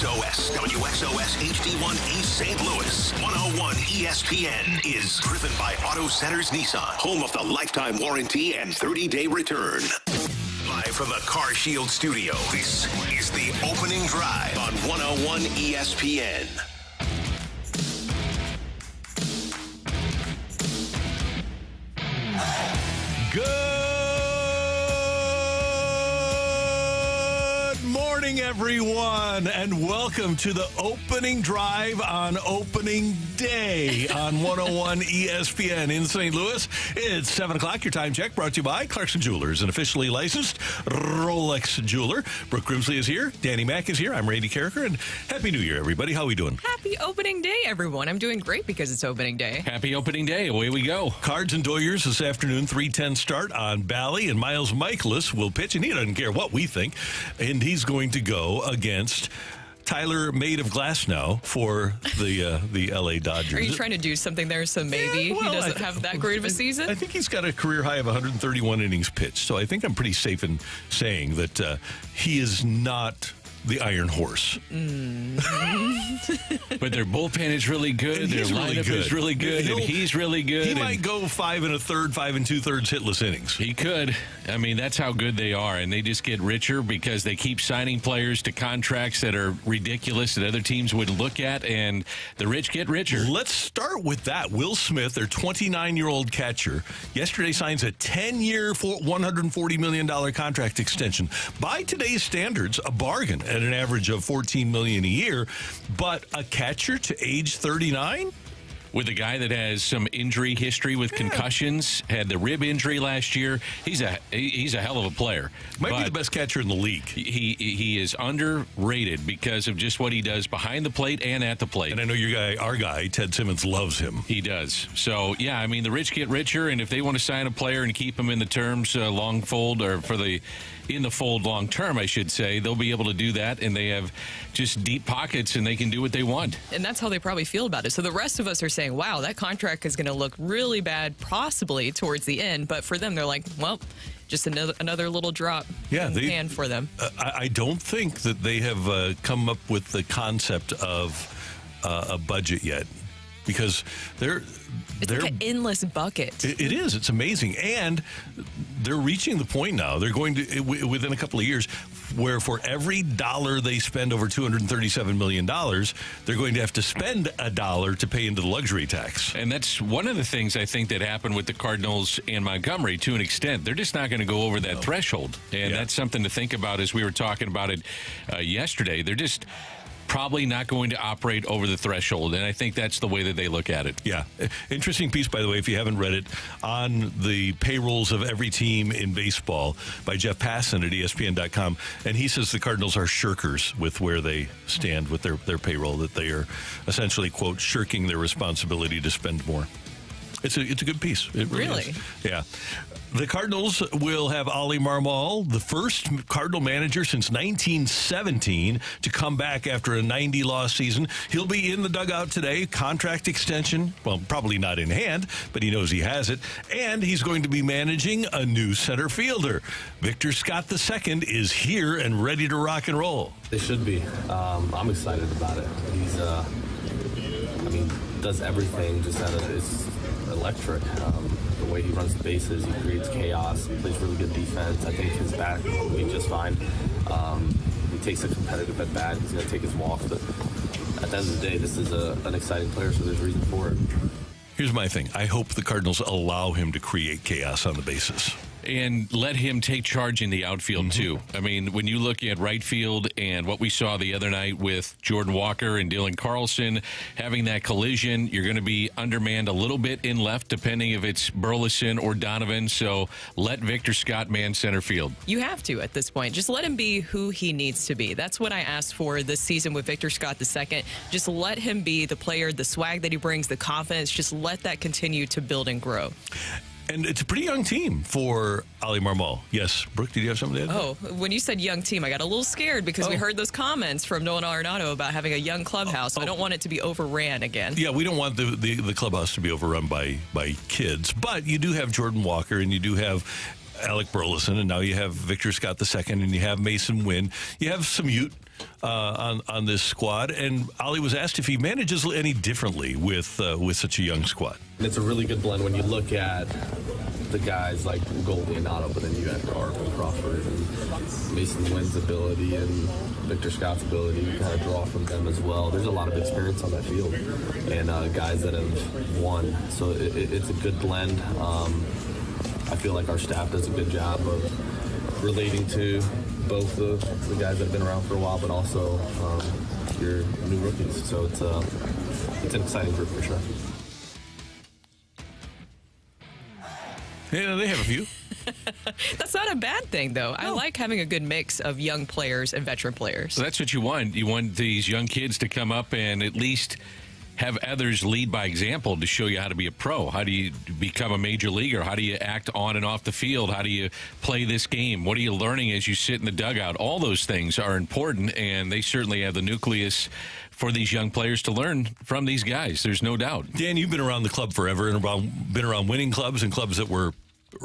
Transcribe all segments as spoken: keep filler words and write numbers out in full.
W X O S, W X O S H D one East Saint Louis. one oh one E S P N is driven by Auto Centers Nissan, home of the lifetime warranty and thirty-day return. Live from the Car Shield Studio, this is the opening drive on one oh one E S P N. Good morning, everyone, and welcome to the opening drive on opening day on one oh one E S P N in Saint Louis. It's seven o'clock. Your time check brought to you by Clarkson Jewelers, an officially licensed Rolex jeweler. Brooke Grimsley is here. Danny Mack is here. I'm Randy Karraker, and Happy New Year, everybody. How are we doing? Happy opening day, everyone. I'm doing great because it's opening day. Happy opening day. Away we go. Cards and Doyers this afternoon, three ten start on Bally, and Miles Michaelis will pitch, and he doesn't care what we think, and he's going to go against Tyler Made of Glasnow for the uh, the L A Dodgers. Are you trying to do something there? So maybe yeah, well, he doesn't have that great of a season. I think he's got a career high of one hundred thirty-one innings pitched. So I think I'm pretty safe in saying that uh, he is not the Iron Horse. Mm. But their bullpen is really good. And their lineup really good. is really good. He'll, and he's really good. He might go five and a third, five and two thirds hitless innings. He could. I mean, that's how good they are. And they just get richer because they keep signing players to contracts that are ridiculous that other teams would look at. And the rich get richer. Let's start with that. Will Smith, their twenty-nine-year-old catcher, yesterday signs a ten-year, one hundred forty million dollar contract extension. By today's standards, a bargain at an average of fourteen million dollars a year, but a catcher to age thirty-nine? With a guy that has some injury history with yeah. concussions, had the rib injury last year, he's a he's a hell of a player. Might but be the best catcher in the league. He he is underrated because of just what he does behind the plate and at the plate. And I know your guy, our guy, Ted Simmons, loves him. He does. So yeah, I mean, the rich get richer, and if they want to sign a player and keep him in the terms uh, long fold or for the in the fold long term, I should say, they'll be able to do that, and they have just deep pockets, and they can do what they want. And that's how they probably feel about it. So the rest of us are saying, wow, that contract is going to look really bad possibly towards the end. But for them, they're like, well, just another another little drop yeah, in the pan for them. Uh, I, I don't think that they have uh, come up with the concept of uh, a budget yet, because they're... It's they're, like an endless bucket. It, it is. It's amazing. And they're reaching the point now. They're going to, within a couple of years, where for every dollar they spend over two hundred thirty-seven million dollars, they're going to have to spend a dollar to pay into the luxury tax. And that's one of the things I think that happened with the Cardinals and Montgomery to an extent. They're just not going to go over that no. threshold. And yeah. that's something to think about as we were talking about it uh, yesterday. They're just... probably not going to operate over the threshold, and I think that's the way that they look at it. Yeah. Interesting piece, by the way, if you haven't read it, on the payrolls of every team in baseball by Jeff Passan at E S P N dot com, and he says the Cardinals are shirkers with where they stand with their, their payroll, that they are essentially, quote, shirking their responsibility to spend more. It's a, it's a good piece. It really, really? is. Yeah. The Cardinals will have Ollie Marmol, the first Cardinal manager since nineteen seventeen, to come back after a ninety loss season. He'll be in the dugout today, contract extension, well, probably not in hand, but he knows he has it, and he's going to be managing a new center fielder. Victor Scott the second is here and ready to rock and roll. It should be. Um, I'm excited about it. He's, uh, I mean, does everything just out of his... electric. Um, the way he runs the bases, he creates chaos, he plays really good defense. I think his bat will be just fine. Um, he takes a competitive at bat, he's going to take his walk, but at the end of the day, this is a, an exciting player, so there's reason for it. Here's my thing. I hope the Cardinals allow him to create chaos on the bases. And let him take charge in the outfield, mm-hmm. too. I mean, when you look at right field and what we saw the other night with Jordan Walker and Dylan Carlson having that collision, you're going to be undermanned a little bit in left, depending if it's Burleson or Donovan. So let Victor Scott man center field. You have to at this point. Just let him be who he needs to be. That's what I asked for this season with Victor Scott the second. Just let him be the player, the swag that he brings, the confidence. Just let that continue to build and grow. And it's a pretty young team for Ollie Marmol. Yes. Brooke, did you have something to add? Oh, when you said young team, I got a little scared because oh. we heard those comments from Nolan Arenado about having a young clubhouse. Oh, oh. I don't want it to be overran again. Yeah, we don't want the, the, the clubhouse to be overrun by, by kids. But you do have Jordan Walker, and you do have Alec Burleson, and now you have Victor Scott the second, and you have Mason Wynn. You have some youth. uh, on on this squad. And Ollie was asked if he manages any differently with uh, with such a young squad. It's a really good blend when you look at the guys like Goldie and Otto, but then you had Carp and Crawford and Mason Wynn's ability and Victor Scott's ability. You kind of draw from them as well. There's a lot of experience on that field and uh, guys that have won. So it, it, it's a good blend. Um, I feel like our staff does a good job of relating to both the, the guys that have been around for a while, but also um, your new rookies. So it's, uh, it's an exciting group for sure. Yeah, they have a few. That's not a bad thing, though. No. I like having a good mix of young players and veteran players. Well, that's what you want. You want these young kids to come up and at least have others lead by example to show you how to be a pro. How do you become a major leaguer? How do you act on and off the field? How do you play this game? What are you learning as you sit in the dugout? All those things are important, and they certainly have the nucleus for these young players to learn from these guys. There's no doubt. Dan, you've been around the club forever and around, been around winning clubs and clubs that were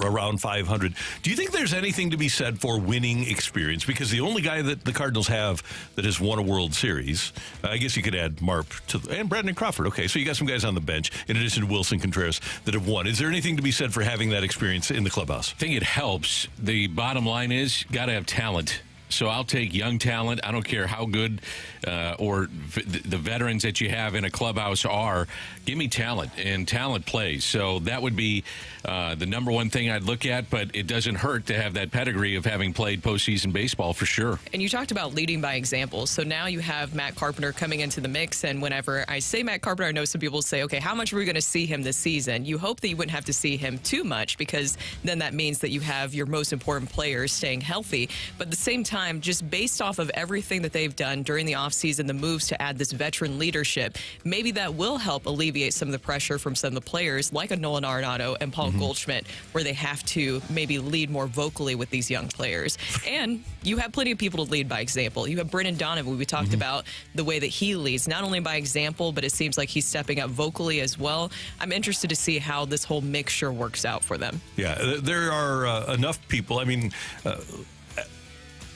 around five hundred. Do you think there's anything to be said for winning experience? Because the only guy that the Cardinals have that has won a World Series, uh, I guess you could add Marp to the, and Brandon Crawford. Okay, so you got some guys on the bench in addition to Wilson Contreras that have won. Is there anything to be said for having that experience in the clubhouse? I think it helps. The bottom line is got to have talent. So I'll take young talent. I don't care how good uh, or v the veterans that you have in a clubhouse are. Give me talent, and talent plays. So that would be uh, the number one thing I'd look at, but it doesn't hurt to have that pedigree of having played postseason baseball for sure. And you talked about leading by example. So now you have Matt Carpenter coming into the mix, and whenever I say Matt Carpenter, I know some people say, okay, how much are we going to see him this season? You hope that you wouldn't have to see him too much, because then that means that you have your most important players staying healthy. But at the same time, just based off of everything that they've done during the offseason, the moves to add this veteran leadership, maybe that will help alleviate some of the pressure from some of the players like a Nolan Arenado and Paul mm-hmm. Goldschmidt, where they have to maybe lead more vocally with these young players. And you have plenty of people to lead by example. You have Brennan Donovan. We talked mm-hmm. about the way that he leads, not only by example, but it seems like he's stepping up vocally as well. I'm interested to see how this whole mixture works out for them. Yeah, there are uh, enough people. I mean, uh,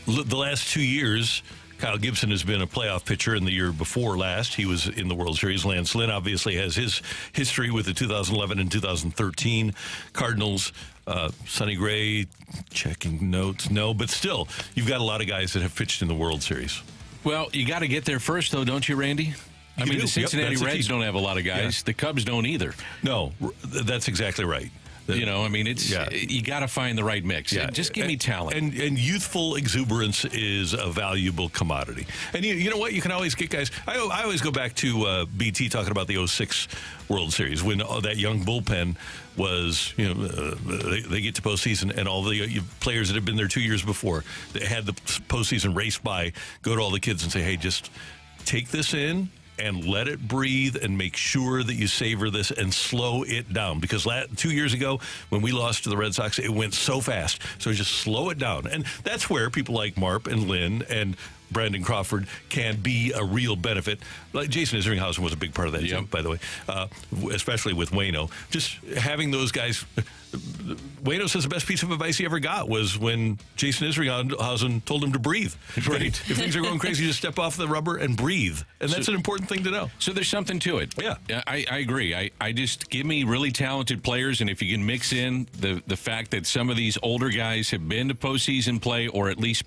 the last two years, Kyle Gibson has been a playoff pitcher, and the year before last, he was in the World Series. Lance Lynn obviously has his history with the two thousand eleven and two thousand thirteen Cardinals. Uh, Sonny Gray, checking notes, no. But still, you've got a lot of guys that have pitched in the World Series. Well, you got to get there first, though, don't you, Randy? I you mean, do. the Cincinnati yep, Reds don't have a lot of guys. Yeah. The Cubs don't either. No, that's exactly right. You know, I mean, it's yeah. you got to find the right mix. Yeah. Just give me talent. And, and youthful exuberance is a valuable commodity. And you, you know what? You can always get guys. I, I always go back to uh, B T talking about the oh six World Series when uh, that young bullpen was, you know, uh, they, they get to postseason, and all the uh, players that have been there two years before that had the postseason race by go to all the kids and say, hey, just take this in and let it breathe and make sure that you savor this and slow it down. Because two years ago, when we lost to the Red Sox, it went so fast. So just slow it down. And that's where people like Marp and Lynn and Brandon Crawford can be a real benefit. Like Jason Isringhausen was a big part of that yep. jump, by the way, uh, especially with Waino. Just having those guys. Waino says the best piece of advice he ever got was when Jason Isringhausen told him to breathe. Right. If things are going crazy, just step off the rubber and breathe. And that's so, an important thing to know. So there's something to it. Yeah. I, I agree. I, I just give me really talented players, and if you can mix in the, the fact that some of these older guys have been to postseason play or at least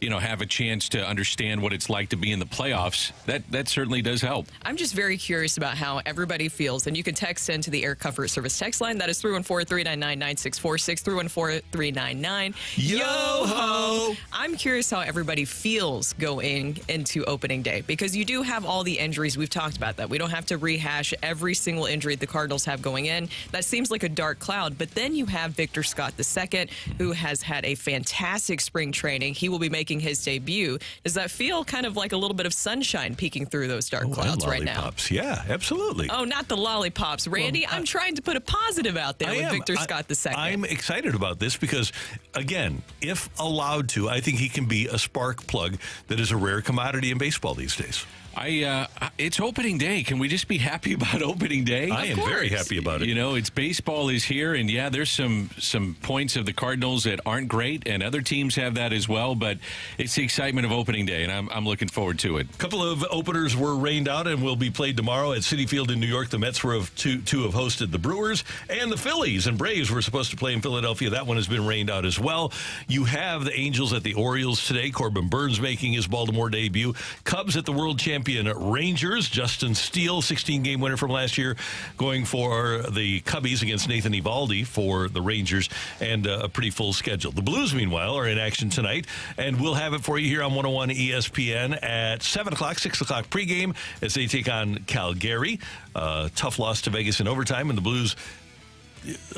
you know, have a chance to understand what it's like to be in the playoffs, that that certainly does help. I'm just very curious about how everybody feels, and you can text into the Air Comfort Service text line. That is three one four, three nine nine, nine six four six, three one four, three nine nine. Yo-ho! I'm curious how everybody feels going into opening day, because you do have all the injuries. We've talked about that. We don't have to rehash every single injury the Cardinals have going in. That seems like a dark cloud, but then you have Victor Scott the second, who has had a fantastic spring training. He will be making his debut. Does that feel kind of like a little bit of sunshine peeking through those dark oh, clouds right now? Yeah, absolutely. Oh, not the lollipops. Randy, well, I, I'm trying to put a positive out there I with am. Victor I, Scott the second. I'm excited about this because, again, if allowed to, I think he can be a spark plug that is a rare commodity in baseball these days. I uh, it's opening day. Can we just be happy about opening day? I of am course. very happy about it. You know, it's baseball is here, and yeah, there's some some points of the Cardinals that aren't great, and other teams have that as well. But it's the excitement of opening day, and I'm I'm looking forward to it. A couple of openers were rained out and will be played tomorrow at Citi Field in New York. The Mets were of two to have hosted the Brewers, and the Phillies and Braves were supposed to play in Philadelphia. That one has been rained out as well. You have the Angels at the Orioles today. Corbin Burns making his Baltimore debut. Cubs at the World Championship. Champion Rangers, Justin Steele, sixteen game winner from last year, going for the Cubbies against Nathan Eovaldi for the Rangers, and uh, a pretty full schedule. The Blues, meanwhile, are in action tonight, and we'll have it for you here on one oh one E S P N at seven o'clock, six o'clock pregame as they take on Calgary. Uh, tough loss to Vegas in overtime, and the Blues,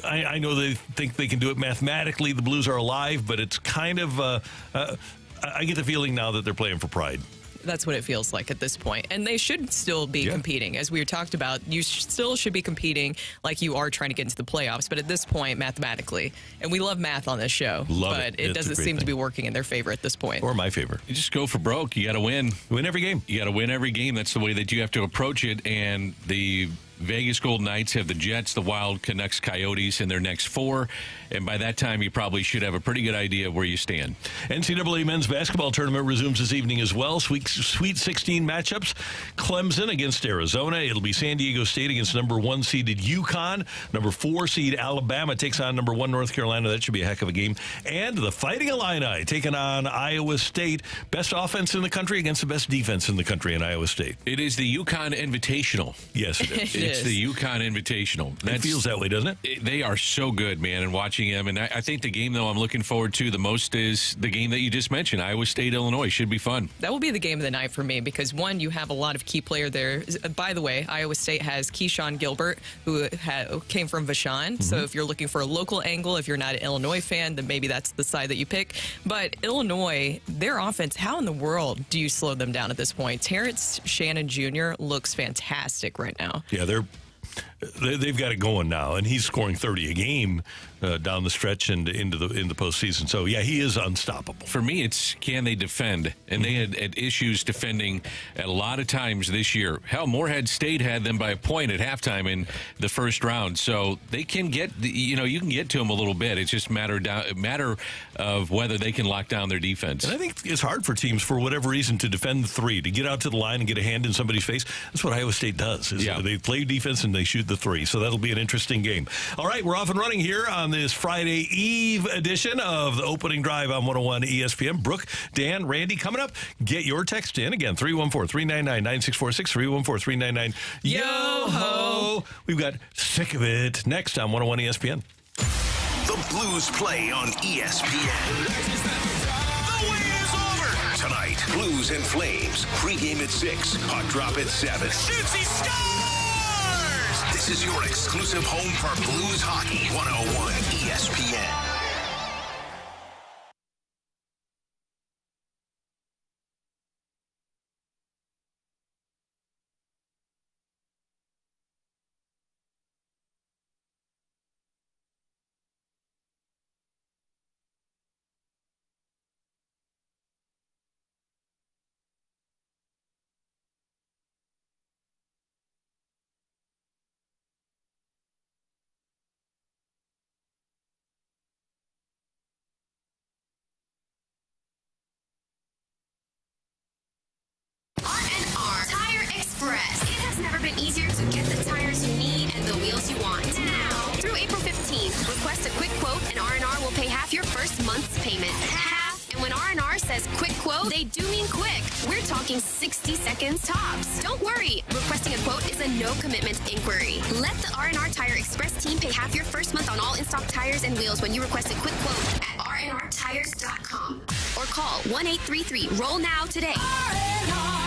I, I know they think they can do it mathematically. The Blues are alive, but it's kind of, uh, uh, I get the feeling now that they're playing for pride. That's what it feels like at this point. And they should still be yeah. competing. As we talked about, you sh still should be competing like you are trying to get into the playoffs. But at this point, mathematically, and we love math on this show, love but it, it doesn't seem thing. to be working in their favor at this point. Or my favor. You just go for broke. You got to win. Win every game. You got to win every game. That's the way that you have to approach it. And the Vegas Golden Knights have the Jets, the Wild, Canucks, Coyotes in their next four. And by that time, you probably should have a pretty good idea of where you stand. N C double A men's basketball tournament resumes this evening as well. Sweet, sweet sixteen matchups. Clemson against Arizona. It'll be San Diego State against number one seeded UConn. Number four seed Alabama takes on number one North Carolina. That should be a heck of a game. And the Fighting Illini taking on Iowa State. Best offense in the country against the best defense in the country in Iowa State. It is the UConn Invitational. Yes, it is. it It's the UConn Invitational. That feels that way, doesn't it? it? They are so good, man, and watching them. And I, I think the game, though, I'm looking forward to the most is the game that you just mentioned, Iowa State, Illinois. Should be fun. That will be the game of the night for me because, one, you have a lot of key player there. By the way, Iowa State has Keyshawn Gilbert, who ha came from Vashon. Mm-hmm. So if you're looking for a local angle, if you're not an Illinois fan, then maybe that's the side that you pick. But Illinois, their offense, how in the world do you slow them down at this point? Terrence Shannon Junior looks fantastic right now. Yeah, they're They've got it going now, and he's scoring thirty a game uh, down the stretch and into the in the postseason. So yeah, he is unstoppable. For me, it's can they defend? And they had, had issues defending at a lot of times this year. Hell, Morehead State had them by a point at halftime in the first round. So they can get you know you can get to them a little bit. It's just a matter down matter of whether they can lock down their defense. And I think it's hard for teams for whatever reason to defend the three, to get out to the line and get a hand in somebody's face. That's what Iowa State does. Is yeah. they play defense and they shoot the three, so that'll be an interesting game. All right, we're off and running here on this Friday Eve edition of the Opening Drive on one oh one E S P N. Brooke, Dan, Randy, coming up. Get your text in again, three one four, three nine nine, nine six four six, three one four, three nine nine. Yo-ho! We've got Sick of It next on one oh one E S P N. The Blues play on E S P N. Tonight, Blues and Flames. Pre-game at six, hot drop at seven. Shoots, he scores! This is your exclusive home for Blues hockey, one oh one E S P N. It has never been easier to get the tires you need and the wheels you want. Now, through April fifteenth, request a quick quote and R and R will pay half your first month's payment. Half. And when R and R says quick quote, they do mean quick. We're talking sixty seconds tops. Don't worry. Requesting a quote is a no-commitment inquiry. Let the R and R Tire Express team pay half your first month on all in-stock tires and wheels when you request a quick quote at R and R tires dot com. Or call one eight three three roll now today. R and R.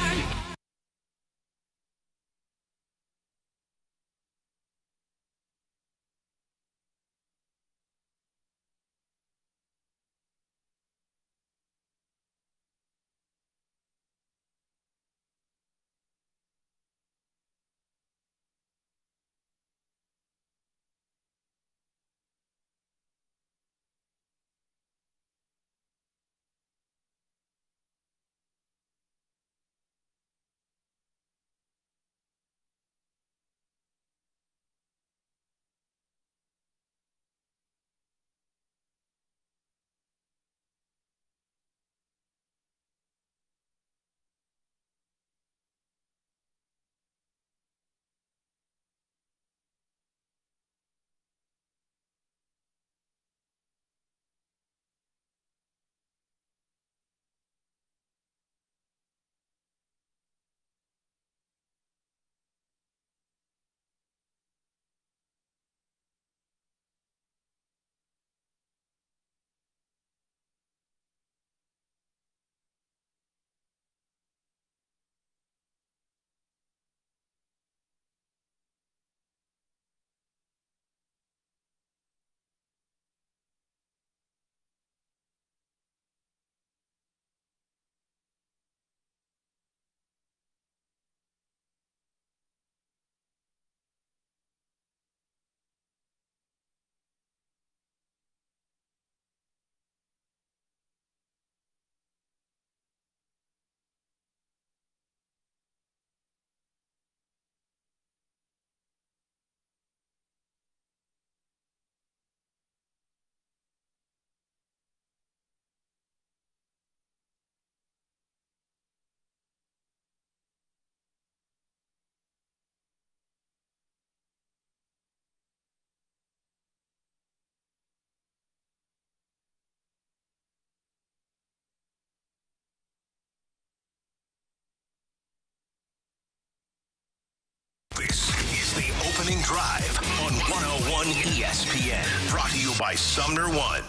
Drive on one oh one E S P N. Brought to you by Sumner One.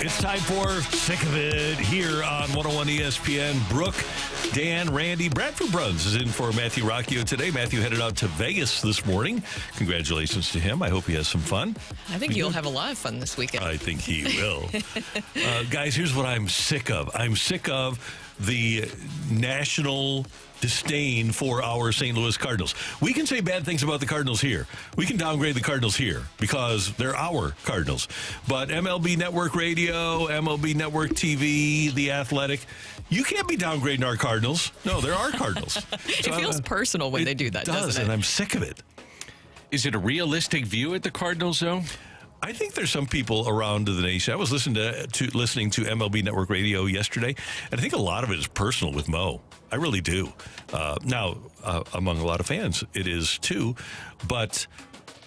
It's time for Sick of It here on one oh one E S P N. Brooke, Dan, Randy, Bradford Bruns is in for Matthew Rocchio today. Matthew headed out to Vegas this morning. Congratulations to him. I hope he has some fun. I think you'll have a lot of fun this weekend. I think he will. uh, guys, here's what I'm sick of. I'm sick of the national disdain for our Saint Louis Cardinals. We can say bad things about the Cardinals here. We can downgrade the Cardinals here because they're our Cardinals. But M L B Network Radio, M L B Network T V, The Athletic, you can't be downgrading our Cardinals. No, they're our Cardinals. It so feels I'm, personal when they do that, does, doesn't it? It does, and I'm sick of it. Is it a realistic view at the Cardinals, though? I think there's some people around the nation. I was listening to, to listening to M L B Network Radio yesterday, and I think a lot of it is personal with Mo. I really do. Uh, now, uh, among a lot of fans, it is too. But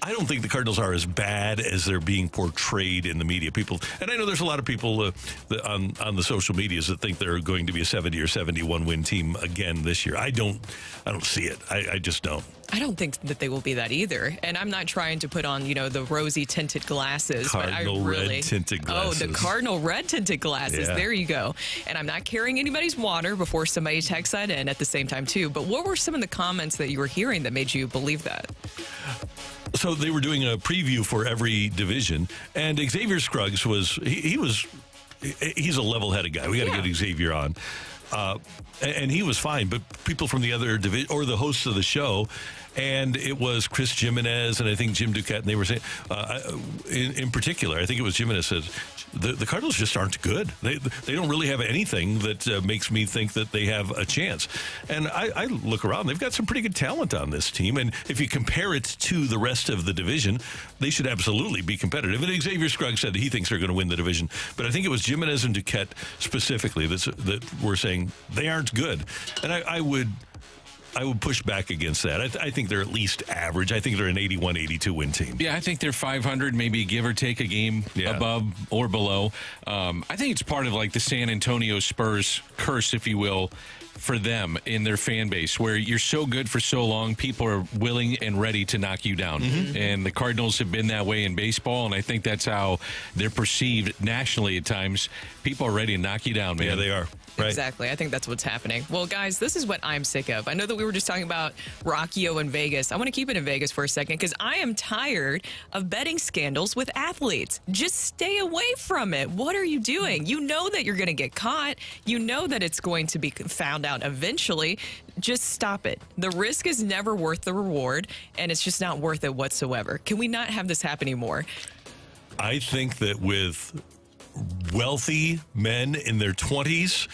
I don't think the Cardinals are as bad as they're being portrayed in the media. People, and I know there's a lot of people uh, that on on the social medias that think they're going to be a seventy or seventy-one win team again this year. I don't. I don't see it. I, I just don't. I don't think that they will be that either. And I'm not trying to put on, you know, the rosy tinted glasses. Cardinal but I really, red tinted glasses. Oh, the cardinal red tinted glasses. Yeah. There you go. And I'm not carrying anybody's water before somebody texts that in at the same time, too. But what were some of the comments that you were hearing that made you believe that? So they were doing a preview for every division. And Xavier Scruggs was, he, he was, he's a level-headed guy. We got to yeah. get Xavier on. Uh, and he was fine, but people from the other division or the hosts of the show, and it was Chris Jimenez and I think Jim Duquette, and they were saying, uh, in, in particular, I think it was Jimenez says, the, the Cardinals just aren't good. They they don't really have anything that uh, makes me think that they have a chance. And I, I look around, they've got some pretty good talent on this team, and if you compare it to the rest of the division, they should absolutely be competitive. And Xavier Scruggs said that he thinks they're going to win the division, but I think it was Jimenez and Duquette specifically that's, that were saying they aren't good, and I, I would I would push back against that. I, th I think they're at least average. I think they're an eighty-one, eighty-two win team. Yeah, I think they're five hundred, maybe give or take a game yeah. above or below. Um, I think it's part of like the San Antonio Spurs curse, if you will, for them in their fan base, where you're so good for so long, people are willing and ready to knock you down. Mm-hmm. And the Cardinals have been that way in baseball, and I think that's how they're perceived nationally at times. People are ready to knock you down, man. Yeah, they are. Right. Exactly. I think that's what's happening. Well, guys, this is what I'm sick of. I know that we were just talking about Rocchio in Vegas. I want to keep it in Vegas for a second because I am tired of betting scandals with athletes. Just stay away from it. What are you doing? You know that you're going to get caught. You know that it's going to be found out eventually. Just stop it. The risk is never worth the reward, and it's just not worth it whatsoever. Can we not have this happen anymore? I think that with wealthy men in their twenties,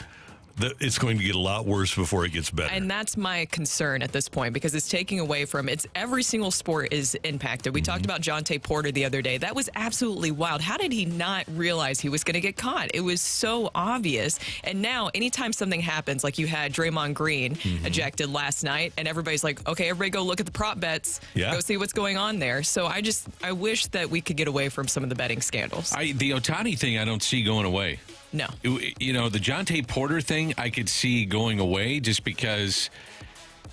it's going to get a lot worse before it gets better. And that's my concern at this point, because it's taking away from it's every single sport is impacted. We mm-hmm. talked about Jontay Porter the other day. That was absolutely wild. How did he not realize he was going to get caught? It was so obvious. And now anytime something happens, like you had Draymond Green mm-hmm. ejected last night, and everybody's like, okay, everybody go look at the prop bets. Yeah. Go see what's going on there. So I just I wish that we could get away from some of the betting scandals. I, the Ohtani thing I don't see going away. No. You know, the Jontay Porter thing I could see going away just because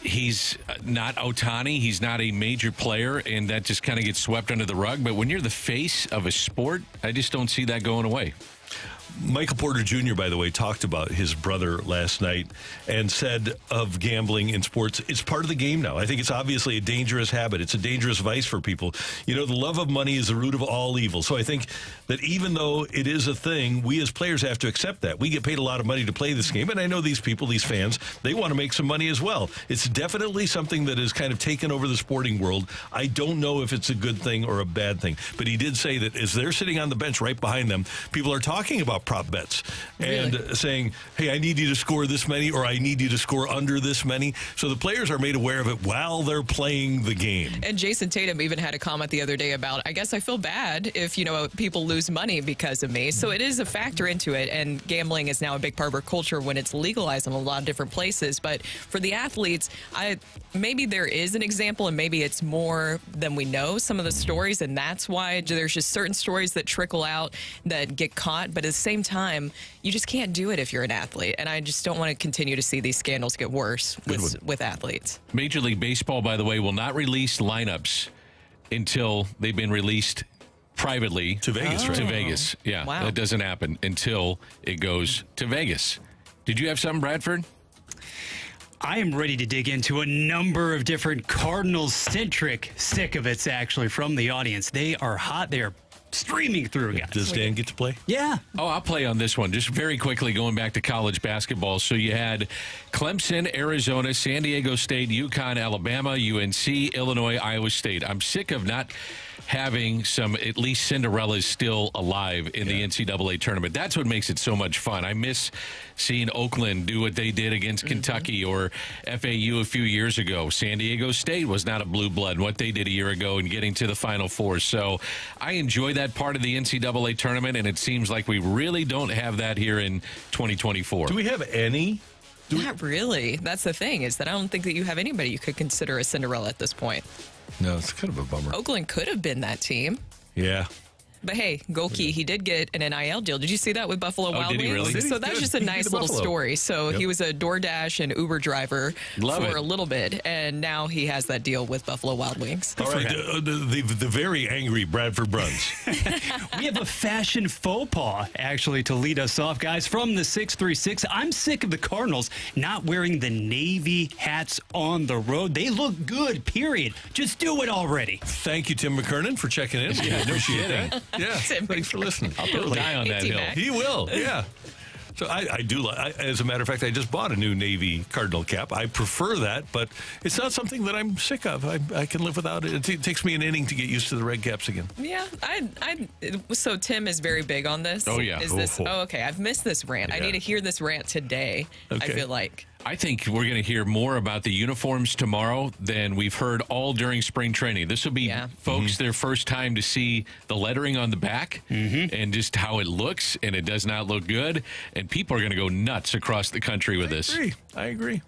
he's not Ohtani. He's not a major player, and that just kind of gets swept under the rug. But when you're the face of a sport, I just don't see that going away. Michael Porter Junior, by the way, talked about his brother last night and said of gambling in sports, it's part of the game now. I think it's obviously a dangerous habit. It's a dangerous vice for people. You know, the love of money is the root of all evil. So I think that even though it is a thing, we as players have to accept that. We get paid a lot of money to play this game. And I know these people, these fans, they want to make some money as well. It's definitely something that has kind of taken over the sporting world. I don't know if it's a good thing or a bad thing. But he did say that as they're sitting on the bench right behind them, people are talking talking about prop bets and really? saying, hey, I need you to score this many, or I need you to score under this many. So the players are made aware of it while they're playing the game. And Jason Tatum even had a comment the other day about, I guess I feel bad if, you know, people lose money because of me. So it is a factor into it, and gambling is now a big part of our culture when it's legalized in a lot of different places. But for the athletes, I maybe there is an example, and maybe it's more than we know, some of the stories, and that's why there's just certain stories that trickle out that get caught. But at the same time, you just can't do it if you're an athlete, and I just don't want to continue to see these scandals get worse with, with athletes. Major League Baseball, by the way, will not release lineups until they've been released privately to Vegas. Oh. Right? To Vegas, yeah. Wow. That doesn't happen until it goes to Vegas. Did you have something, Bradford? I am ready to dig into a number of different Cardinals-centric sick-of-its, actually, from the audience. They are hot. They are streaming through, guys. Does Dan get to play? Yeah. Oh, I'll play on this one. Just very quickly, going back to college basketball. So you had Clemson, Arizona, San Diego State, UConn, Alabama, U N C, Illinois, Iowa State. I'm sick of not having some at least Cinderellas still alive in yeah. the N C double A tournament. That's what makes it so much fun. I miss seeing Oakland do what they did against mm-hmm. Kentucky or F A U a few years ago. San Diego State was not a blue blood, what they did a year ago in getting to the Final Four. So I enjoy that part of the N C double A tournament, and it seems like we really don't have that here in twenty twenty-four. Do we have any? Do not really. That's the thing, is that I don't think that you have anybody you could consider a Cinderella at this point. No, it's kind of a bummer. Oakland could have been that team. Yeah. But hey, Golke, he did get an N I L deal. Did you see that with Buffalo oh, Wild Wings? Really? So that's just a nice little Buffalo. story. So yep. he was a DoorDash and Uber driver Love for it. a little bit, and now he has that deal with Buffalo Wild Wings. All right, the, the, the, the very angry Bradford Bruns. We have a fashion faux pas, actually, to lead us off, guys, from the six three six. I'm sick of the Cardinals not wearing the Navy hats on the road. They look good, period. Just do it already. Thank you, Tim McKernan, for checking in. Yeah, appreciate that. Yeah, thanks for listening. I'll put a guy on that hill. He will, yeah. So I, I do like, I, as a matter of fact, I just bought a new Navy Cardinal cap. I prefer that, but it's not something that I'm sick of. I, I can live without it. It, it takes me an inning to get used to the red caps again. Yeah. I, I, so Tim is very big on this. Oh, yeah. Is this, oh, oh. oh, okay. I've missed this rant. Yeah. I need to hear this rant today, okay. I feel like. I think we're going to hear more about the uniforms tomorrow than we've heard all during spring training. This will be yeah. folks mm-hmm. their first time to see the lettering on the back mm-hmm. and just how it looks, and it does not look good. And people are going to go nuts across the country with I this. Agree. I agree.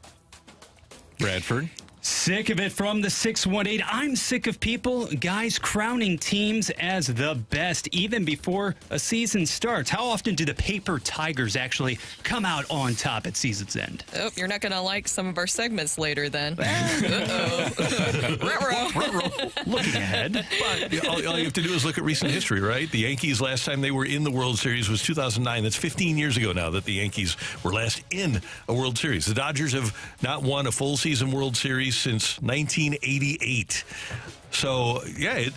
Bradford? Sick of it from the six one eight. I'm sick of people, guys, crowning teams as the best even before a season starts. How often do the paper tigers actually come out on top at season's end? Oh, you're not going to like some of our segments later then. Uh-oh. Looking ahead. But all, all you have to do is look at recent history, right? The Yankees, last time they were in the World Series was two thousand nine. That's fifteen years ago now that the Yankees were last in a World Series. The Dodgers have not won a full season World Series since nineteen eighty-eight. So, yeah, it,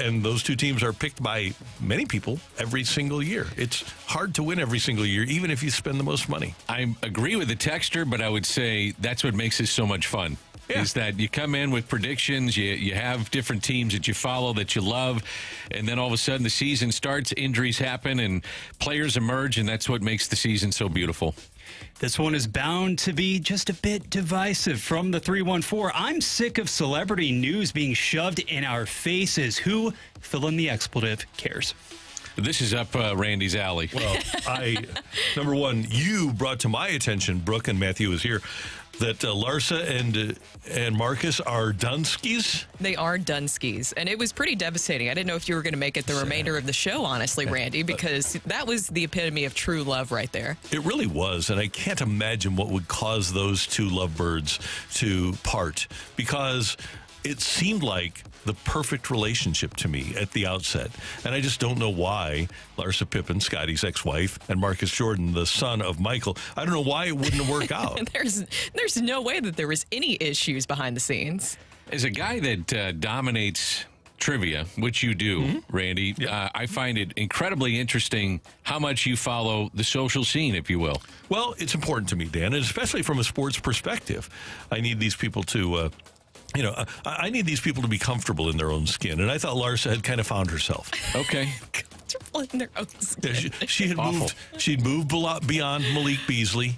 and those two teams are picked by many people every single year. It's hard to win every single year, even if you spend the most money. I agree with the texter, but I would say that's what makes this so much fun. Yeah. Is that you come in with predictions, you, you have different teams that you follow, that you love, and then all of a sudden the season starts, injuries happen, and players emerge, and that's what makes the season so beautiful. This one is bound to be just a bit divisive from the three one four. I'm sick of celebrity news being shoved in our faces. Who, fill in the expletive, cares? This is up uh, Randy's alley. Well, I, number one, you brought to my attention, Brooke and Matthew is here, that uh, Larsa and uh, and Marcus are Dunskys? They are Dunskys, and it was pretty devastating. I didn't know if you were going to make it the Sad. remainder of the show, honestly, Randy, because that was the epitome of true love right there. It really was, and I can't imagine what would cause those two lovebirds to part, because it seemed like the perfect relationship to me at the outset. And I just don't know why Larsa Pippen, Scotty's ex-wife, and Marcus Jordan, the son of Michael, I don't know why it wouldn't work out. there's, there's no way that there was any issues behind the scenes. As a guy that uh, dominates trivia, which you do, mm-hmm. Randy, yep. uh, I find it incredibly interesting how much you follow the social scene, if you will. Well, it's important to me, Dan, and especially from a sports perspective. I need these people to... Uh, You know, I need these people to be comfortable in their own skin. And I thought Larsa had kind of found herself. Okay. all in their own skin. Yeah, she, she had Awful. moved. She moved beyond Malik Beasley,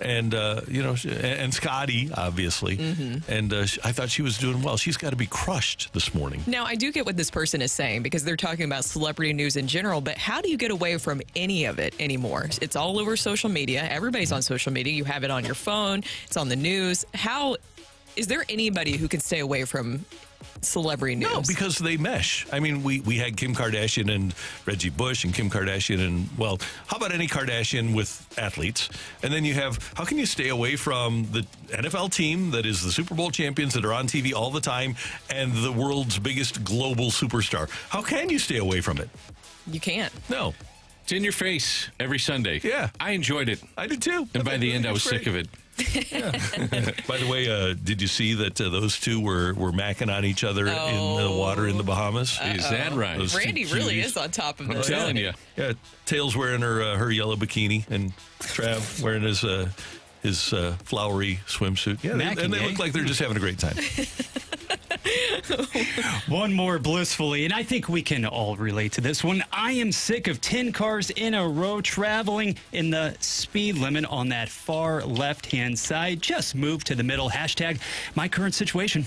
and uh, you know, and Scotty obviously. Mm-hmm. And uh, I thought she was doing well. She's got to be crushed this morning. Now I do get what this person is saying because they're talking about celebrity news in general. But how do you get away from any of it anymore? It's all over social media. Everybody's on social media. You have it on your phone. It's on the news. How is there anybody who can stay away from celebrity news? No, because they mesh. I mean, we, we had Kim Kardashian and Reggie Bush and Kim Kardashian and, well, how about any Kardashian with athletes? And then you have, how can you stay away from the N F L team that is the Super Bowl champions that are on T V all the time and the world's biggest global superstar? How can you stay away from it? You can't. No. It's in your face every Sunday. Yeah. I enjoyed it. I did too. And by the end, I was sick of it. Yeah. By the way, uh, did you see that uh, those two were, were macking on each other oh. in the water in the Bahamas? Uh-oh. Is that right? Those Randy really is on top of this. I'm telling you. Yeah, Tails wearing her uh, her yellow bikini and Trav wearing his uh, his uh, flowery swimsuit. Yeah, they, and they look like they're just having a great time. One more blissfully, and I think we can all relate to this one. I am sick of ten cars in a row traveling in the speed limit on that far left-hand side. Just move to the middle. Hashtag my current situation.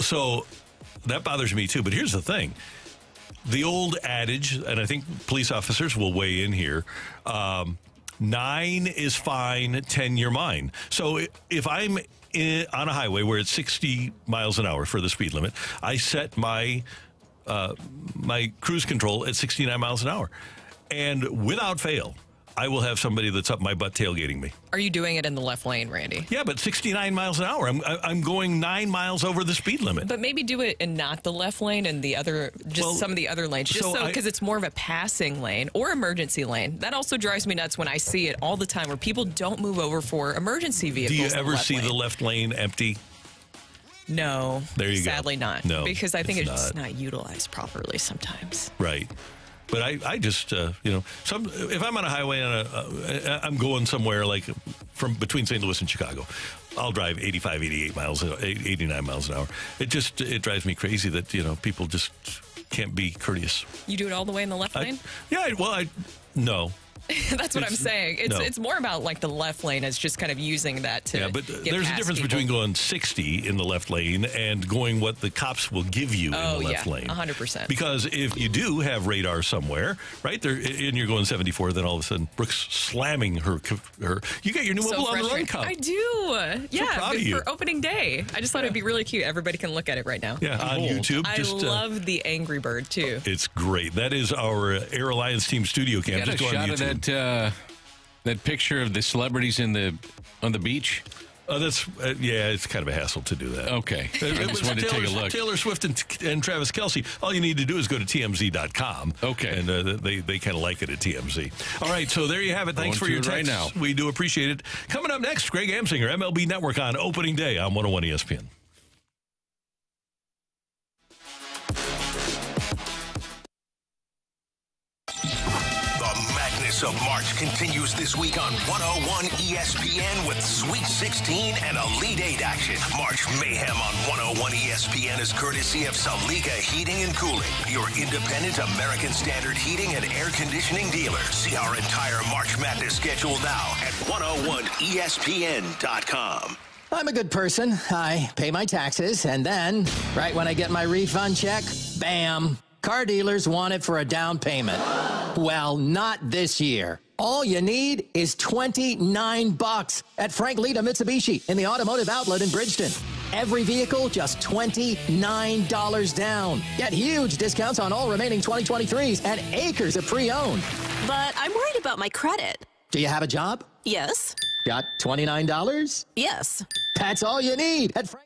So that bothers me too, but here's the thing. The old adage, and I think police officers will weigh in here, um, nine is fine, ten you're mine. So if I'm In, on a highway where it's sixty miles an hour for the speed limit, I set my uh, my cruise control at sixty-nine miles an hour, and without fail, I will have somebody that's up my butt tailgating me. Are you doing it in the left lane, Randy? Yeah, but sixty-nine miles an hour. I'm I'm going nine miles over the speed limit. But maybe do it in not the left lane and the other, just well, some of the other lanes, just so because so, it's more of a passing lane or emergency lane. That also drives me nuts when I see it all the time, where people don't move over for emergency vehicles. Do you ever see the left lane empty? No. There you go. Sadly not. No, because I think it's not. It's not utilized properly sometimes. Right. But I, I just, uh, you know, some, if I'm on a highway and uh, I'm going somewhere like from between Saint Louis and Chicago, I'll drive eighty-five, eighty-eight miles, eighty-nine miles an hour. It just, it drives me crazy that, you know, people just can't be courteous. You do it all the way in the left I, lane? Yeah, well, I, no. That's what it's, I'm saying. It's no. It's more about like the left lane as just kind of using that to. Yeah, but uh, there's a difference people. between going sixty in the left lane and going what the cops will give you oh, in the left yeah, lane. one hundred percent. Because if you do have radar somewhere, right there, and you're going seventy-four, then all of a sudden Brooke's slamming her. her. You got your new so Mobile on the Run cup. I do. Yeah, so proud of you. For opening day. I just thought yeah. it'd be really cute. Everybody can look at it right now. Yeah, on old. YouTube. Just, I love uh, the Angry Bird too. It's great. That is our Air Alliance Team Studio Cam. Just go on YouTube. Uh, that picture of the celebrities in the on the beach. Oh, that's uh, yeah. It's kind of a hassle to do that. Okay, I it just wanted Taylor, to take a look. Taylor Swift and, and Travis Kelce. All you need to do is go to T M Z dot com. Okay, and uh, they they kind of like it at T M Z. All right, so there you have it. Thanks for your time right now. We do appreciate it. Coming up next, Greg Amsinger, M L B Network on opening day on one oh one E S P N. Of March continues this week on one oh one E S P N with Sweet sixteen and Elite Eight action. March Mayhem on one oh one E S P N is courtesy of Saliga Heating and Cooling, your independent American Standard heating and air conditioning dealer. See our entire March Madness schedule now at one oh one E S P N dot com. I'm a good person. I pay my taxes, and then, right when I get my refund check, bam, car dealers want it for a down payment. Well, not this year. All you need is twenty-nine bucks at Frank Lita Mitsubishi in the Automotive Outlet in Bridgeton. Every vehicle, just twenty-nine dollars down. Get huge discounts on all remaining twenty twenty-threes and acres of pre-owned. But I'm worried about my credit. Do you have a job? Yes. Got twenty-nine dollars? Yes. That's all you need at Frank.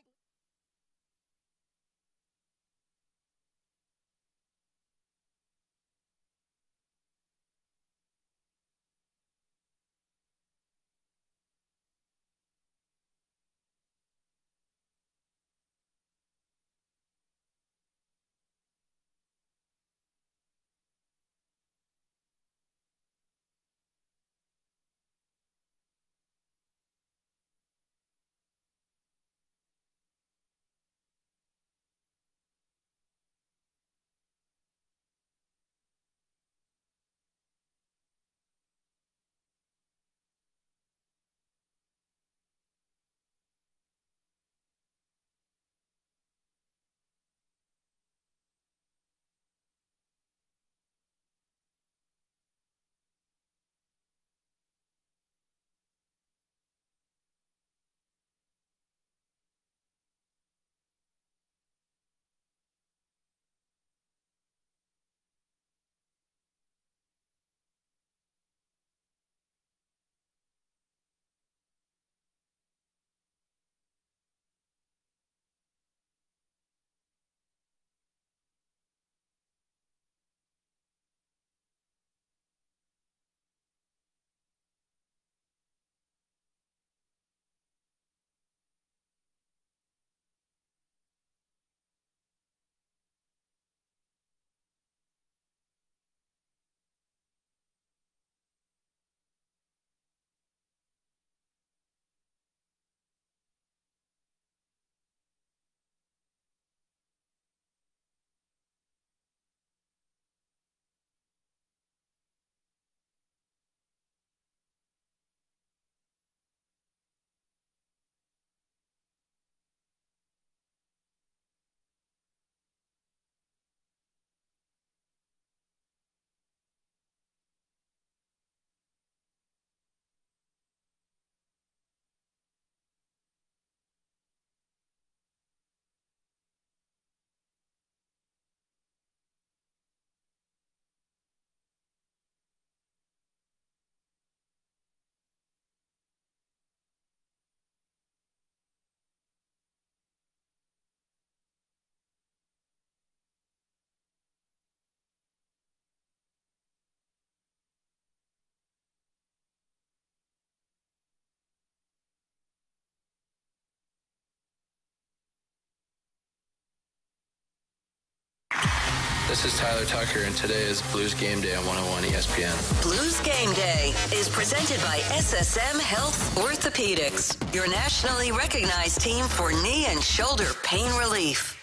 This is Tyler Tucker, and today is Blues Game Day on one oh one E S P N. Blues Game Day is presented by S S M Health Orthopedics, your nationally recognized team for knee and shoulder pain relief.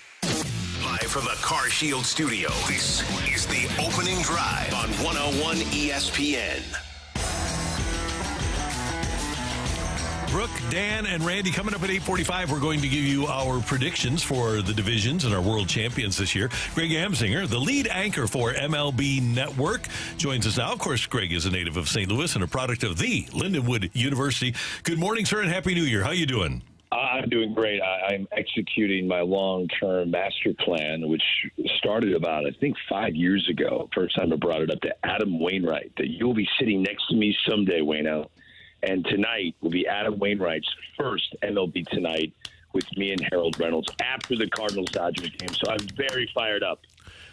Live from the Car Shield Studio, this is the opening drive on one oh one E S P N. Brooke, Dan, and Randy, coming up at eight forty-five, we're going to give you our predictions for the divisions and our world champions this year. Greg Amsinger, the lead anchor for M L B Network, joins us now. Of course, Greg is a native of Saint Louis and a product of the Lindenwood University. Good morning, sir, and Happy New Year. How you doing? I'm doing great. I, I'm executing my long-term master plan, which started about, I think, five years ago. First time I brought it up to Adam Wainwright, that you'll be sitting next to me someday, Waino. And tonight will be Adam Wainwright's first M L B Tonight with me and Harold Reynolds after the Cardinals-Dodgers game. So I'm very fired up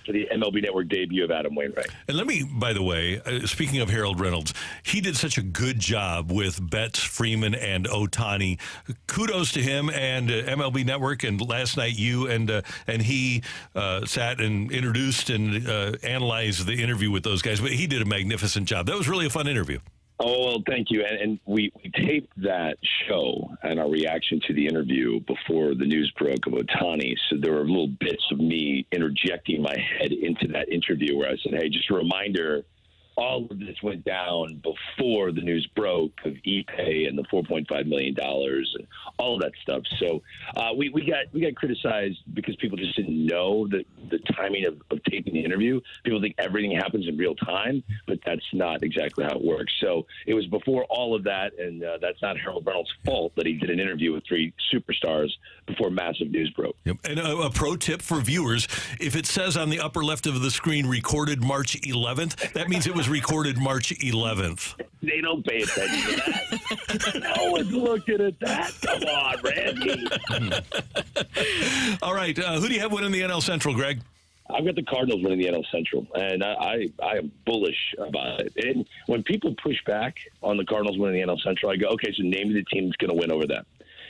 for the M L B Network debut of Adam Wainwright. And let me, by the way, uh, speaking of Harold Reynolds, he did such a good job with Betts, Freeman, and Ohtani. Kudos to him and uh, M L B Network. And last night you and uh, and he uh, sat and introduced and uh, analyzed the interview with those guys. But he did a magnificent job. That was really a fun interview. Oh, well, thank you. And, and we, we taped that show and our reaction to the interview before the news broke of Ohtani. So there were little bits of me interjecting my head into that interview where I said, hey, just a reminder, all of this went down before the news broke of E P A and the four point five million dollars and all of that stuff. So uh, we, we got we got criticized because people just didn't know the, the timing of, of taping the interview. People think everything happens in real time, but that's not exactly how it works. So it was before all of that, and uh, that's not Harold Reynolds' fault that he did an interview with three superstars before massive news broke. Yep. And a, a pro tip for viewers, if it says on the upper left of the screen, recorded March eleventh, that means it was recorded March eleventh. They don't pay attention to that. No one's looking at that. Come on, Randy. All right. Uh, who do you have winning the N L Central, Greg? I've got the Cardinals winning the N L Central, and I, I, I am bullish about it. And when people push back on the Cardinals winning the N L Central, I go, okay, so name the team that's going to win over them.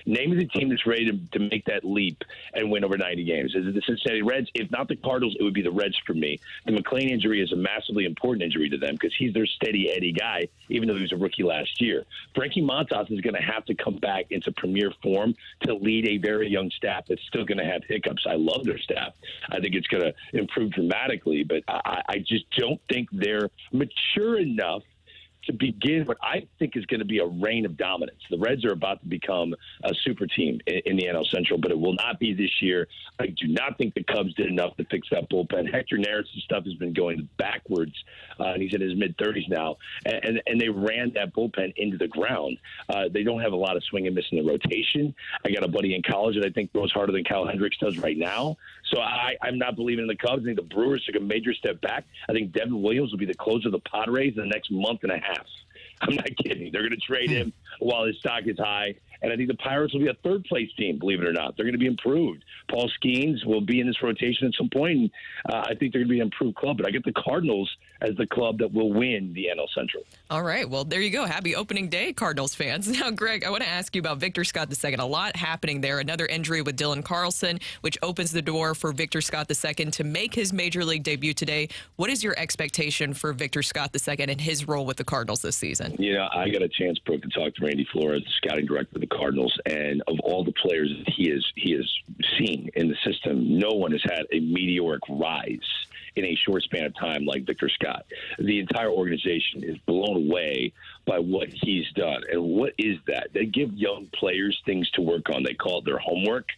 Name the team that's ready to, to make that leap and win over ninety games. Is it the Cincinnati Reds? If not the Cardinals, it would be the Reds for me. The McLean injury is a massively important injury to them because he's their steady Eddie guy, even though he was a rookie last year. Frankie Montas is going to have to come back into premier form to lead a very young staff that's still going to have hiccups. I love their staff. I think it's going to improve dramatically, but I, I just don't think they're mature enough to begin what I think is going to be a reign of dominance. The Reds are about to become a super team in the N L Central, but it will not be this year. I do not think the Cubs did enough to fix that bullpen. Hector Neris' stuff has been going backwards, uh, and he's in his mid-thirties now, and, and, and they ran that bullpen into the ground. Uh, they don't have a lot of swing and miss in the rotation. I got a buddy in college that I think throws harder than Kyle Hendricks does right now, so I, I'm not believing in the Cubs. I think the Brewers took a major step back. I think Devin Williams will be the closer of the Padres in the next month and a half. I'm not kidding. They're going to trade him while his stock is high. And I think the Pirates will be a third-place team, believe it or not. They're going to be improved. Paul Skeens will be in this rotation at some point. Uh, I think they're going to be an improved club. But I get the Cardinals as the club that will win the N L Central. All right. Well, there you go. Happy opening day, Cardinals fans. Now, Greg, I want to ask you about Victor Scott the Second. A lot happening there. Another injury with Dylan Carlson, which opens the door for Victor Scott the Second to make his Major League debut today. What is your expectation for Victor Scott the Second and his role with the Cardinals this season? You know, I got a chance, Brooke, to talk to Randy Flores, the scouting director of the Cardinals, and of all the players that he is he has seen in the system, no one has had a meteoric rise in a short span of time like Victor Scott. The entire organization is blown away by what he's done. And what is that? They give young players things to work on. They call it their homework.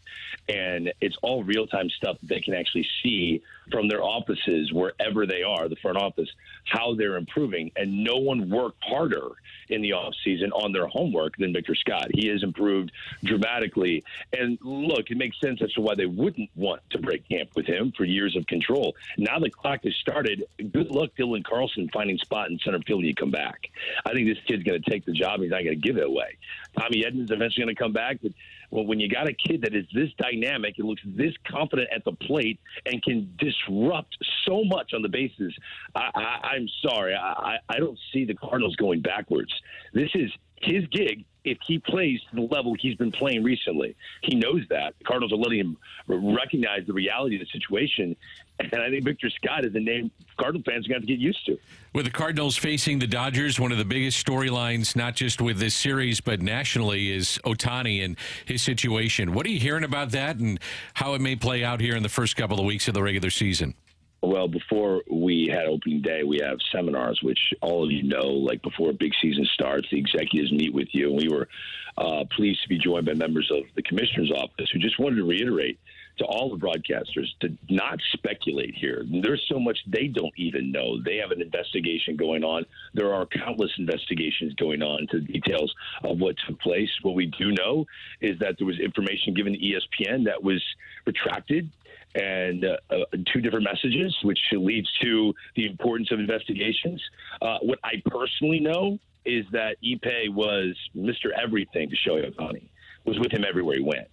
And it's all real-time stuff that they can actually see from their offices, wherever they are, the front office, how they're improving. And no one worked harder in the offseason on their homework than Victor Scott. He has improved dramatically. And, look, it makes sense as to why they wouldn't want to break camp with him for years of control. Now the clock has started. Good luck, Dylan Carlson, finding spot in center field when you come back. I think this kid's going to take the job. He's not going to give it away. Tommy Edmands eventually going to come back. But well, when you got a kid that is this dynamic, it looks this confident at the plate and can disrupt so much on the bases, I, I, I'm sorry. I, I don't see the Cardinals going backwards. This is his gig. if he plays to the level he's been playing recently. He knows that. The Cardinals are letting him recognize the reality of the situation. And I think Victor Scott is a name Cardinal fans are going to have to get used to. With the Cardinals facing the Dodgers, one of the biggest storylines, not just with this series, but nationally, is Ohtani and his situation. What are you hearing about that and how it may play out here in the first couple of weeks of the regular season? Well, before we had opening day, we have seminars, which all of you know, like before a big season starts, the executives meet with you. And we were uh, pleased to be joined by members of the commissioner's office who just wanted to reiterate to all the broadcasters to not speculate here. There's so much they don't even know. They have an investigation going on. There are countless investigations going on to details of what took place. What we do know is that there was information given to E S P N that was retracted, and uh, uh, two different messages, which leads to the importance of investigations. Uh, what I personally know is that Ipe was Mister Everything to Shohei Ohtani, was with him everywhere he went.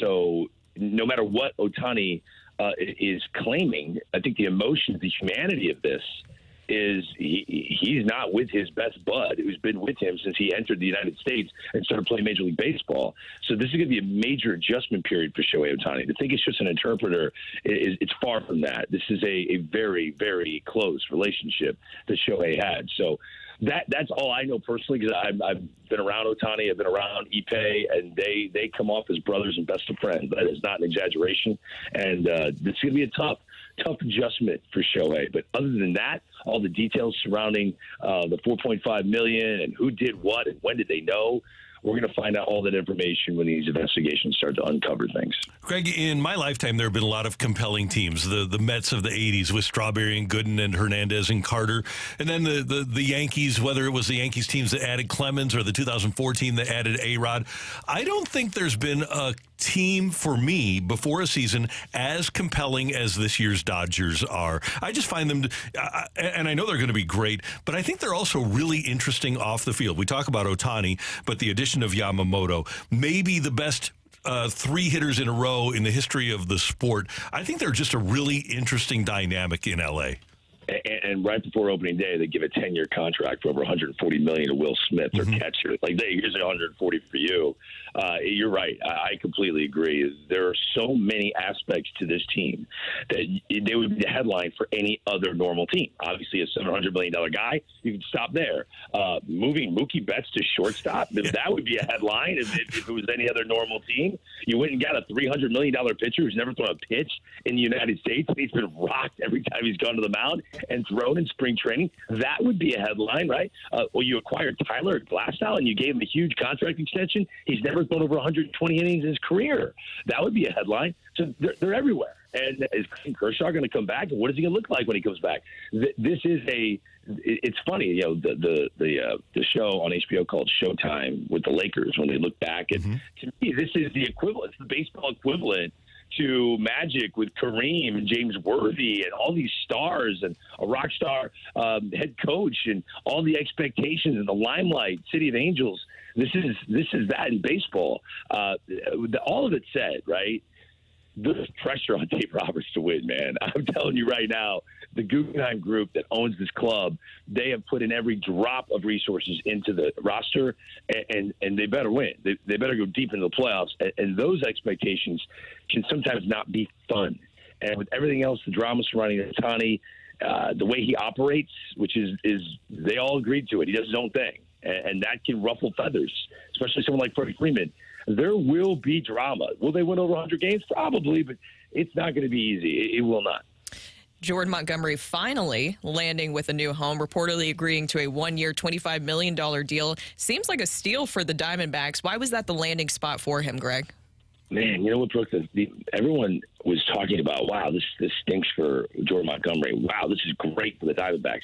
So no matter what Ohtani uh, is claiming, I think the emotion, the humanity of this is he, he's not with his best bud who's been with him since he entered the United States and started playing Major League Baseball. So this is going to be a major adjustment period for Shohei Ohtani. To think it's just an interpreter, is it's far from that. This is a, a very, very close relationship that Shohei had. So that that's all I know personally, because I've, I've been around Ohtani, I've been around Ipe, and they, they come off as brothers and best of friends. That is not an exaggeration. And uh, this is going to be a tough, tough adjustment for Shohei. But other than that, all the details surrounding uh, the four point five million dollars and who did what and when did they know, we're going to find out all that information when these investigations start to uncover things. Greg, in my lifetime, there have been a lot of compelling teams. The the Mets of the eighties with Strawberry and Gooden and Hernandez and Carter. And then the, the, the Yankees, whether it was the Yankees teams that added Clemens or the two thousand four team that added A-Rod. I don't think there's been a team for me before a season as compelling as this year's Dodgers are. I just find them, to, uh, and I know they're going to be great, but I think they're also really interesting off the field. We talk about Ohtani, but the addition of Yamamoto, maybe the best uh, three hitters in a row in the history of the sport. I think they're just a really interesting dynamic in L A. And, and right before opening day, they give a ten-year contract for over one hundred forty million dollars to Will Smith, their mm-hmm. catcher. Like, hey, here's one hundred forty dollars for you. Uh, you're right. I, I completely agree. There are so many aspects to this team that they would be the headline for any other normal team. Obviously, a seven hundred million dollars guy, you can stop there. Uh, moving Mookie Betts to shortstop, that would be a headline if, if, if it was any other normal team. You went and got a three hundred million dollars pitcher who's never thrown a pitch in the United States. He's been rocked every time he's gone to the mound and thrown in spring training. That would be a headline, right? Uh, well, you acquired Tyler Glasnow, and you gave him a huge contract extension. He's never thrown over one hundred twenty innings in his career. That would be a headline. So they're, they're everywhere. And is Kershaw going to come back? What is he going to look like when he comes back? This is a – it's funny, you know, the the the, uh, the show on H B O called Showtime with the Lakers, when they look back. And mm-hmm. to me, this is the equivalent. It's the baseball equivalent to Magic with Kareem and James Worthy and all these stars and a rock star um, head coach and all the expectations and the limelight, City of Angels. This is this is that in baseball. Uh, all of it said, right? There's pressure on Dave Roberts to win, man. I'm telling you right now, the Guggenheim Group that owns this club, they have put in every drop of resources into the roster, and and, and they better win. They, they better go deep into the playoffs, and, and those expectations can sometimes not be fun. And with everything else, the drama surrounding Ohtani, uh, the way he operates, which is, is they all agreed to it. He does his own thing, and, and that can ruffle feathers, especially someone like Freddie Freeman. There will be drama. Will they win over one hundred games? Probably, but it's not going to be easy. It, it will not. Jordan Montgomery finally landing with a new home, reportedly agreeing to a one-year, twenty-five million dollar deal. Seems like a steal for the Diamondbacks. Why was that the landing spot for him, Greg? Man, you know what, Brooke? The, the, everyone was talking about, wow, this, this stinks for Jordan Montgomery. Wow, this is great for the Diamondbacks.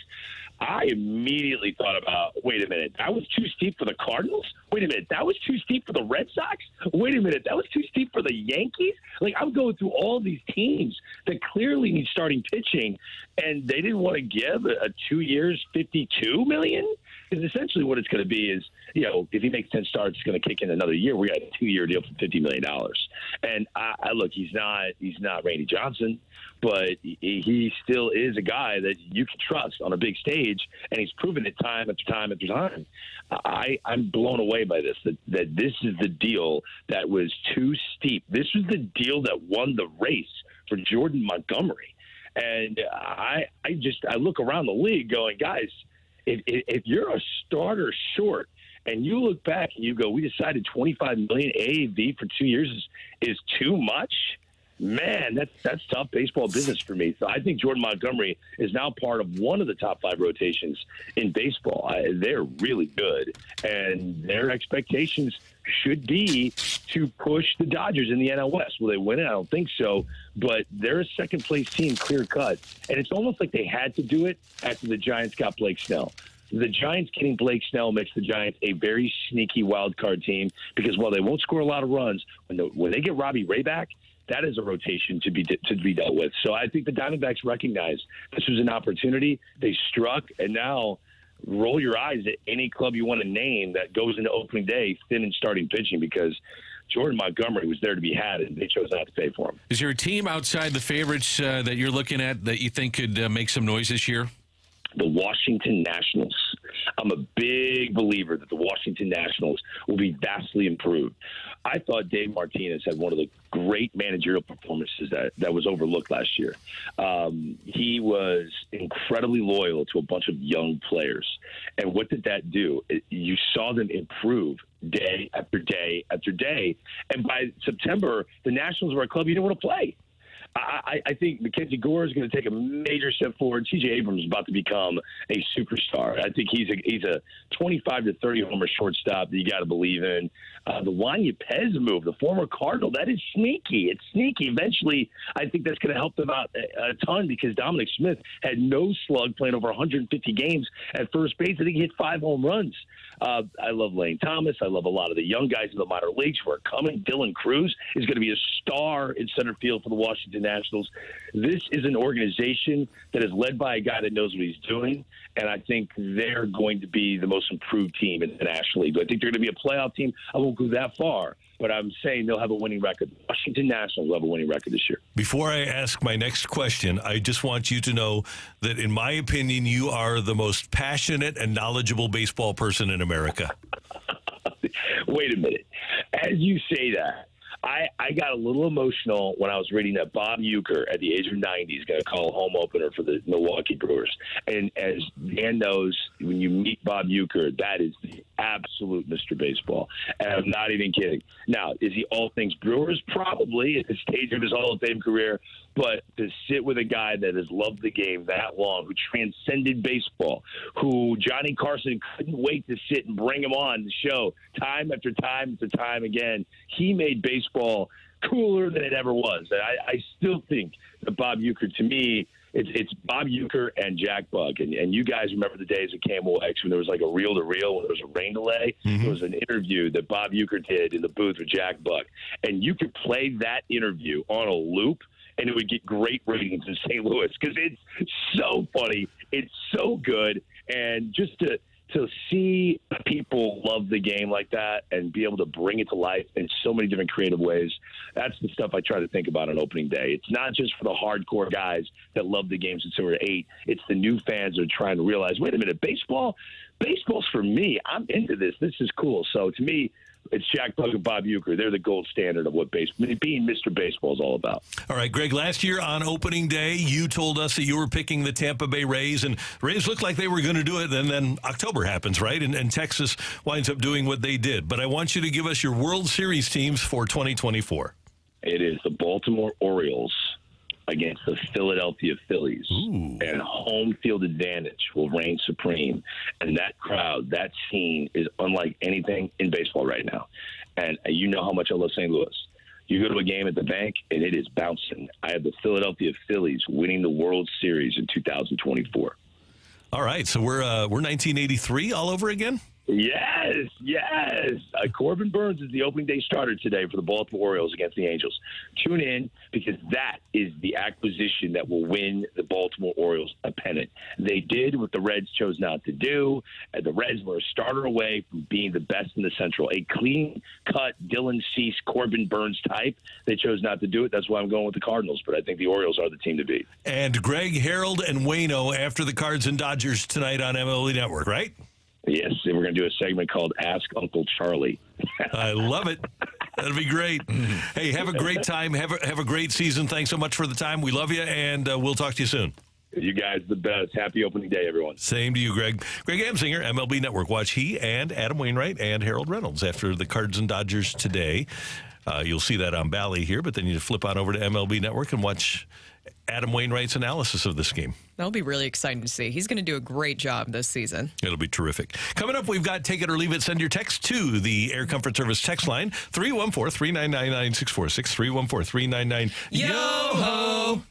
I immediately thought about, wait a minute, that was too steep for the Cardinals? Wait a minute, that was too steep for the Red Sox? Wait a minute, that was too steep for the Yankees? Like, I'm going through all these teams that clearly need starting pitching, and they didn't want to give a, a two years, fifty-two million dollars? Because essentially what it's going to be is, you know, if he makes ten starts, it's going to kick in another year. We got a two-year deal for fifty million dollars. And, I, I look, he's not he's not Randy Johnson, but he, he still is a guy that you can trust on a big stage, and he's proven it time after time after time. I, I'm blown away by this, that, that this is the deal that was too steep. This was the deal that won the race for Jordan Montgomery. And I, I just I look around the league going, guys, if, if you're a starter short and you look back and you go, we decided twenty-five million dollars A A V for two years is, is too much, man, that's, that's tough baseball business for me. So I think Jordan Montgomery is now part of one of the top five rotations in baseball. I, they're really good, and their expectations should be to push the Dodgers in the N L West. Will they win it? I don't think so, but they're a second-place team, clear-cut, and it's almost like they had to do it after the Giants got Blake Snell. The Giants getting Blake Snell makes the Giants a very sneaky wild-card team because, while they won't score a lot of runs, when, the, when they get Robbie Ray back, that is a rotation to be de- to be dealt with. So I think the Diamondbacks recognize this was an opportunity. They struck, and now roll your eyes at any club you want to name that goes into opening day thin and starting pitching, because Jordan Montgomery was there to be had, and they chose not to pay for him. Is there a team outside the favorites uh, that you're looking at that you think could uh, make some noise this year? The Washington Nationals. I'm a big believer that the Washington Nationals will be vastly improved. I thought Dave Martinez had one of the great managerial performances that, that was overlooked last year. Um, he was incredibly loyal to a bunch of young players. And what did that do? It, you saw them improve day after day after day. And by September, the Nationals were a club you didn't want to play. I, I think Mackenzie Gore is going to take a major step forward. T J Abrams is about to become a superstar. I think he's a he's a twenty-five to thirty homer shortstop that you got to believe in. Uh, the Juan Yepez move, the former Cardinal, that is sneaky. It's sneaky. Eventually, I think that's going to help them out a, a ton, because Dominic Smith had no slug playing over one hundred fifty games at first base. I think he hit five home runs. Uh, I love Lane Thomas. I love a lot of the young guys in the minor leagues who are coming. Dylan Cruz is going to be a star in center field for the Washington Nationals. This is an organization that is led by a guy that knows what he's doing, and I think they're going to be the most improved team in the National League. I think they're going to be a playoff team. I won't go that far, but I'm saying they'll have a winning record. Washington Nationals will have a winning record this year. Before I ask my next question, I just want you to know that, in my opinion, you are the most passionate and knowledgeable baseball person in America. Wait a minute. As you say that, I, I got a little emotional when I was reading that Bob Uecker, at the age of ninety, is going to call a home opener for the Milwaukee Brewers. And as Dan knows, when you meet Bob Uecker, that is the absolute Mister Baseball. And I'm not even kidding. Now, is he all things Brewers? Probably, at the stage of his Hall of Fame career. But to sit with a guy that has loved the game that long, who transcended baseball, who Johnny Carson couldn't wait to sit and bring him on the show time after time after time again, he made baseball cooler than it ever was. And I, I still think that Bob Uecker, to me, It's, it's Bob Uecker and Jack Buck. And, and you guys remember the days of Camel X when there was like a reel-to-reel, when there was a rain delay. Mm-hmm. There was an interview that Bob Uecker did in the booth with Jack Buck. And you could play that interview on a loop, and it would get great ratings in Saint Louis, because it's so funny. It's so good. And just to – to see people love the game like that and be able to bring it to life in so many different creative ways, that's the stuff I try to think about on opening day. It's not just for the hardcore guys that love the game since they were eight. It's the new fans that are trying to realize, wait a minute, baseball? Baseball's for me. I'm into this. This is cool. So to me, it's Jack Buck and Bob Uecker. They're the gold standard of what baseball, being Mister Baseball, is all about. All right, Greg, last year on opening day, you told us that you were picking the Tampa Bay Rays, and Rays looked like they were going to do it, and then October happens, right? And, and Texas winds up doing what they did. But I want you to give us your World Series teams for twenty twenty-four. It is the Baltimore Orioles against the Philadelphia Phillies. Ooh. And home field advantage will reign supreme. And that crowd, that scene, is unlike anything in baseball right now. And you know how much I love Saint Louis. You go to a game at the bank, and it is bouncing. I have the Philadelphia Phillies winning the World Series in two thousand twenty-four. All right, so we're uh, we're nineteen eighty-three all over again? Yes, yes. Uh, Corbin Burns is the opening day starter today for the Baltimore Orioles against the Angels. Tune in, because that is the acquisition that will win the Baltimore Orioles a pennant. They did what the Reds chose not to do. Uh, the Reds were a starter away from being the best in the Central, a clean-cut Dylan Cease, Corbin Burns type. They chose not to do it. That's why I'm going with the Cardinals, but I think the Orioles are the team to beat. And Greg, Harold, and Waino after the Cards and Dodgers tonight on M L B Network, right? Yes, and we're going to do a segment called Ask Uncle Charlie. I love it. That'll be great. Hey, have a great time. Have a, have a great season. Thanks so much for the time. We love you, and uh, we'll talk to you soon. You guys the best. Happy opening day, everyone. Same to you, Greg. Greg Amsinger, M L B Network. Watch he and Adam Wainwright and Harold Reynolds after the Cards and Dodgers today. Uh, you'll see that on Bally here, but then you flip on over to M L B Network and watch Adam Wainwright's analysis of this game. That'll be really exciting to see. He's going to do a great job this season. It'll be terrific. Coming up, we've got Take It or Leave It. Send your text to the Air Comfort Service text line, three one four, three nine nine, nine six four six, three one four, three nine nine, yo-ho.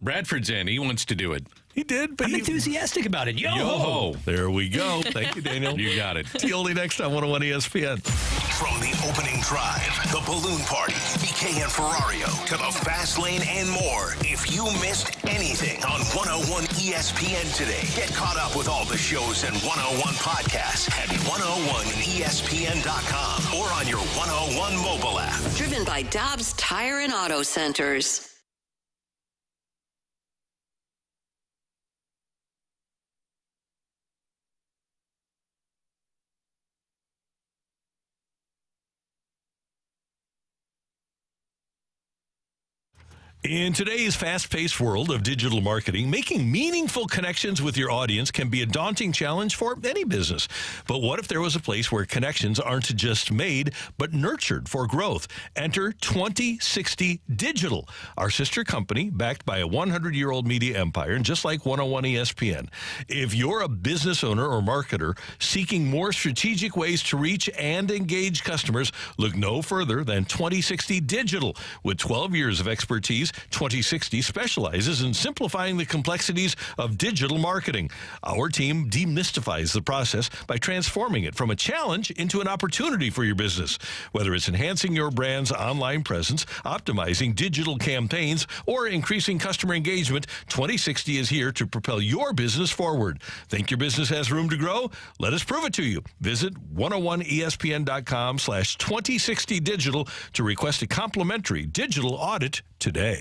Bradford's in. He wants to do it. He did, but I'm enthusiastic about it. Yo-ho. Yo-ho. There we go. Thank you, Daniel. You got it. It's the only next on one oh one E S P N. From the opening drive, the balloon party, B K and Ferrario, to the fast lane and more. If you missed anything on one oh one E S P N today, get caught up with all the shows and one oh one podcasts at one oh one E S P N dot com or on your one oh one mobile app. Driven by Dobbs Tire and Auto Centers. In today's fast-paced world of digital marketing, making meaningful connections with your audience can be a daunting challenge for any business. But what if there was a place where connections aren't just made, but nurtured for growth? Enter twenty sixty Digital, our sister company backed by a one hundred year old media empire, and just like one oh one E S P N. If you're a business owner or marketer seeking more strategic ways to reach and engage customers, look no further than twenty sixty Digital. With twelve years of expertise, twenty sixty specializes in simplifying the complexities of digital marketing. Our team demystifies the process by transforming it from a challenge into an opportunity for your business. Whether it's enhancing your brand's online presence, optimizing digital campaigns, or increasing customer engagement, twenty sixty is here to propel your business forward. Think your business has room to grow? Let us prove it to you. Visit one oh one E S P N dot com slash twenty sixty digital to request a complimentary digital audit today.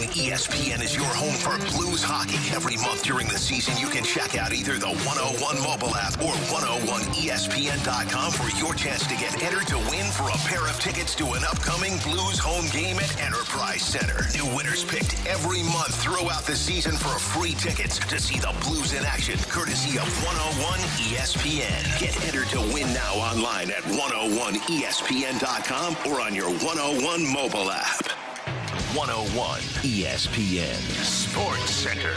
one oh one E S P N is your home for Blues hockey. Every month during the season, you can check out either the one oh one mobile app or one oh one E S P N dot com for your chance to get entered to win for a pair of tickets to an upcoming Blues home game at Enterprise Center. New winners picked every month throughout the season for free tickets to see the Blues in action, courtesy of one oh one E S P N. Get entered to win now online at one oh one E S P N dot com or on your one oh one mobile app. one oh one E S P N Sports Center.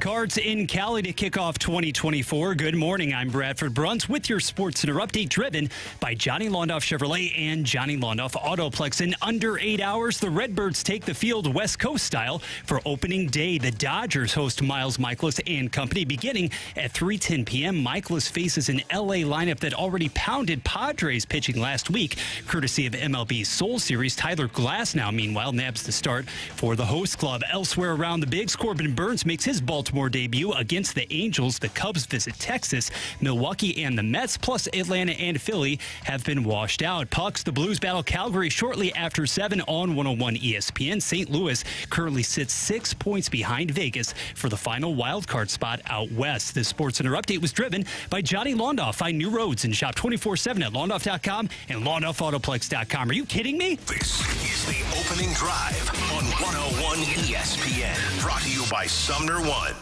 Cards in Cali to kick off twenty twenty-four. Good morning. I'm Bradford Bruntz with your Sports Center update, driven by Johnny Londoff Chevrolet and Johnny Londoff Autoplex. In under eight hours, the Redbirds take the field West Coast style for opening day. The Dodgers host Miles Michaelis and company beginning at three ten p m Michaelis faces an L A lineup that already pounded Padres pitching last week, courtesy of M L B's Soul Series. Tyler Glasnow, meanwhile, nabs the start for the host club. Elsewhere around the bigs, Corbin Burns makes his Baltimore More debut against the Angels. The Cubs visit Texas. Milwaukee and the Mets, plus Atlanta and Philly, have been washed out. Pucks, the Blues battle Calgary shortly after seven on one oh one E S P N. Saint Louis currently sits six points behind Vegas for the final wildcard spot out west. This SportsCenter update was driven by Johnny Londoff. Find new roads and shop twenty-four seven at Londoff dot com and Londoff Autoplex dot com. Are you kidding me? This is the opening drive on one oh one E S P N. Brought to you by Sumner One.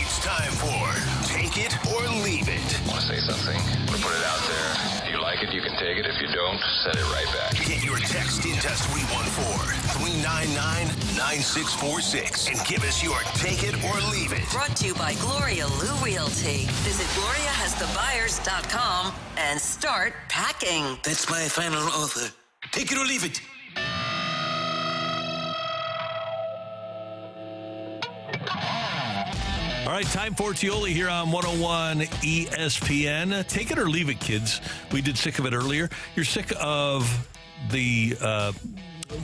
It's time for Take It or Leave It. I want to say something. I'm going to put it out there. If you like it, you can take it. If you don't, send it right back. Get your text into three one four, three nine nine, nine six four six and give us your Take It or Leave It. Brought to you by Gloria Lou Realty. Visit Gloria Has The Buyers dot com and start packing. That's my final offer. Take it or leave it. All right, time for Tioli here on one oh one E S P N. Take it or leave it, kids. We did sick of it earlier. You're sick of the uh,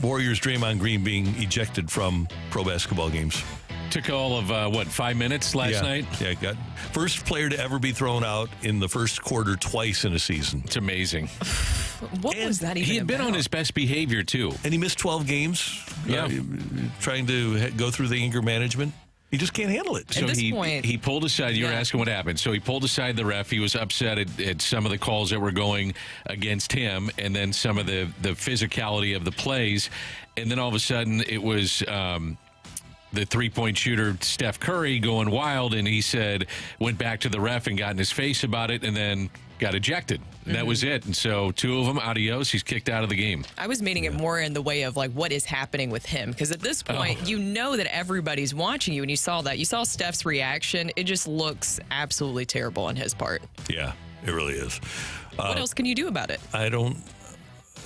Warriors' Draymond Green being ejected from pro basketball games. Took all of, uh, what, five minutes last yeah. night? Yeah, got first player to ever be thrown out in the first quarter twice in a season. It's amazing. What and was that even He had about? Been on his best behavior, too. And he missed twelve games yeah. uh, trying to go through the anger management. He just can't handle it. At so this he, point, he pulled aside. You yeah. were asking what happened. So he pulled aside the ref. He was upset at, at some of the calls that were going against him, and then some of the, the physicality of the plays. And then all of a sudden, it was um, the three-point shooter, Steph Curry, going wild. And he said, went back to the ref and got in his face about it, and then got ejected. Mm-hmm. That was it. And so two of them, adios, he's kicked out of the game. I was meaning yeah. it more in the way of, like, what is happening with him? Because at this point, oh. you know that everybody's watching you, and you saw that. You saw Steph's reaction. It just looks absolutely terrible on his part. Yeah, it really is. What uh, else can you do about it? I don't...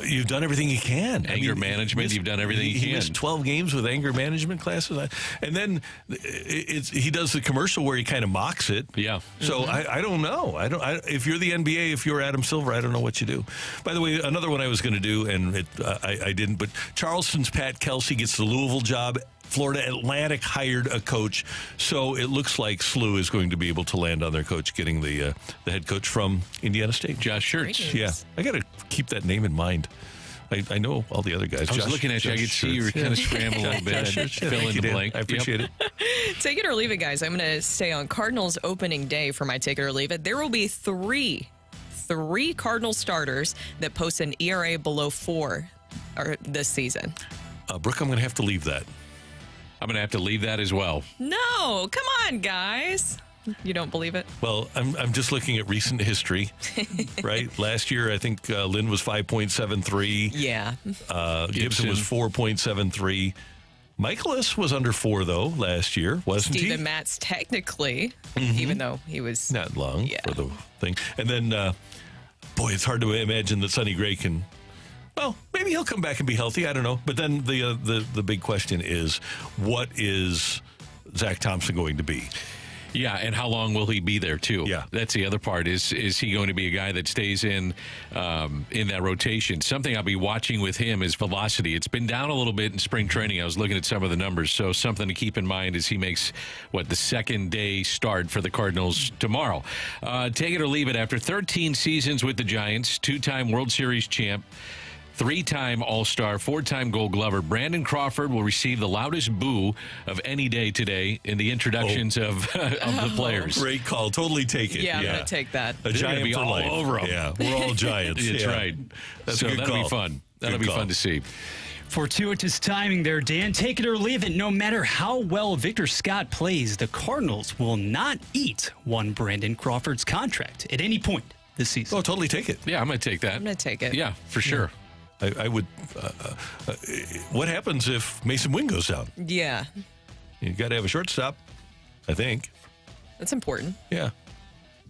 You've done everything you can. Anger I mean, management, missed, you've done everything you he can. He missed twelve games with anger management classes. And then it's, he does the commercial where he kind of mocks it. Yeah. So mm-hmm. I, I don't know. I don't. I, if you're the N B A, if you're Adam Silver, I don't know what you do. By the way, another one I was going to do, and it, uh, I, I didn't, but Charleston's Pat Kelsey gets the Louisville job. Florida Atlantic hired a coach, so it looks like S L U is going to be able to land on their coach, getting the uh, the head coach from Indiana State, Josh Schertz. Yeah, I got to keep that name in mind. I, I know all the other guys. I was Josh, looking at Josh you. I could see you were kind of scrambling a little bit. Josh, Josh, yeah, fill in the blank. I appreciate yep. it. Take it or leave it, guys. I'm going to stay on Cardinals opening day for my take it or leave it. There will be three, three Cardinal starters that post an E R A below four or this season. Uh, Brooke, I'm going to have to leave that. I'm going to have to leave that as well. No, come on, guys. You don't believe it? Well, I'm, I'm just looking at recent history, right? Last year, I think uh, Lynn was five point seven three. Yeah. Uh, Gibson. Gibson was four point seven three. Michaelis was under four, though, last year, wasn't Steven he? Steven Matz, technically, mm-hmm. even though he was... Not long yeah. for the thing. And then, uh, boy, it's hard to imagine that Sonny Gray can... Well, maybe he'll come back and be healthy. I don't know. But then the, uh, the the big question is, what is Zach Thompson going to be? Yeah, and how long will he be there, too? Yeah. That's the other part. Is is he going to be a guy that stays in um, in that rotation? Something I'll be watching with him is velocity. It's been down a little bit in spring training. I was looking at some of the numbers. So something to keep in mind as he makes, what, the second day start for the Cardinals tomorrow. Uh, take it or leave it. After thirteen seasons with the Giants, two-time World Series champ, Three-time All-Star, four-time Gold Glover, Brandon Crawford will receive the loudest boo of any day today in the introductions oh. of, of the players. Great call. Totally take it. Yeah, yeah. I'm going to take that. A They're giant be for all life. Over them. Yeah, we're all giants. That's yeah. right. That's so a good that'll call. Be fun. That'll good be call. Fun to see. Fortuitous timing there, Dan. Take it or leave it. No matter how well Victor Scott plays, the Cardinals will not eat one Brandon Crawford's contract at any point this season. Oh, totally take it. Yeah, I'm going to take that. I'm going to take it. Yeah, for sure. Yeah. I, I would. Uh, uh, what happens if Mason Wynn goes down? Yeah, you got to have a shortstop. I think that's important. Yeah.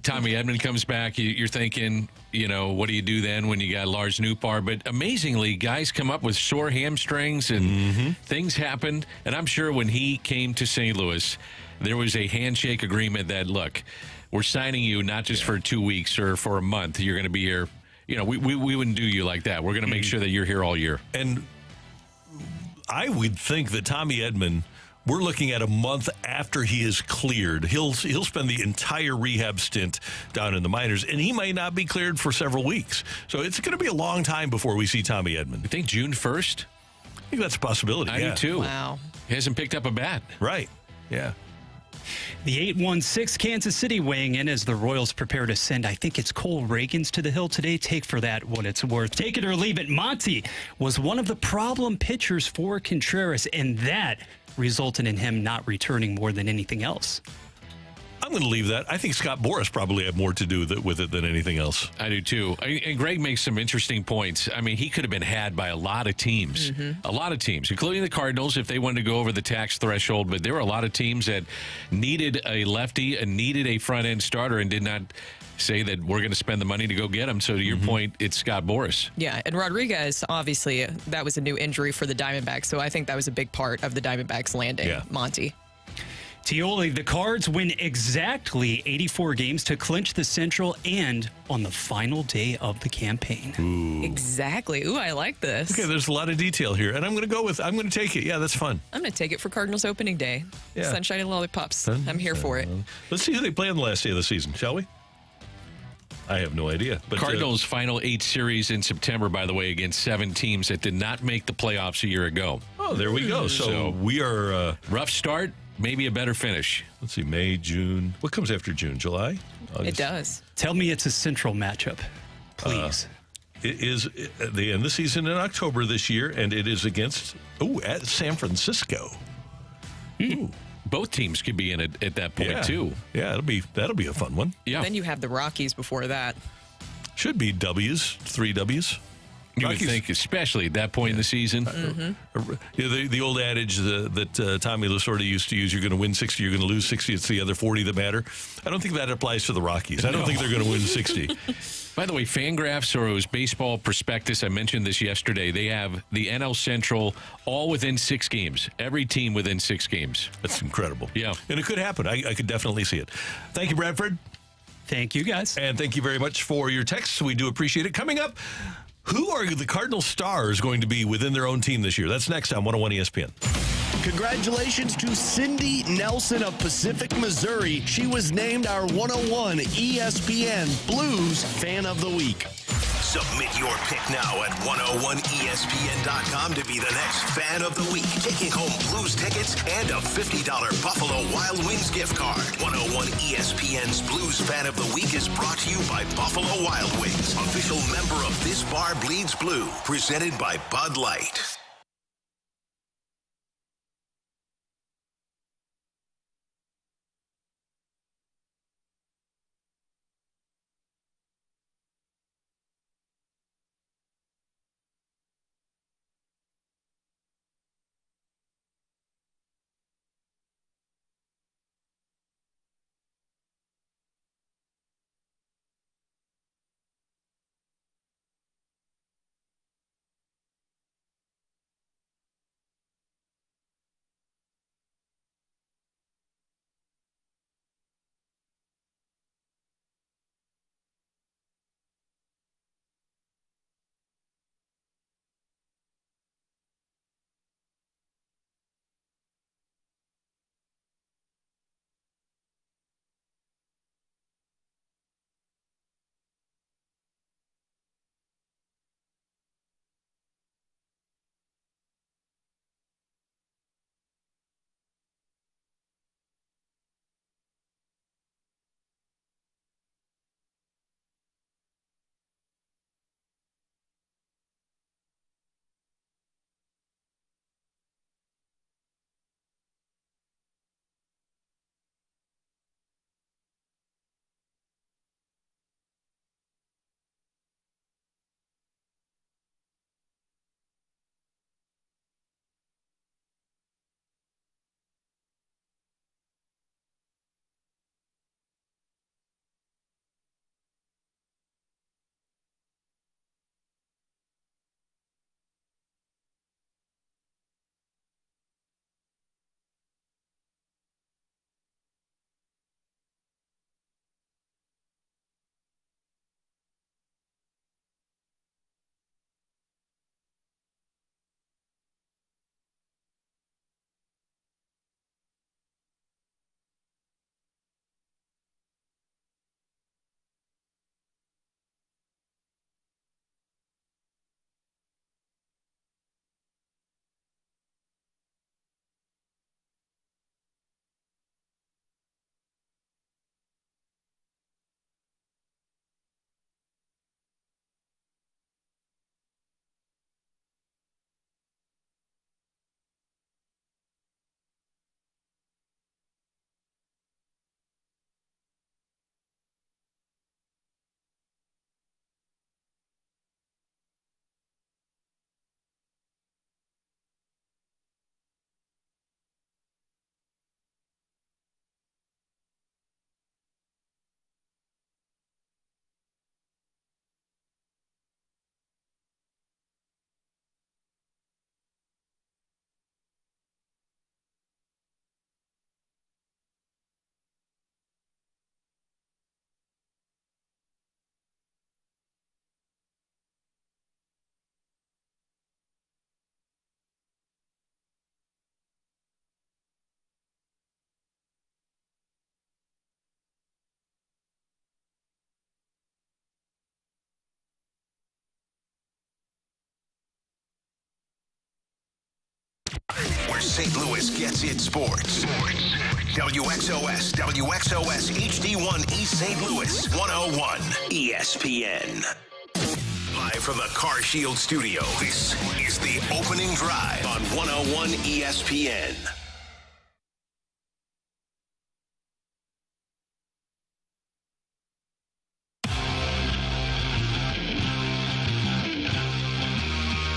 Tommy Edman comes back. You, you're thinking, you know, what do you do then when you got Lars Nootbaar? But amazingly, guys come up with sore hamstrings and mm-hmm. things happened. And I'm sure when he came to Saint Louis, there was a handshake agreement that look, we're signing you not just yeah. for two weeks or for a month. You're going to be here. You know, we, we, we wouldn't do you like that. We're going to make sure that you're here all year. And I would think that Tommy Edman, we're looking at a month after he is cleared. He'll, he'll spend the entire rehab stint down in the minors, and he might not be cleared for several weeks. So it's going to be a long time before we see Tommy Edman. You think June first? I think that's a possibility. I yeah. do, too. Wow. He hasn't picked up a bat. Right. Yeah. The eight one six Kansas City weighing in as the Royals prepare to send, I think it's Cole Reagans to the hill today. Take for that what it's worth. Take it or leave it. Monty was one of the problem pitchers for Contreras, and that resulted in him not returning more than anything else. I'm going to leave that. I think Scott Boras probably had more to do with it than anything else. I do, too. And Greg makes some interesting points. I mean, he could have been had by a lot of teams, mm-hmm. a lot of teams, including the Cardinals if they wanted to go over the tax threshold. But there were a lot of teams that needed a lefty and needed a front-end starter and did not say that we're going to spend the money to go get him. So to your mm-hmm. point, it's Scott Boras. Yeah, and Rodriguez, obviously, that was a new injury for the Diamondbacks. So I think that was a big part of the Diamondbacks landing, yeah. Monty. Tioli, the Cards win exactly eighty-four games to clinch the Central and on the final day of the campaign. Ooh. Exactly. Ooh, I like this. Okay, there's a lot of detail here, and I'm going to go with, I'm going to take it. Yeah, that's fun. I'm going to take it for Cardinals opening day. Yeah. Sunshine and lollipops. Sunshine. I'm here for it. Let's see who they play on the last day of the season, shall we? I have no idea. But Cardinals' uh, final eight series in September, by the way, against seven teams that did not make the playoffs a year ago. Oh, there we go. So, so we are... Uh, rough start. Maybe a better finish. Let's see, May, June. What comes after June? July? August? It does. Tell me it's a Central matchup, please. Uh, it is at the end of the season in October this year, and it is against, oh, at San Francisco. Mm. Ooh. Both teams could be in it at that point, yeah. too. Yeah, it'll be, that'll be a fun one. Yeah. Then you have the Rockies before that. Should be W's, three W's. You Rockies. Would think, especially at that point yeah. in the season. Mm-hmm. yeah, the, the old adage the, that uh, Tommy Lasorda used to use, you're going to win sixty, you're going to lose sixty, it's the other forty that matter. I don't think that applies to the Rockies. I don't no. think they're going to win sixty. By the way, Fangraphs, or it was Baseball Prospectus, I mentioned this yesterday, they have the N L Central all within six games. Every team within six games. That's incredible. Yeah. And it could happen. I, I could definitely see it. Thank you, Bradford. Thank you, guys. And thank you very much for your texts. We do appreciate it. Coming up... who are the Cardinal stars going to be within their own team this year? That's next on one oh one E S P N. Congratulations to Cindy Nelson of Pacific, Missouri. She was named our one oh one E S P N Blues Fan of the Week. Submit your pick now at one oh one E S P N dot com to be the next Fan of the Week. Taking home Blues tickets and a fifty dollar Buffalo Wild Wings gift card. one oh one E S P N's Blues Fan of the Week is brought to you by Buffalo Wild Wings, official member of This Bar Bleeds Blue, presented by Bud Light. Saint Louis gets its sports. W X O S, W X O S, H D one, East Saint Louis, one oh one E S P N. Live from the Car Shield Studio, this is the opening drive on one oh one E S P N.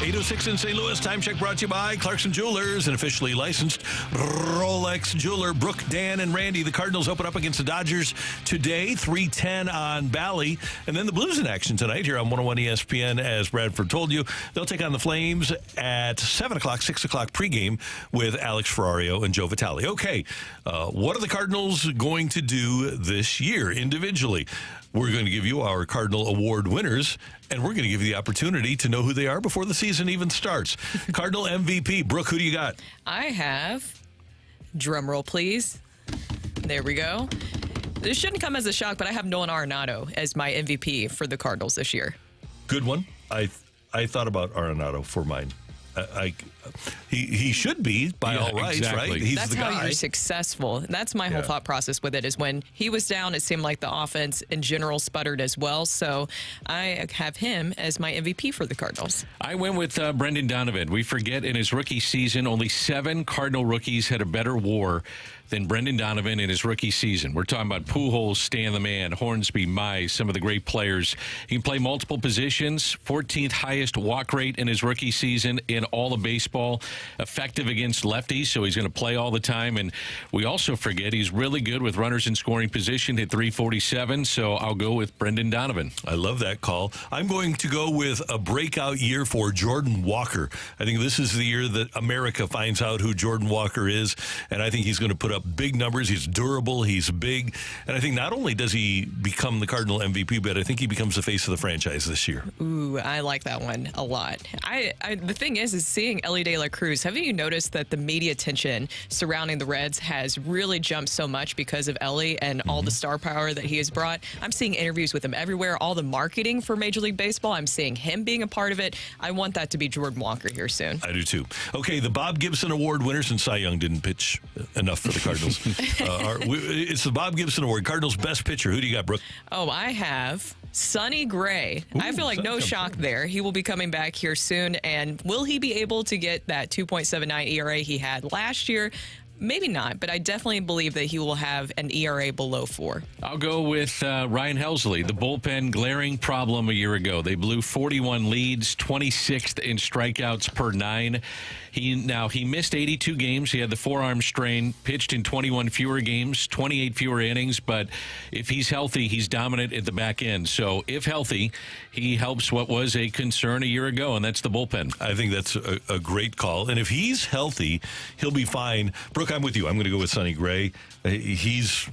eight oh six in Saint Louis. Time check brought to you by Clarkson Jewelers, an officially licensed Rolex jeweler. Brooke, Dan, and Randy. The Cardinals open up against the Dodgers today, three ten on Bally. And then the Blues in action tonight here on one oh one E S P N, as Bradford told you. They'll take on the Flames at seven o'clock, six o'clock pregame with Alex Ferrario and Joe Vitale. Okay, uh, what are the Cardinals going to do this year individually? We're going to give you our Cardinal Award winners, and we're going to give you the opportunity to know who they are before the season even starts. Cardinal M V P. Brooke, who do you got? I have, drum roll please. There we go. This shouldn't come as a shock, but I have Nolan Arenado as my M V P for the Cardinals this year. Good one. I I thought about Arenado for mine. I, I, he, he should be by yeah, all rights, exactly. Right? He's That's the guy. How you're successful. That's my whole yeah. thought process with it, is when he was down, it seemed like the offense in general sputtered as well. So I have him as my M V P for the Cardinals. I went with uh, Brendan Donovan. We forget in his rookie season, only seven Cardinal rookies had a better W A R than Brendan Donovan in his rookie season. We're talking about Pujols, Stan the Man, Hornsby, Mize, some of the great players. He can play multiple positions, fourteenth highest walk rate in his rookie season in all of baseball, effective against lefties, so he's going to play all the time. And we also forget he's really good with runners in scoring position, hit three forty-seven, so I'll go with Brendan Donovan. I love that call. I'm going to go with a breakout year for Jordan Walker. I think this is the year that America finds out who Jordan Walker is, and I think he's going to put up big numbers. He's durable, he's big, and I think not only does he become the Cardinal M V P, but I think he becomes the face of the franchise this year. Ooh, I like that one a lot. I, I the thing is, is seeing Ellie De La Cruz, haven't you noticed that the media attention surrounding the Reds has really jumped so much because of Ellie and mm-hmm. all the star power that he has brought? I'm seeing interviews with him everywhere, all the marketing for Major League Baseball. I'm seeing him being a part of it. I want that to be Jordan Walker here soon. I do too. Okay, the Bob Gibson Award winners, and Cy Young didn't pitch enough for the Cardinals. uh, are, we, it's the Bob Gibson Award. Cardinals best pitcher. Who do you got, Brooke? Oh, I have Sonny Gray. Ooh, I feel like no shock through. there. He will be coming back here soon. And will he be able to get that two point seven nine E R A he had last year? Maybe not, but I definitely believe that he will have an E R A below four. I'll go with uh, Ryan Helsley, the bullpen glaring problem a year ago. They blew forty-one leads, twenty-sixth in strikeouts per nine. He, now, he missed eighty-two games. He had the forearm strain, pitched in twenty-one fewer games, twenty-eight fewer innings. But if he's healthy, he's dominant at the back end. So if healthy, he helps what was a concern a year ago, and that's the bullpen. I think that's a, a great call. And if he's healthy, he'll be fine. Brooke, I'm with you. I'm going to go with Sonny Gray. He's...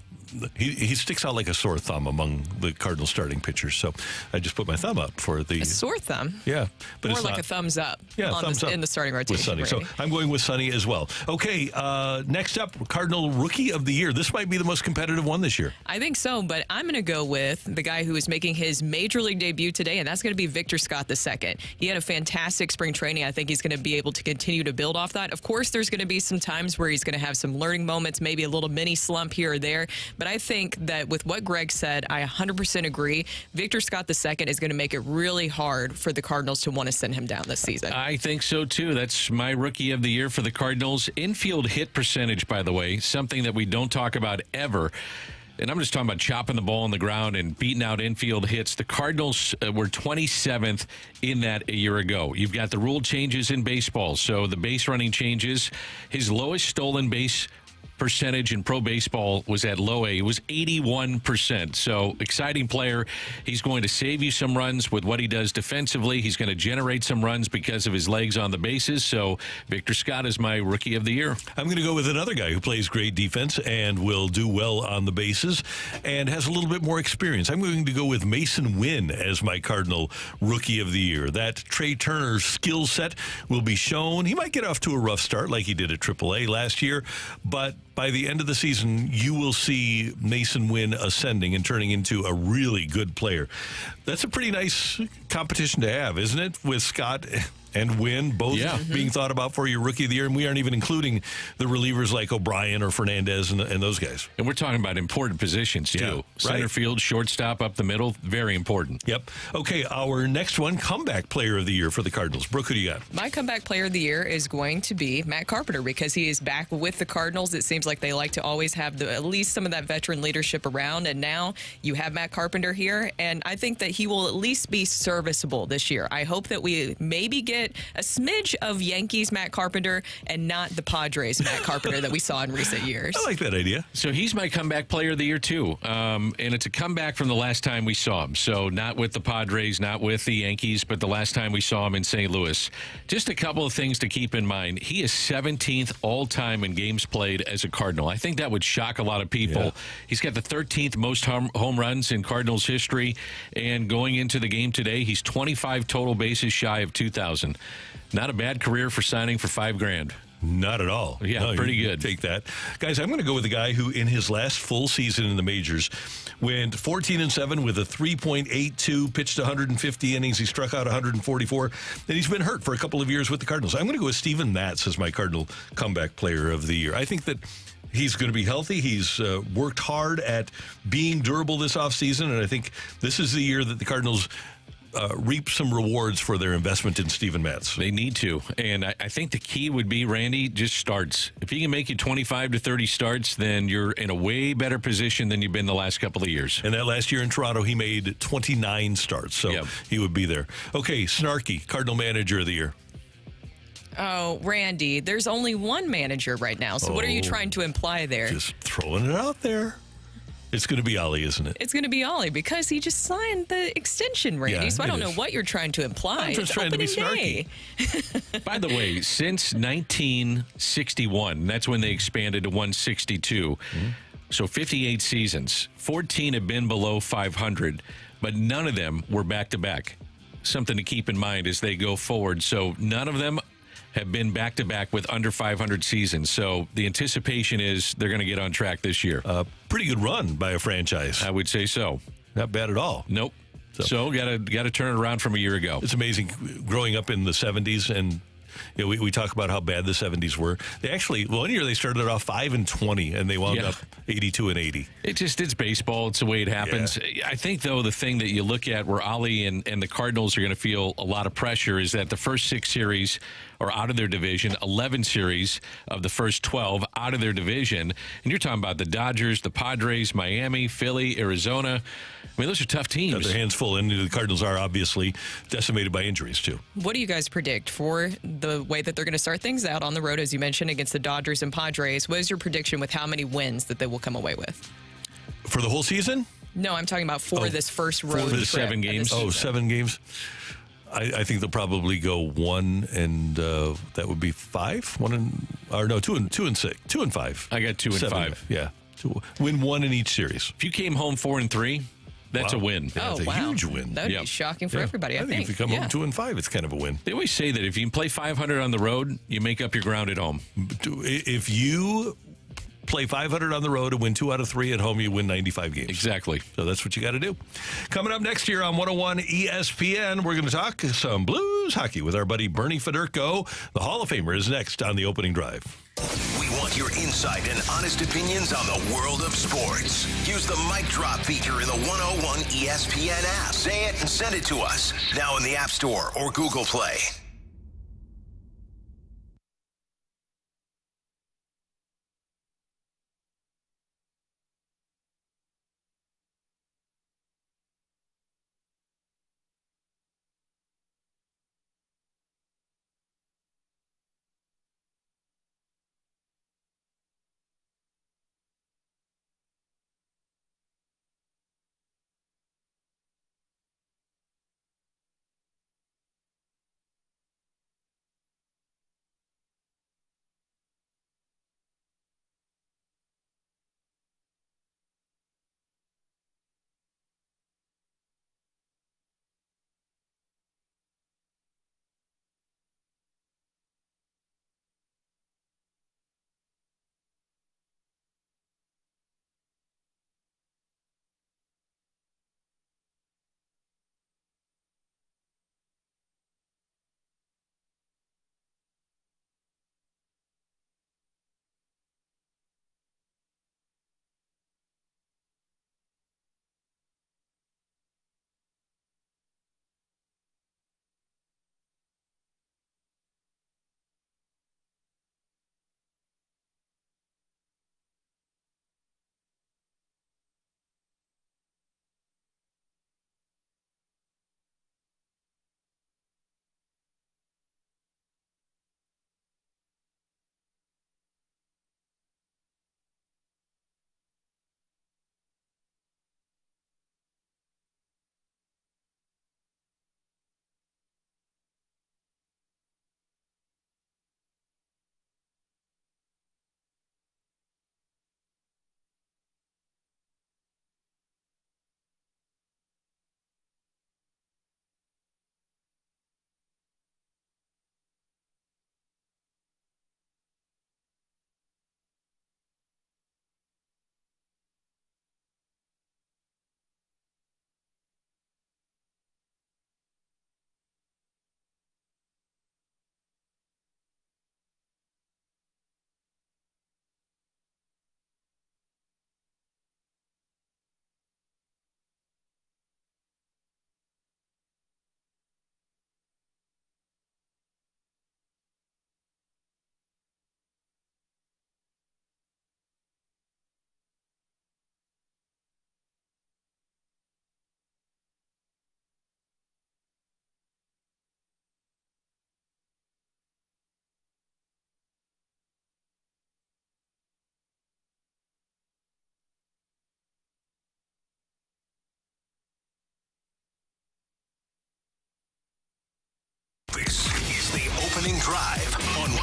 He, he sticks out like a sore thumb among the Cardinals starting pitchers. So I just put my thumb up for the... A sore thumb? Yeah. But More it's like not, a thumbs up. Yeah, on thumbs the, up. In the starting rotation. With Sonny. So I'm going with Sonny as well. Okay, uh, next up, Cardinal Rookie of the Year. This might be the most competitive one this year. I think so, but I'm going to go with the guy who is making his Major League debut today, and that's going to be Victor Scott the second. He had a fantastic spring training. I think he's going to be able to continue to build off that. Of course, there's going to be some times where he's going to have some learning moments, maybe a little mini slump here or there, but But I think that with what Greg said, I one hundred percent agree. Victor Scott the second is going to make it really hard for the Cardinals to want to send him down this season. I think so, too. That's my Rookie of the Year for the Cardinals. Infield hit percentage, by the way, something that we don't talk about ever. And I'm just talking about chopping the ball on the ground and beating out infield hits. The Cardinals were twenty-seventh in that a year ago. You've got the rule changes in baseball, so the base running changes. His lowest stolen base percentage in pro baseball was at low A. It was eighty-one percent. So exciting player. He's going to save you some runs with what he does defensively. He's going to generate some runs because of his legs on the bases. So Victor Scott is my Rookie of the Year. I'm going to go with another guy who plays great defense and will do well on the bases and has a little bit more experience. I'm going to go with Mason Wynn as my Cardinal Rookie of the Year. That Trey Turner skill set will be shown. He might get off to a rough start like he did at triple A last year, but by the end of the season, you will see Mason Wynn ascending and turning into a really good player. That's a pretty nice competition to have, isn't it, with Scott and Wynn, both yeah. being thought about for your Rookie of the Year, and we aren't even including the relievers like O'Brien or Fernandez and, and those guys. And we're talking about important positions, too. Yeah, center right. field, shortstop, up the middle, very important. Yep. Okay, our next one, comeback player of the year for the Cardinals. Brooke, who do you got? My comeback player of the year is going to be Matt Carpenter, because he is back with the Cardinals. It seems like they like to always have the, at least some of that veteran leadership around, and now you have Matt Carpenter here, and I think that he will at least be serviceable this year. I hope that we maybe get a smidge of Yankees Matt Carpenter and not the Padres Matt Carpenter that we saw in recent years. I like that idea. So he's my comeback player of the year, too, um, and it's a comeback from the last time we saw him. So not with the Padres, not with the Yankees, but the last time we saw him in Saint Louis. Just a couple of things to keep in mind. He is seventeenth all-time in games played as a Cardinal. I think that would shock a lot of people. Yeah. He's got the thirteenth most home, home runs in Cardinals history, and going into the game today, he's twenty-five total bases shy of two thousand. Not a bad career for signing for five grand. Not at all. Yeah, no, pretty good. Take that. Guys, I'm going to go with a guy who, in his last full season in the majors, went fourteen and seven with a three point eight two, pitched one hundred fifty innings. He struck out one hundred forty-four, and he's been hurt for a couple of years with the Cardinals. I'm going to go with Steven Matz as my Cardinal comeback player of the year. I think that he's going to be healthy. He's uh, worked hard at being durable this offseason, and I think this is the year that the Cardinals Uh, reap some rewards for their investment in Steven Matz. They need to. And I, I think the key would be, Randy, just starts. If he can make you twenty-five to thirty starts, then you're in a way better position than you've been the last couple of years. And that last year in Toronto, he made twenty-nine starts, so yep. he would be there. Okay, Snarky, Cardinal Manager of the Year. Oh, Randy, there's only one manager right now, so oh, what are you trying to imply there? Just throwing it out there. It's going to be Ollie, isn't it? It's going to be Ollie, because he just signed the extension, Randy. Yeah, so I don't is. know what you're trying to imply. I'm just it's trying to be snarky. By the way, since nineteen sixty-one, that's when they expanded to one sixty-two. Mm-hmm. So fifty-eight seasons, fourteen have been below five hundred, but none of them were back-to-back. Something to keep in mind as they go forward. So none of them have been back-to-back with under five hundred seasons. So the anticipation is they're going to get on track this year. Uh, pretty good run by a franchise. I would say so. Not bad at all. Nope. So, so got to got to turn it around from a year ago. It's amazing growing up in the seventies, and you know, we, we talk about how bad the seventies were. They actually, well, one year they started off five and twenty, and they wound yeah. up eighty-two and eighty. It just, it's baseball. It's the way it happens. Yeah. I think, though, the thing that you look at where Ollie and, and the Cardinals are going to feel a lot of pressure is that the first six series are out of their division, eleven series of the first twelve out of their division. And you're talking about the Dodgers, the Padres, Miami, Philly, Arizona. I mean, those are tough teams. Got their hands full, and the Cardinals are obviously decimated by injuries, too. What do you guys predict for the way that they're going to start things out on the road, as you mentioned, against the Dodgers and Padres? What is your prediction with how many wins that they will come away with? For the whole season? No, I'm talking about for oh, this first road trip. Seven games. Oh, seven games. I, I think they'll probably go one and uh, that would be five. One and or no, two and two and six, two and five. I got two and Seven, five. Yeah, two, win one in each series. If you came home four and three, that's wow. a win. Yeah, oh, that's wow. a huge win. That would yep. be shocking for yeah. everybody. I, I think. think if you come yeah. home two and five, it's kind of a win. They always say that if you can play five hundred on the road, you make up your ground at home. If you play five hundred on the road and win two out of three at home, you win ninety-five games. Exactly. So that's what you got to do. Coming up next year on one oh one E S P N, we're going to talk some Blues hockey with our buddy Bernie Federko. The Hall of Famer is next on The Opening Drive. We want your insight and honest opinions on the world of sports. Use the mic drop feature in the one oh one E S P N app. Say it and send it to us now in the App Store or Google Play.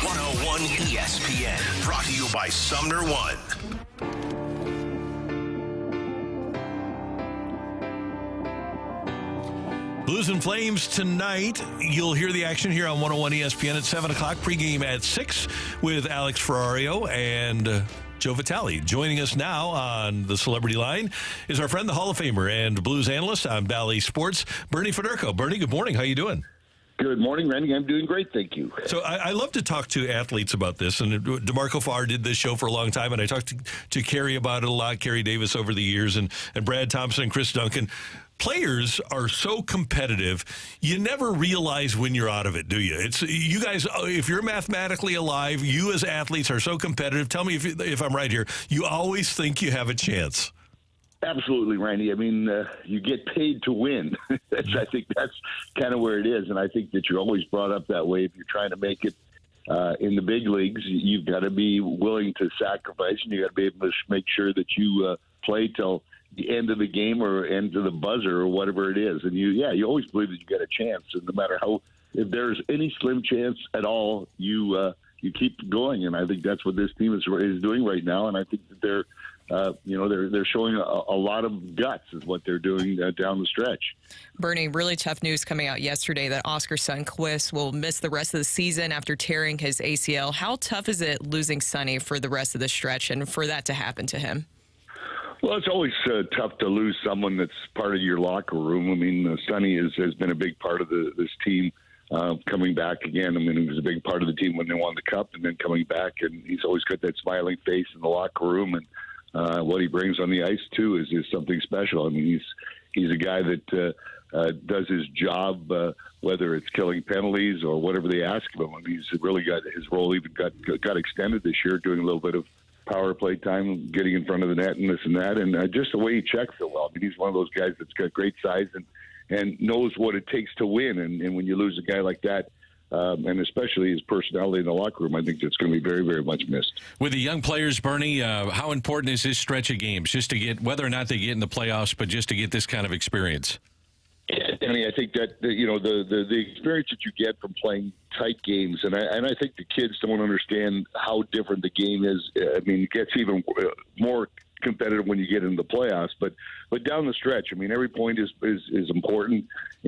one oh one E S P N, brought to you by Sumner One. Blues and Flames tonight. You'll hear the action here on one oh one E S P N at seven o'clock. Pregame at six with Alex Ferrario and uh, Joe Vitale. Joining us now on the Celebrity Line is our friend, the Hall of Famer and Blues analyst on Bally Sports, Bernie Federko. Bernie, good morning. How you doing? Good morning, Randy. I'm doing great, thank you. So I, I love to talk to athletes about this, and DeMarco Farr did this show for a long time, and I talked to, to Kerry about it a lot, Kerry Davis over the years, and, and Brad Thompson and Chris Duncan. Players are so competitive, you never realize when you're out of it, do you? It's you guys, if you're mathematically alive, you as athletes are so competitive. Tell me if, if I'm right here. You always think you have a chance. Absolutely, Randy. I mean, uh, you get paid to win. that's, I think that's kind of where it is, and I think that you're always brought up that way. If you're trying to make it uh, in the big leagues, you've got to be willing to sacrifice, and you got to be able to make sure that you uh, play till the end of the game or end of the buzzer or whatever it is. And, you, yeah, you always believe that you got a chance, and no matter how – if there's any slim chance at all, you uh, you keep going, and I think that's what this team is, is doing right now, and I think that they're – Uh, you know, they're, they're showing a, a lot of guts is what they're doing uh, down the stretch. Bernie, really tough news coming out yesterday that Oscar Sundquist will miss the rest of the season after tearing his A C L. How tough is it losing Sonny for the rest of the stretch and for that to happen to him? Well, it's always uh, tough to lose someone that's part of your locker room. I mean, uh, Sonny is, has been a big part of the, this team uh, coming back again. I mean, he was a big part of the team when they won the Cup and then coming back, and he's always got that smiling face in the locker room, and Uh, what he brings on the ice, too, is, is something special. I mean, he's he's a guy that uh, uh, does his job, uh, whether it's killing penalties or whatever they ask of him. I mean, he's really got his role even got got extended this year, doing a little bit of power play time, getting in front of the net and this and that. And uh, just the way he checks it well. I mean, he's one of those guys that's got great size and, and knows what it takes to win. And, and when you lose a guy like that, Um, and especially his personality in the locker room, I think that's going to be very, very much missed. With the young players, Bernie, uh, how important is this stretch of games, just to get, whether or not they get in the playoffs, but just to get this kind of experience? Yeah, I mean, I think that, you know, the, the, the experience that you get from playing tight games, and I, and I think the kids don't understand how different the game is. I mean, it gets even more competitive when you get into the playoffs, but but down the stretch, I mean, every point is is, is important,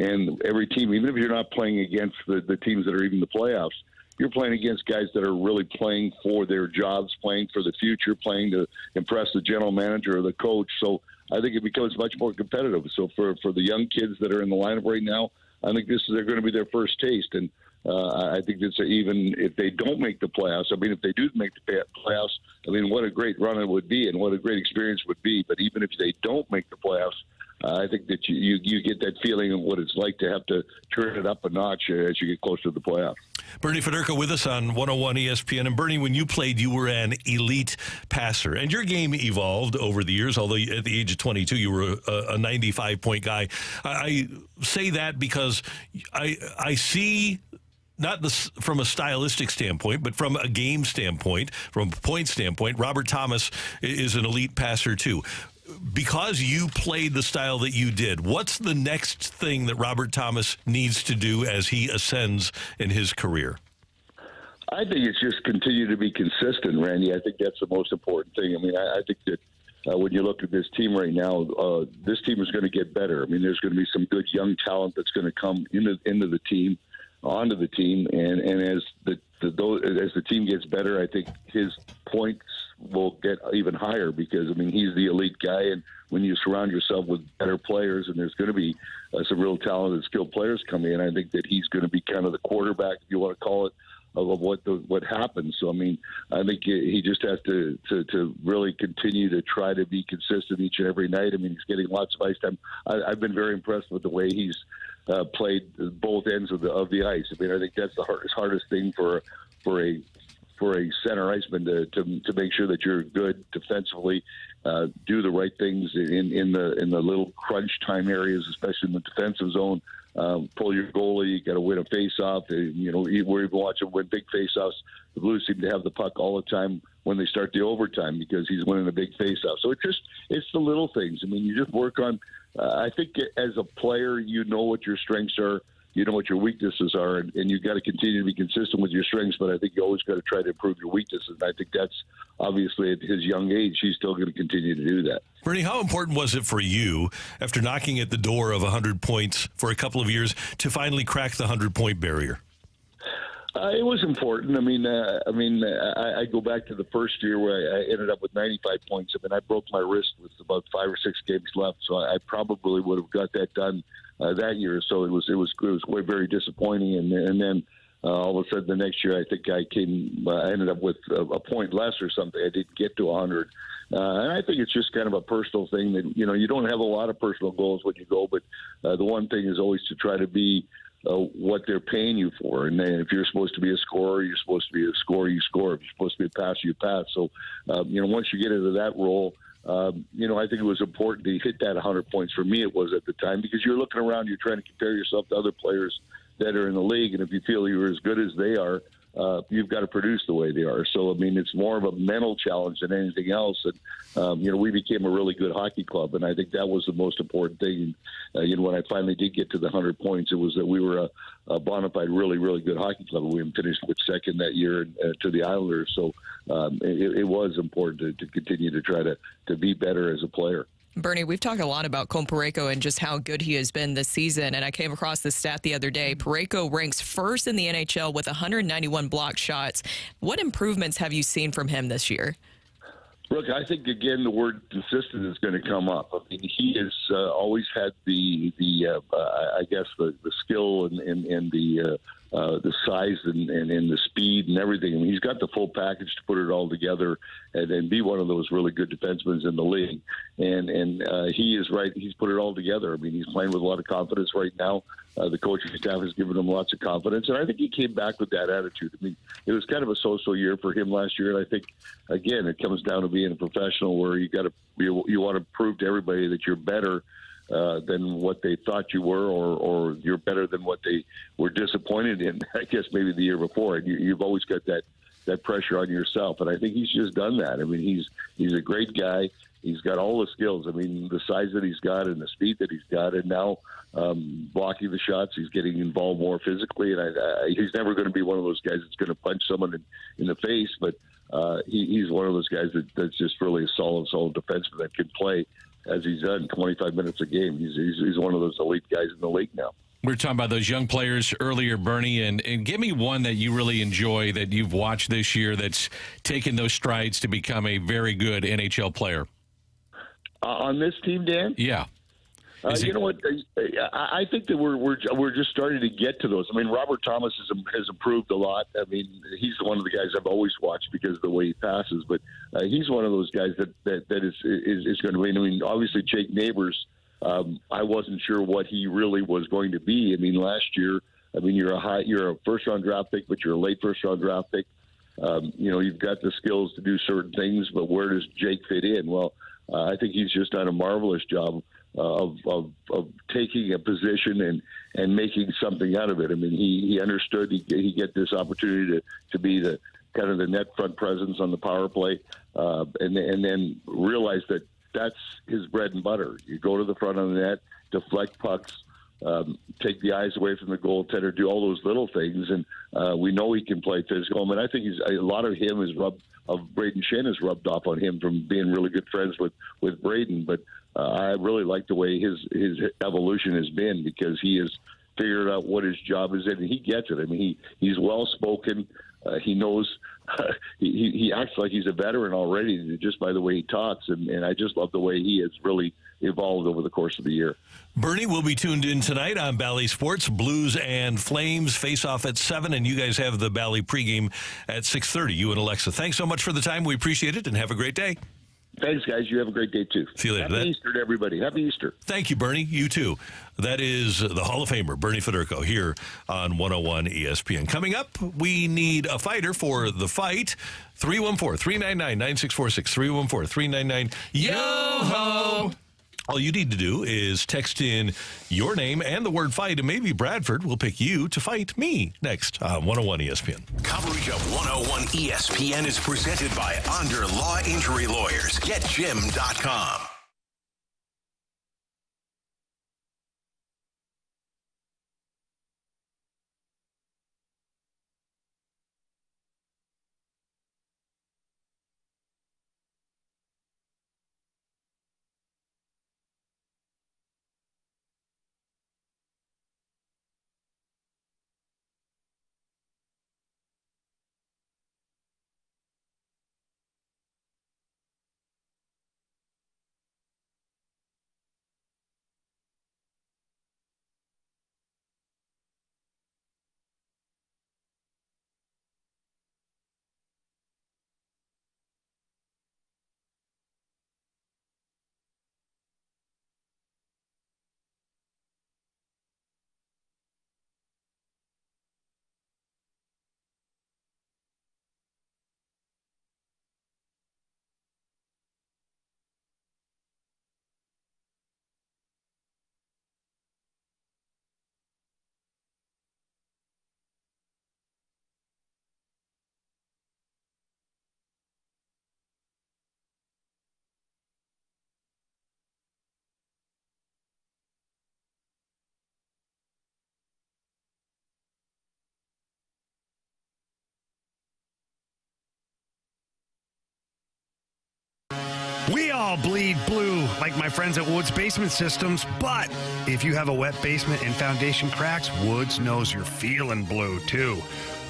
and every team, even if you're not playing against the, the teams that are even the playoffs, you're playing against guys that are really playing for their jobs, playing for the future, playing to impress the general manager or the coach. So I think it becomes much more competitive. So for, for the young kids that are in the lineup right now, I think this is they're going to be their first taste, and Uh, I think it's a, even if they don't make the playoffs, I mean, if they do make the playoffs, I mean, what a great run it would be and what a great experience would be. But even if they don't make the playoffs, uh, I think that you, you, you get that feeling of what it's like to have to turn it up a notch as you get closer to the playoffs. Bernie Federko with us on one oh one E S P N. And, Bernie, when you played, you were an elite passer. And your game evolved over the years, although at the age of twenty-two, you were a ninety-five point guy. I, I say that because I, I see – not the, from a stylistic standpoint, but from a game standpoint, from a point standpoint, Robert Thomas is an elite passer too. Because you played the style that you did, what's the next thing that Robert Thomas needs to do as he ascends in his career? I think it's just continue to be consistent, Randy. I think that's the most important thing. I mean, I, I think that Uh, when you look at this team right now, uh, this team is going to get better. I mean, there's going to be some good young talent that's going to come into into the team, onto the team, and, and as the, the those, as the team gets better, I think his points will get even higher because, I mean, he's the elite guy, and when you surround yourself with better players, and there's going to be uh, some real talented, skilled players coming in, I think that he's going to be kind of the quarterback, if you want to call it, of what the, what happens. So, I mean, I think he just has to, to, to really continue to try to be consistent each and every night. I mean, he's getting lots of ice time. I, I've been very impressed with the way he's uh, played both ends of the of the ice. I mean, I think that's the hardest, hardest thing for for a for a center iceman to, to to make sure that you're good defensively, uh, do the right things in, in the in the little crunch time areas, especially in the defensive zone. Um, pull your goalie. You got to win a face-off. You know, we're watching win big face-offs. The Blues seem to have the puck all the time when they start the overtime because he's winning a big face-off. So it's just it's the little things. I mean, you just work on. Uh, I think as a player, you know what your strengths are. you know what your weaknesses are, and, and you've got to continue to be consistent with your strengths, but I think you always got to try to improve your weaknesses. And I think that's obviously at his young age, he's still going to continue to do that. Bernie, how important was it for you, after knocking at the door of one hundred points for a couple of years, to finally crack the one hundred point barrier? Uh, it was important. I mean, uh, I mean, I, I go back to the first year where I, I ended up with ninety-five points. I mean, I broke my wrist with about five or six games left, so I, I probably would have got that done uh, that year. So it was, it was, it was way very disappointing. And and then uh, all of a sudden, the next year, I think I came, uh, I ended up with a, a point less or something. I didn't get to one hundred. Uh, and I think it's just kind of a personal thing that, you know, you don't have a lot of personal goals when you go, but uh, the one thing is always to try to be Uh, what they're paying you for. And then if you're supposed to be a scorer, you're supposed to be a scorer, you score. If you're supposed to be a passer, you pass. So, um, you know, once you get into that role, um, you know, I think it was important to hit that one hundred points. For me, it was at the time, because you're looking around, you're trying to compare yourself to other players that are in the league. And if you feel you're as good as they are, uh, you've got to produce the way they are. So, I mean, it's more of a mental challenge than anything else. And, um, you know, we became a really good hockey club, and I think that was the most important thing. Uh, you know, when I finally did get to the one hundred points, it was that we were a, a bona fide, really, really good hockey club. We finished with second that year uh, to the Islanders. So um, it, it was important to, to continue to try to, to be better as a player. Bernie, we've talked a lot about Colton Parayko and just how good he has been this season, and I came across this stat the other day. Parayko ranks first in the N H L with one hundred ninety-one block shots. What improvements have you seen from him this year? Brooke, I think, again, the word consistent is going to come up. I mean, he has uh, always had the, the uh, I guess, the, the skill and, and, and the uh, uh, the size and, and, and the speed and everything. I mean, he's got the full package to put it all together and, and be one of those really good defensemen in the league. And, and uh, he is right. He's put it all together. I mean, he's playing with a lot of confidence right now. Uh, the coaching staff has given him lots of confidence, and I think he came back with that attitude. I mean, it was kind of a social year for him last year, and I think, again, it comes down to being a professional where you got to you, you want to prove to everybody that you're better uh, than what they thought you were, or, or you're better than what they were disappointed in, I guess, maybe the year before. And you, you've always got that, that pressure on yourself, and I think he's just done that. I mean, he's he's a great guy. He's got all the skills. I mean, the size that he's got and the speed that he's got, and now um, blocking the shots, he's getting involved more physically. And I, I, he's never going to be one of those guys that's going to punch someone in, in the face, but uh, he, he's one of those guys that, that's just really a solid, solid defenseman that can play, as he's done, twenty-five minutes a game. He's, he's, he's one of those elite guys in the league now. We were talking about those young players earlier, Bernie, and, and give me one that you really enjoy that you've watched this year that's taken those strides to become a very good N H L player. Uh, on this team, Dan? Yeah. Uh, you it... know what? I, I think that we're, we're we're just starting to get to those. I mean, Robert Thomas has, has improved a lot. I mean, he's one of the guys I've always watched because of the way he passes. But uh, he's one of those guys that, that, that is, is, is going to win. I mean, obviously, Jake Neighbors, um, I wasn't sure what he really was going to be. I mean, last year, I mean, you're a, high, you're a first-round draft pick, but you're a late first-round draft pick. Um, you know, you've got the skills to do certain things, but where does Jake fit in? Well, Uh, I think he's just done a marvelous job uh, of, of of taking a position and, and making something out of it. I mean, he, he understood he he get this opportunity to, to be the kind of the net front presence on the power play, uh, and and then realize that that's his bread and butter. You go to the front of the net, deflect pucks, um, take the eyes away from the goaltender, do all those little things, and uh, we know he can play physical. I mean, I think he's a lot of him is rubbed. Of Braden Shen has rubbed off on him from being really good friends with, with Braden. But uh, I really like the way his, his evolution has been, because he has figured out what his job is in, and he gets it. I mean, he, he's well-spoken. Uh, he knows uh, – he, he acts like he's a veteran already just by the way he talks, and, and I just love the way he has really evolved over the course of the year. Bernie, we'll be tuned in tonight on Bally Sports. Blues and Flames face-off at seven, and you guys have the Bally pregame at six thirty, you and Alexa. Thanks so much for the time. We appreciate it, and have a great day. Thanks, guys. You have a great day, too. See you later. Happy that, Easter to everybody. Happy Easter. Thank you, Bernie. You, too. That is the Hall of Famer, Bernie Federico, here on one oh one E S P N. Coming up, we need a fighter for the fight. three one four, three nine nine, nine six four six, three one four, three nine nine, yo-ho. All you need to do is text in your name and the word fight, and maybe Bradford will pick you to fight me next on one oh one E S P N. Coverage of one oh one E S P N is presented by Onder Law Injury Lawyers. Get Jim dot com. We all bleed blue, like my friends at Woods Basement Systems, but if you have a wet basement and foundation cracks, Woods knows you're feeling blue, too.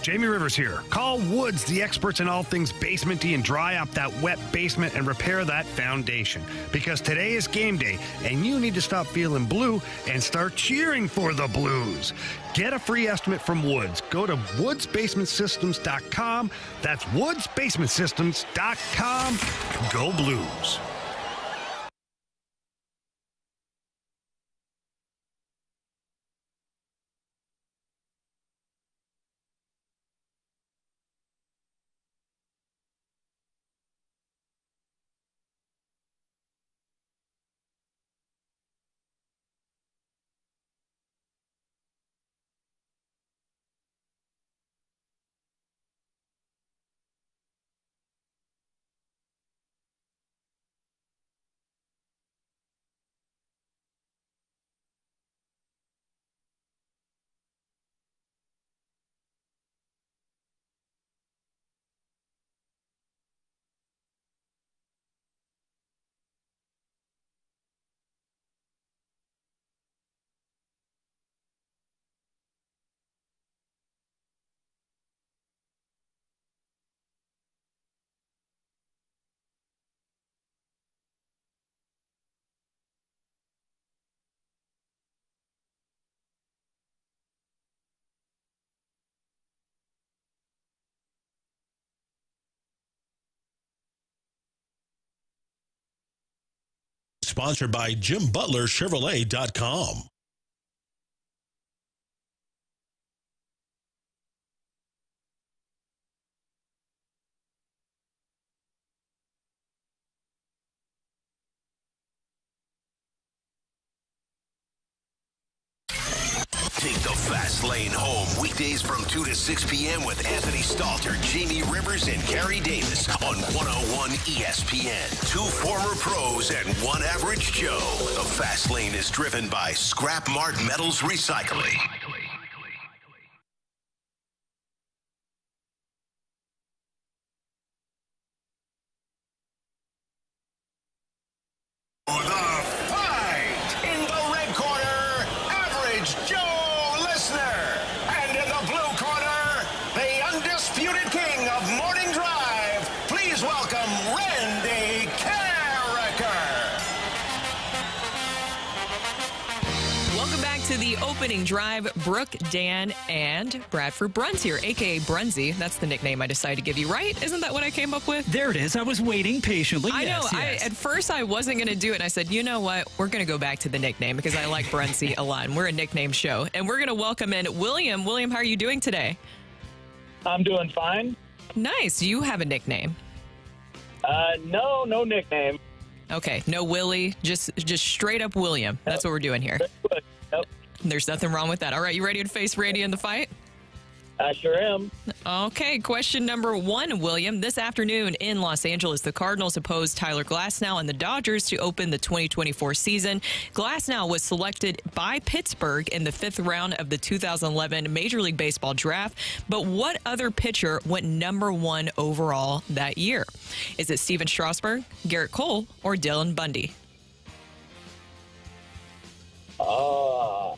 Jamie Rivers here. Call Woods, the experts in all things basementy, and dry up that wet basement and repair that foundation. Because today is game day, and you need to stop feeling blue and start cheering for the Blues. Get a free estimate from Woods. Go to woods basement systems dot com. That's woods basement systems dot com. Go Blues. Sponsored by Jim Butler Chevrolet dot com. Take the fast lane home weekdays from two to six p m with Anthony Stalter, Jamie Rivers, and Carrie Davis on one oh one E S P N. Two former pros and one average Joe. The fast lane is driven by Scrap Mart Metals Recycling. Opening drive, Brooke, Dan, and Bradford Bruns here, a k a. Brunsy. That's the nickname I decided to give you, right? Isn't that what I came up with? There it is. I was waiting patiently. I yes, know. Yes. I, at first, I wasn't going to do it, and I said, you know what? We're going to go back to the nickname because I like Brunsy a lot, and we're a nickname show. And we're going to welcome in William. William, how are you doing today? I'm doing fine. Nice. Do you have a nickname? Uh, no, no nickname. Okay. No Willie. Just, just straight up William. That's what we're doing here. Nope. There's nothing wrong with that. All right, you ready to face Randy in the fight? I sure am. Okay, question number one, William. This afternoon in Los Angeles, the Cardinals opposed Tyler Glasnow and the Dodgers to open the twenty twenty-four season. Glasnow was selected by Pittsburgh in the fifth round of the two thousand eleven Major League Baseball draft, but what other pitcher went number one overall that year? Is it Steven Strasburg, Garrett Cole, or Dylan Bundy? Oh... Uh...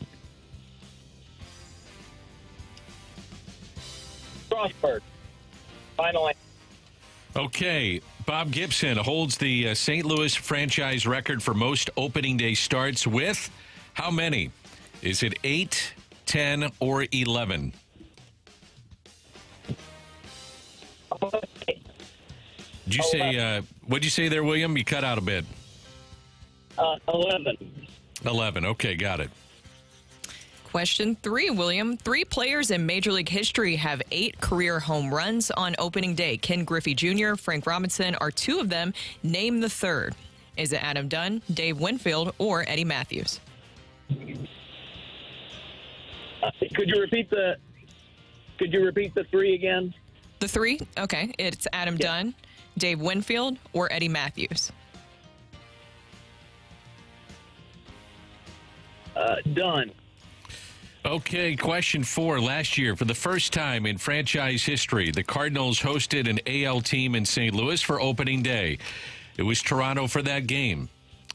Strasburg. Final answer. Okay. Bob Gibson holds the uh, Saint Louis franchise record for most opening day starts with how many? Is it eight, ten, or eleven? Did you say, uh, what did you say there, William? You cut out a bit. Uh, eleven. eleven. Okay, got it. Question three, William. Three players in Major League history have eight career home runs on opening day. Ken Griffey Junior, Frank Robinson are two of them. Name the third. Is it Adam Dunn, Dave Winfield, or Eddie Matthews? Uh, could you repeat the Could you repeat the three again? The three? Okay. It's Adam yeah. Dunn, Dave Winfield, or Eddie Matthews. Uh, Dunn. Okay, question four. Last year, for the first time in franchise history, the Cardinals hosted an A L team in Saint Louis for opening day. It was Toronto for that game.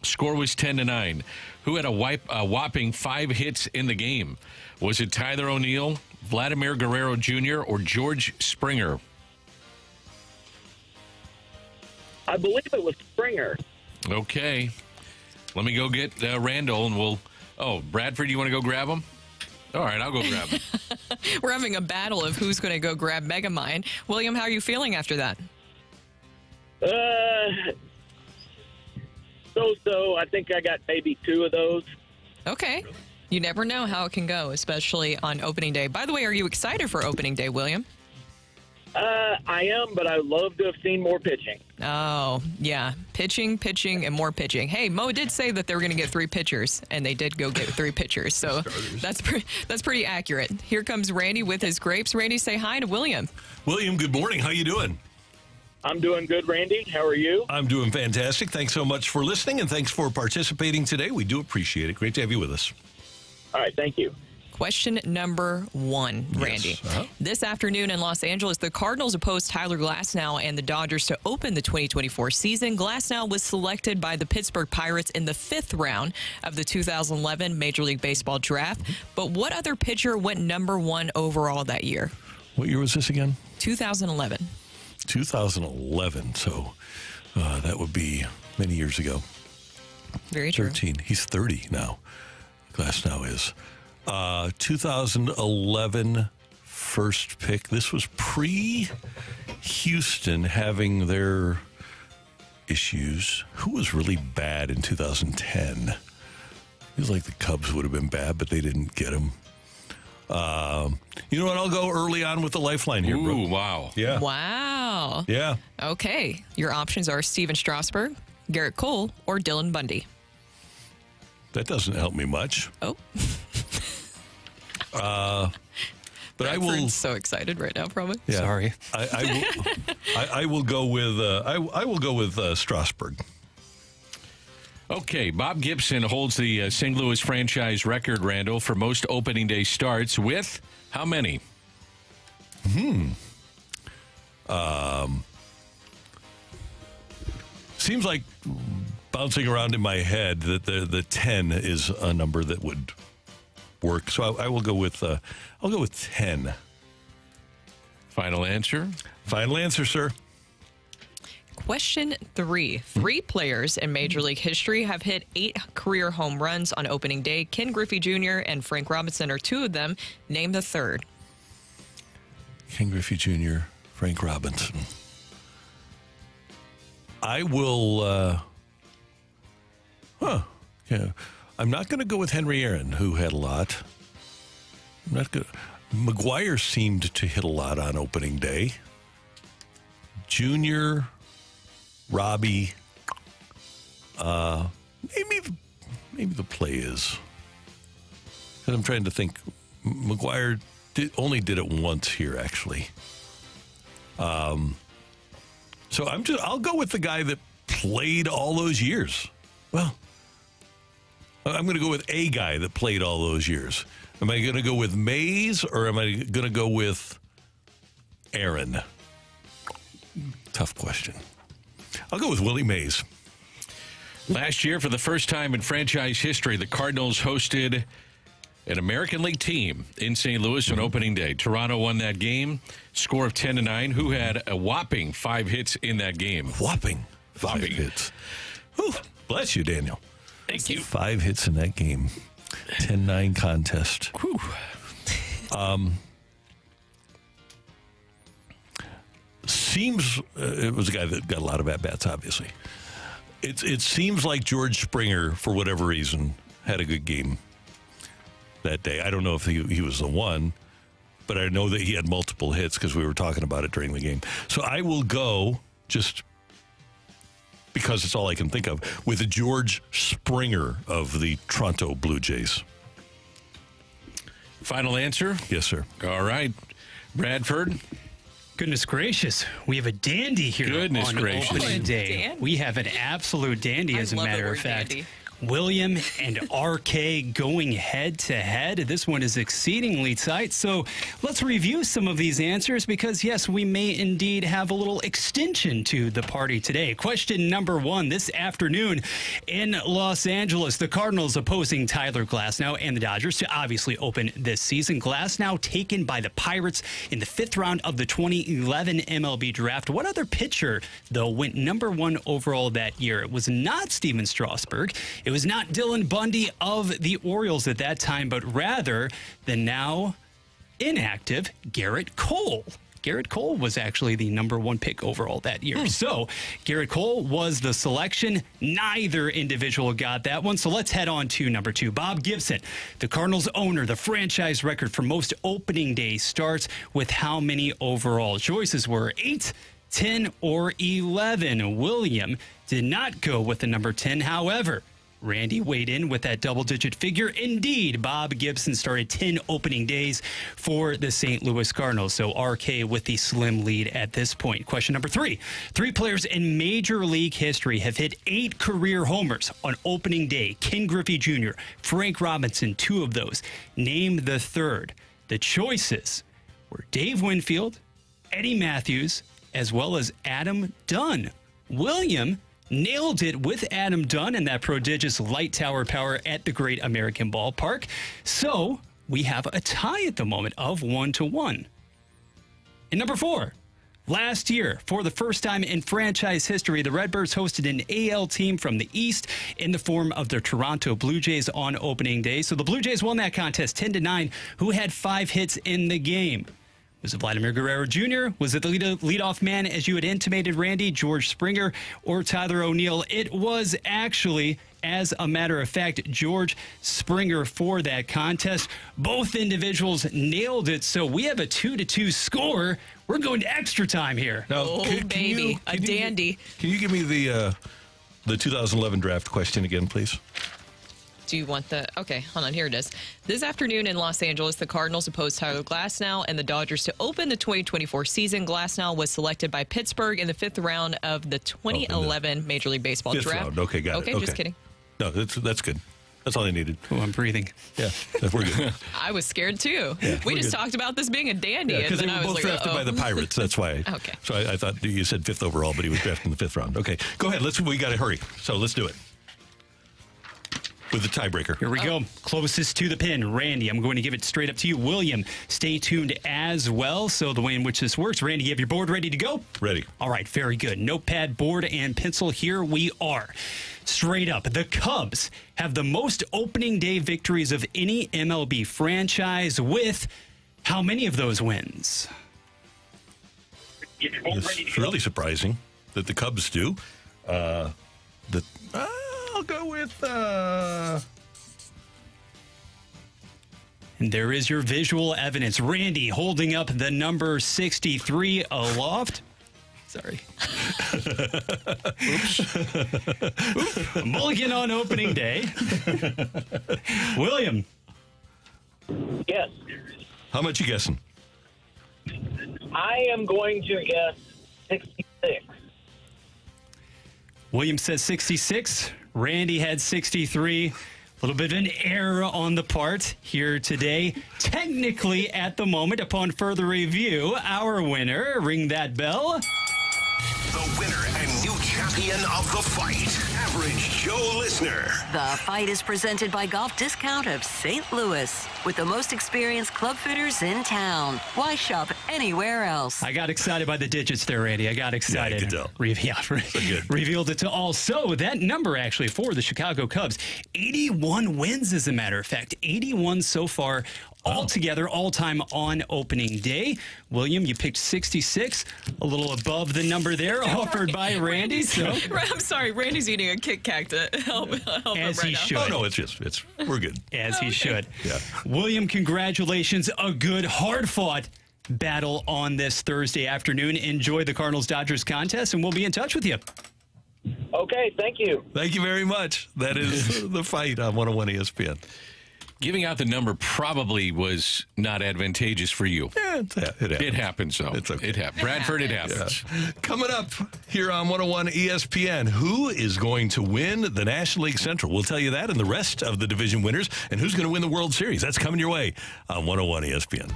Score was ten to nine. Who had a, wipe, a whopping five hits in the game? Was it Tyler O'Neill, Vladimir Guerrero Junior, or George Springer? I believe it was Springer. Okay. Let me go get uh, Randall, and we'll... Oh, Bradford, you want to go grab him? All right, I'll go grab him. We're having a battle of who's going to go grab Megamind. William, how are you feeling after that? Uh... So-so. I think I got maybe two of those. Okay. You never know how it can go, especially on opening day. By the way, are you excited for opening day, William? Uh, I am, but I would love to have seen more pitching. Oh, yeah. Pitching, pitching, and more pitching. Hey, Mo did say that they were going to get three pitchers, and they did go get three pitchers. So that's, pre that's pretty accurate. Here comes Randy with his grapes. Randy, say hi to William. William, good morning. How you doing? I'm doing good, Randy. How are you? I'm doing fantastic. Thanks so much for listening, and thanks for participating today. We do appreciate it. Great to have you with us. All right. Thank you. Question number one, Randy. Yes. Uh-huh. This afternoon in Los Angeles, the Cardinals opposed Tyler Glasnow and the Dodgers to open the twenty twenty-four season. Glasnow was selected by the Pittsburgh Pirates in the fifth round of the two thousand eleven Major League Baseball draft. Mm-hmm. But what other pitcher went number one overall that year? What year was this again? two thousand eleven. two thousand eleven, so uh, that would be many years ago. Very true. thirteen. He's thirty now. Glasnow is. Uh, two thousand eleven first pick. This was pre-Houston having their issues. Who was really bad in two thousand ten? It was like the Cubs would have been bad, but they didn't get him. Uh, you know what? I'll go early on with the lifeline here, Brooke. Ooh, wow. Yeah. Wow. Yeah. Okay. Your options are Steven Strasburg, Garrett Cole, or Dylan Bundy. That doesn't help me much. Oh. uh, but Bradford's I will. So excited right now, probably. Yeah. Sorry. I, I, will, I, I will go with. Uh, I, I will go with uh, Strasburg. Okay, Bob Gibson holds the uh, Saint Louis franchise record, Randall, for most opening day starts with how many? Hmm. Um. Seems like bouncing around in my head that the the ten is a number that would work. So I, I will go with uh, I'll go with ten. Final answer. Final answer, sir. Question three. Three players in Major League history have hit eight career home runs on opening day. Ken Griffey Junior and Frank Robinson are two of them. Name the third. Ken Griffey Junior, Frank Robinson. I will, uh, huh, yeah. I'm not going to go with Henry Aaron, who had a lot. I'm not going to. McGuire seemed to hit a lot on opening day. Junior... Robbie, uh, maybe the, maybe the play is. And I'm trying to think. McGuire did, only did it once here, actually. Um, so I'm just I'll go with the guy that played all those years. Well, I'm going to go with a guy that played all those years. Am I going to go with Mays or am I going to go with Aaron? Tough question. I'll go with Willie Mays. Last year, for the first time in franchise history, the Cardinals hosted an American League team in Saint Louis on opening day. Toronto won that game, score of ten to nine. Who had a whopping five hits in that game? Whopping five whopping. hits. Whew. Bless you, Daniel. Thank you. Five hits in that game. ten nine contest. Whew. Um... Seems uh, it was a guy that got a lot of at bats. Obviously, it's it seems like George Springer, for whatever reason, had a good game that day. I don't know if he he was the one, but I know that he had multiple hits because we were talking about it during the game. So I will go just because it's all I can think of with George Springer of the Toronto Blue Jays. Final answer? Yes, sir. All right, Bradford. Goodness gracious, we have a dandy here Goodness on gracious. opening day. We have an absolute dandy, as I a matter of fact. Dandy. William and R K going head to head. This one is exceedingly tight. So let's review some of these answers because, yes, we may indeed have a little extension to the party today. Question number one this afternoon in Los Angeles, the Cardinals opposing Tyler Glasnow and the Dodgers to obviously open this season. Glasnow taken by the Pirates in the fifth round of the twenty eleven M L B draft. What other pitcher, though, went number one overall that year? It was not Steven Strasburg. It It was not Dylan Bundy of the Orioles at that time, but rather the now inactive Garrett Cole. Garrett Cole was actually the number one pick overall that year. Hmm. So Garrett Cole was the selection. Neither individual got that one. So let's head on to number two. Bob Gibson, the Cardinals owner, the franchise record for most opening day starts with how many overall? Choices were eight, ten, or eleven. William did not go with the number ten. However, Randy weighed in with that double-digit figure. Indeed, Bob Gibson started ten opening days for the Saint Louis Cardinals, so R K with the slim lead at this point. Question number three. Three players in Major League history have hit eight career homers on opening day. Ken Griffey Junior, Frank Robinson, two of those. Name the third. The choices were Dave Winfield, Eddie Matthews, as well as Adam Dunn. William nailed it with Adam Dunn and that prodigious light tower power at the Great American Ballpark. So we have a tie at the moment of one to one. And number four, last year, for the first time in franchise history, the Redbirds hosted an A L team from the East in the form of their Toronto Blue Jays on opening day. So the Blue Jays won that contest ten to nine. Who had five hits in the game? Was it Vladimir Guerrero Junior? Was it the lead leadoff man, as you had intimated, Randy, George Springer, or Tyler O'Neill? It was actually, as a matter of fact, George Springer for that contest. Both individuals nailed it, so we have a two to two score. We're going to extra time here. Now, oh, can, baby, can you, can a you, dandy. Can you give me the, uh, the two thousand eleven draft question again, please? Do you want the... Okay, hold on. Here it is. This afternoon in Los Angeles, the Cardinals opposed Tyler Glasnow and the Dodgers to open the twenty twenty-four season. Glasnow was selected by Pittsburgh in the fifth round of the twenty eleven Major League Baseball draft. Round. Okay, got okay, it. Okay, just kidding. No, that's, that's good. That's all I needed. Oh, I'm breathing. Yeah, we're good. I was scared, too. Yeah, we just good. talked about this being a dandy. Because yeah, they were both like, drafted uh -oh. by the Pirates. That's why. Okay. So I, I thought you said fifth overall, but he was drafted in the fifth round. Okay, go ahead. Let's. We got to hurry, so let's do it. With the tiebreaker. Here we oh. go. Closest to the pin, Randy. I'm going to give it straight up to you. William, stay tuned as well. So the way in which this works, Randy, you have your board ready to go? Ready. All right, very good. Notepad, board, and pencil. Here we are. Straight up, the Cubs have the most opening day victories of any M L B franchise with how many of those wins? It's really surprising that the Cubs do. Uh, the... Uh, I'll go with, uh... And there is your visual evidence. Randy holding up the number sixty-three aloft. Sorry. Oops. Oops. Mulligan on opening day. William. Yes. How much you guessing? I am going to guess sixty-six. William says sixty-six. Randy had sixty-three, a little bit of an error on the part here today. Technically, at the moment, upon further review, our winner, ring that bell. The winner and new champion of The Fight, Average Joe Listener. The Fight is presented by Golf Discount of Saint Louis, with the most experienced club fitters in town. Why shop anywhere else? I got excited by the digits there, Randy. I got excited. Yeah, I could tell. Re yeah. So good. Revealed it to all. So that number, actually, for the Chicago Cubs, eighty-one wins, as a matter of fact. eighty-one so far. All together, all time on opening day. William, you picked sixty-six, a little above the number there offered by Randy. So I'm sorry, Randy's eating a Kit Kat to help, help As him right he now. should. Oh, no, it's just, it's, we're good. As okay. he should. Yeah. William, congratulations. A good, hard-fought battle on this Thursday afternoon. Enjoy the Cardinals-Dodgers contest, and we'll be in touch with you. Okay, thank you. Thank you very much. That is The Fight on one oh one E S P N. Giving out the number probably was not advantageous for you. Yeah, it happens. It happens, though. It's okay. It happens. Bradford, it happens. Yeah. Coming up here on one oh one E S P N, who is going to win the National League Central? We'll tell you that and the rest of the division winners and who's going to win the World Series. That's coming your way on one oh one E S P N.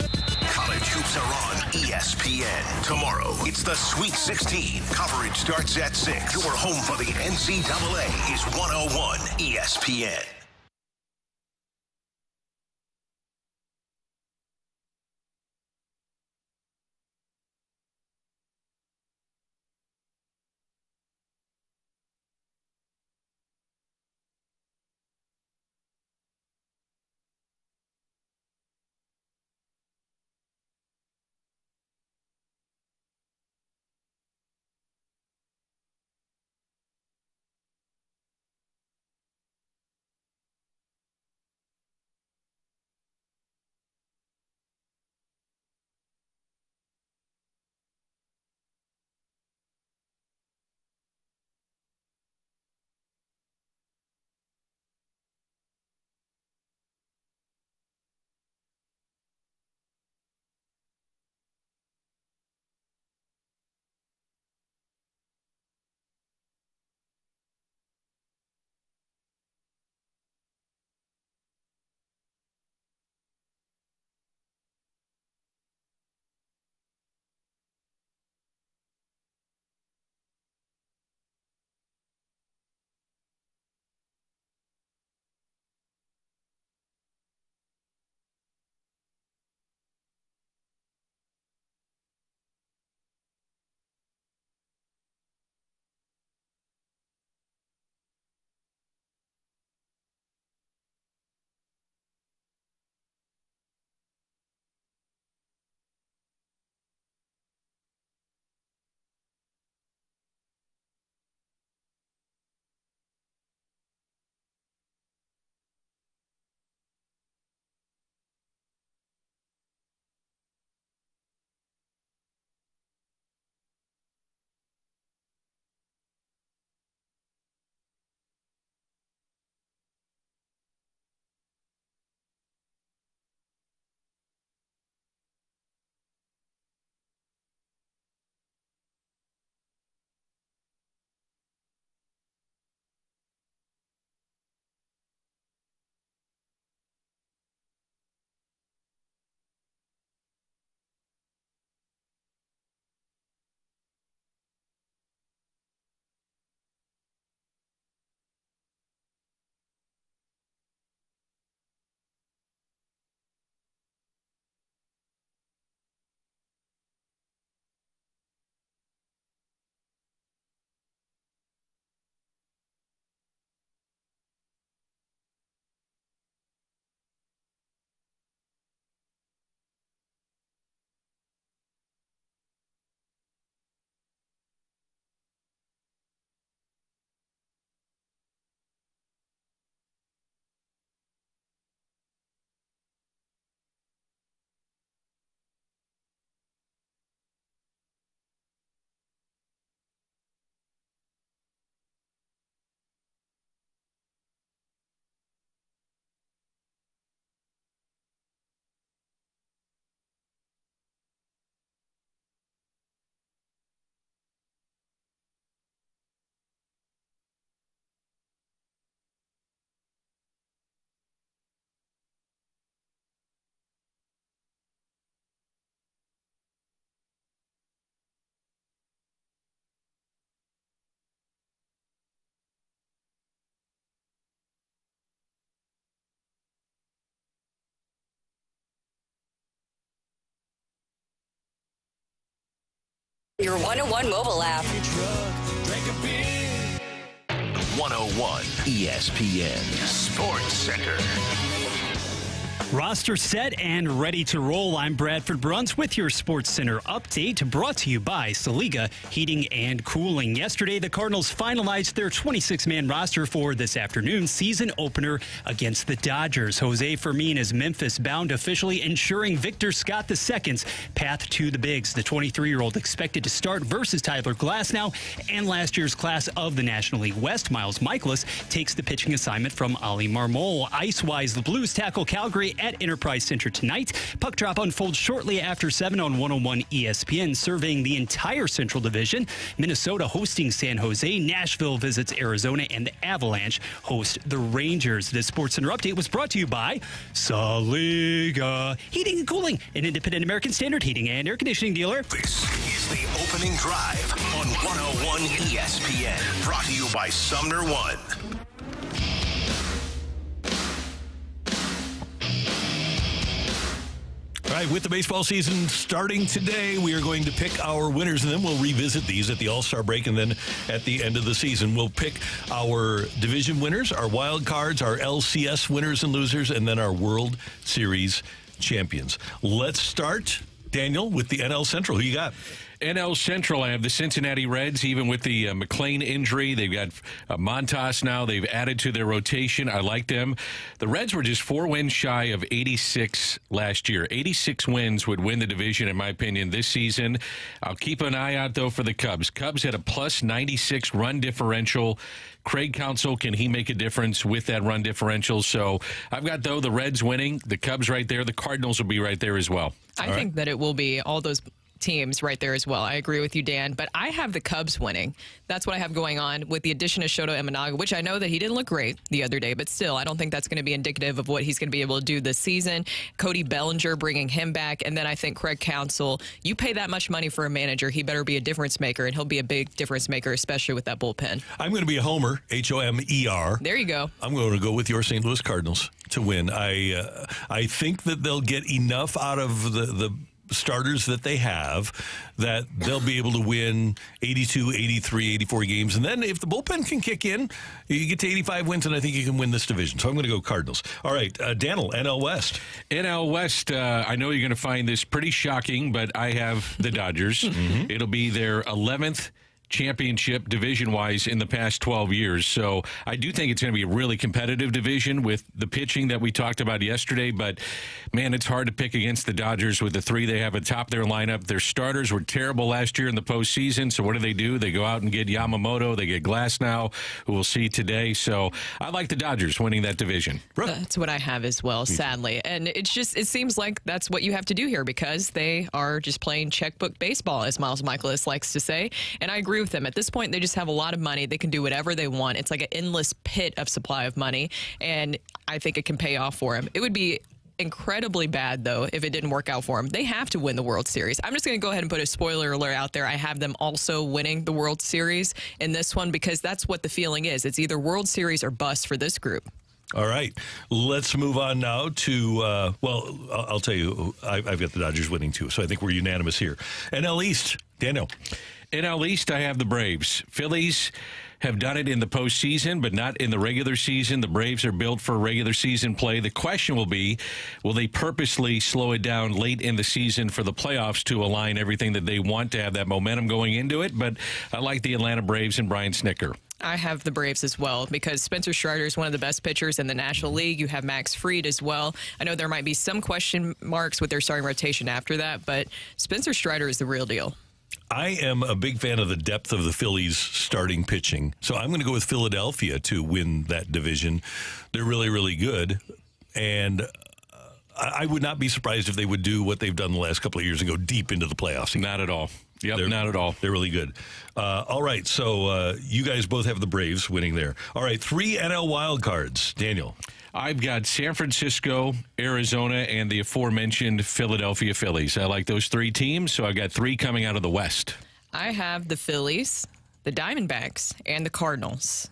College hoops are on E S P N. Tomorrow, it's the Sweet sixteen. Coverage starts at six. Your home for the N C double A is one oh one E S P N. Your one oh one mobile app. one oh one E S P N Sports Center. Roster set and ready to roll. I'm Bradford Bruns with your Sports Center update, brought to you by Saliga Heating and Cooling. Yesterday, the Cardinals finalized their twenty-six man roster for this afternoon's season opener against the Dodgers. Jose Fermin is Memphis-bound, officially ensuring Victor Scott the second's path to the bigs. The twenty-three year old expected to start versus Tyler Glasnow, and last year's class of the National League West, Miles Michaelis, takes the pitching assignment from Ollie Marmol. Ice-wise, the Blues tackle Calgary at Enterprise Center tonight. Puck drop unfolds shortly after seven on one oh one E S P N, surveying the entire Central Division. Minnesota hosting San Jose, Nashville visits Arizona, and the Avalanche host the Rangers. This SportsCenter update was brought to you by Saliga Heating and Cooling, an independent American standard heating and air conditioning dealer. This is the opening drive on one oh one E S P N, brought to you by Sumner One. All right, with the baseball season starting today, we are going to pick our winners, and then we'll revisit these at the All-Star break, and then at the end of the season, we'll pick our division winners, our wild cards, our L C S winners and losers, and then our World Series champions. Let's start, Daniel, with the N L Central. Who you got? N L Central, I have the Cincinnati Reds, even with the uh, McLean injury. They've got uh, Montas now. They've added to their rotation. I like them. The Reds were just four wins shy of eighty-six last year. eighty-six wins would win the division, in my opinion, this season. I'll keep an eye out, though, for the Cubs. Cubs had a plus ninety-six run differential. Craig Counsell, can he make a difference with that run differential? So I've got, though, the Reds winning, the Cubs right there. The Cardinals will be right there as well. I all think right. that it will be all those teams right there as well. I agree with you, Dan, but I have the Cubs winning. That's what I have going on with the addition of Shoto Imanaga, which I know that he didn't look great the other day, but still, I don't think that's going to be indicative of what he's going to be able to do this season. Cody Bellinger, bringing him back, and then I think Craig Counsell, you pay that much money for a manager, he better be a difference maker, and he'll be a big difference maker, especially with that bullpen. I'm going to be a homer, H O M E R. There you go. I'm going to go with your Saint Louis Cardinals to win. I, uh, I think that they'll get enough out of the, the starters that they have that they'll be able to win eighty-two, eighty-three, eighty-four games. And then if the bullpen can kick in, you get to eighty-five wins, and I think you can win this division. So I'm going to go Cardinals. All right, uh, Daniel, N L West. N L West, uh, I know you're going to find this pretty shocking, but I have the Dodgers. Mm-hmm. It'll be their eleventh championship division-wise in the past twelve years. So I do think it's going to be a really competitive division with the pitching that we talked about yesterday, but man, it's hard to pick against the Dodgers with the three they have atop their lineup. Their starters were terrible last year in the postseason, so what do they do? They go out and get Yamamoto, they get Glasnow, who we'll see today. So I like the Dodgers winning that division. Brooke. That's what I have as well, sadly. And it's just, it seems like that's what you have to do here, because they are just playing checkbook baseball, as Miles Michaelis likes to say, and I agree with them. At this point, they just have a lot of money. They can do whatever they want. It's like an endless pit of supply of money, and I think it can pay off for them. It would be incredibly bad, though, if it didn't work out for them. They have to win the World Series. I'm just going to go ahead and put a spoiler alert out there. I have them also winning the World Series in this one, because that's what the feeling is. It's either World Series or bust for this group. All right, let's move on now to, uh, well, I'll tell you, I've got the Dodgers winning, too, so I think we're unanimous here. N L East, Daniel. N L East, I have the Braves. Phillies have done it in the postseason, but not in the regular season. The Braves are built for regular season play. The question will be, will they purposely slow it down late in the season for the playoffs to align everything that they want to have that momentum going into it? But I like the Atlanta Braves and Brian Snicker. I have the Braves as well, because Spencer Strider is one of the best pitchers in the National League. You have Max Fried as well. I know there might be some question marks with their starting rotation after that, but Spencer Strider is the real deal. I am a big fan of the depth of the Phillies starting pitching, so I'm going to go with Philadelphia to win that division. They're really, really good, and I would not be surprised if they would do what they've done the last couple of years and go deep into the playoffs. Not at all. Yep, they're, not at all. They're really good. Uh, all right, so uh, you guys both have the Braves winning there. All right, three N L wild cards. Daniel. I've got San Francisco, Arizona, and the aforementioned Philadelphia Phillies. I like those three teams, so I've got three coming out of the West. I have the Phillies, the Diamondbacks, and the Cardinals.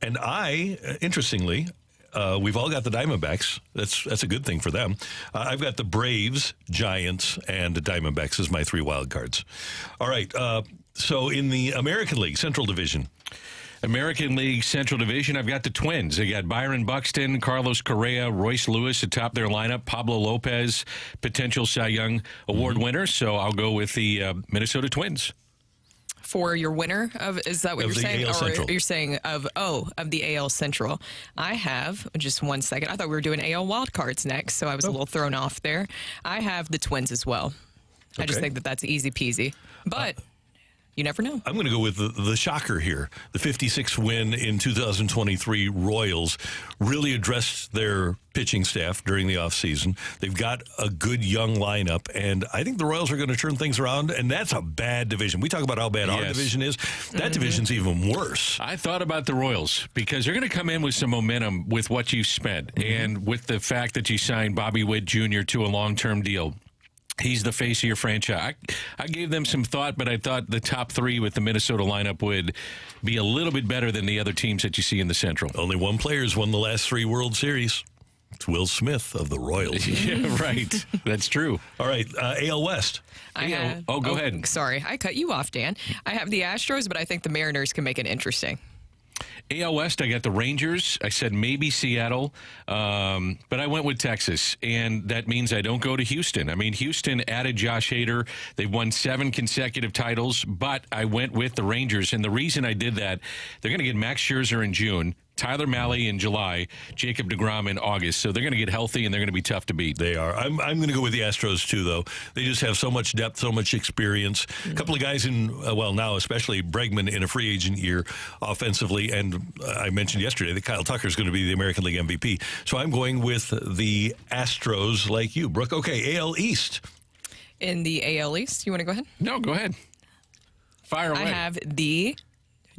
And I, interestingly, uh, we've all got the Diamondbacks. That's, that's a good thing for them. Uh, I've got the Braves, Giants, and the Diamondbacks as my three wild cards. All right, uh, so in the American League, Central Division. American League Central Division, I've got the Twins. They got Byron Buxton, Carlos Correa, Royce Lewis atop their lineup, Pablo Lopez, potential Cy Young Award mm-hmm. winner. So I'll go with the uh, Minnesota Twins. For your winner of, is that what of you're saying? Or you're saying of, oh, of the A L Central. I have, just one second, I thought we were doing A L wild cards next, so I was oh. a little thrown off there. I have the Twins as well. Okay. I just think that that's easy peasy. But... Uh, You never know. I'm going to go with the, the shocker here. The fifty-six win in two thousand twenty-three Royals really addressed their pitching staff during the offseason. They've got a good young lineup, and I think the Royals are going to turn things around, and that's a bad division. We talk about how bad yes. our division is. That mm-hmm. division's even worse. I thought about the Royals because they're going to come in with some momentum with what you've spent mm-hmm. and with the fact that you signed Bobby Witt Junior to a long-term deal. He's the face of your franchise. I, I gave them some thought, but I thought the top three with the Minnesota lineup would be a little bit better than the other teams that you see in the Central. Only one player's won the last three World Series. It's Will Smith of the Royals. Yeah, right. That's true. All right, uh, A L West. I have, oh, go oh, ahead. Sorry, I cut you off, Dan. I have the Astros, but I think the Mariners can make it interesting. A L West, I got the Rangers. I said maybe Seattle, um, but I went with Texas, and that means I don't go to Houston. I mean, Houston added Josh Hader. They've won seven consecutive titles, but I went with the Rangers, and the reason I did that, they're going to get Max Scherzer in June, Tyler Mahle in July, Jacob deGrom in August. So they're going to get healthy, and they're going to be tough to beat. They are. I'm, I'm going to go with the Astros, too, though. They just have so much depth, so much experience. Mm-hmm. A couple of guys in, uh, well, now especially Bregman in a free agent year offensively. And uh, I mentioned yesterday that Kyle Tucker is going to be the American League M V P. So I'm going with the Astros like you, Brooke. Okay, A L East. In the A L East, you want to go ahead? No, go ahead. Fire away. I have the,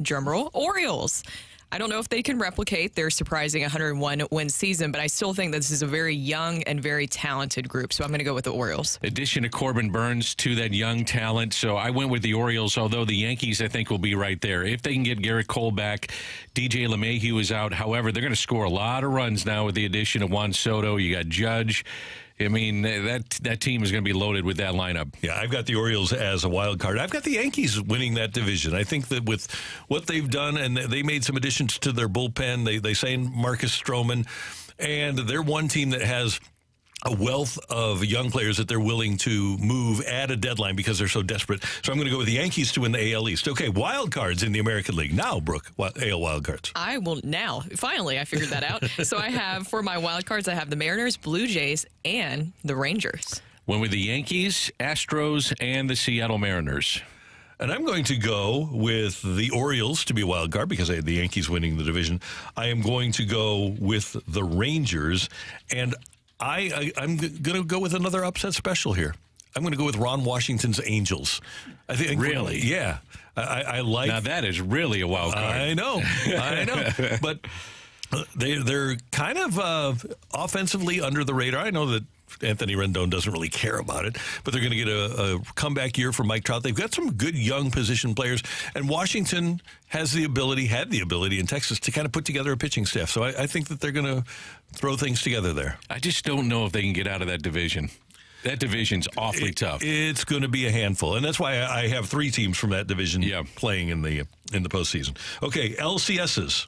drumroll, Orioles. I don't know if they can replicate their surprising one hundred one win season, but I still think that this is a very young and very talented group, so I'm going to go with the Orioles. Addition to Corbin Burns to that young talent, so I went with the Orioles, although the Yankees, I think, will be right there. If they can get Garrett Cole back, D J LeMahieu is out. However, they're going to score a lot of runs now with the addition of Juan Soto. You got Judge. I mean, that that team is going to be loaded with that lineup. Yeah, I've got the Orioles as a wild card. I've got the Yankees winning that division. I think that with what they've done, and they made some additions to their bullpen. They, they signed Marcus Stroman, and they're one team that has a wealth of young players that they're willing to move at a deadline because they're so desperate. So I'm going to go with the Yankees to win the A L East. Okay, wild cards in the American League. Now, Brooke, A L wild cards. I will now. Finally, I figured that out. So I have, for my wild cards, I have the Mariners, Blue Jays, and the Rangers. Went with the Yankees, Astros, and the Seattle Mariners. And I'm going to go with the Orioles to be a wild card because I had the Yankees winning the division. I am going to go with the Rangers, and I, I, I'm going to go with another upset special here. I'm going to go with Ron Washington's Angels. I think really, yeah. I, I like now. That is really a wild card. I know, I know. But they they're kind of uh, offensively under the radar. I know that Anthony Rendon doesn't really care about it, but they're going to get a, a comeback year for Mike Trout. They've got some good young position players, and Washington has the ability, had the ability in Texas to kind of put together a pitching staff. So I, I think that they're going to throw things together there. I just don't know if they can get out of that division. That division's awfully it, tough. It's going to be a handful, and that's why I have three teams from that division yeah. playing in the in the postseason. Okay, L C Ss.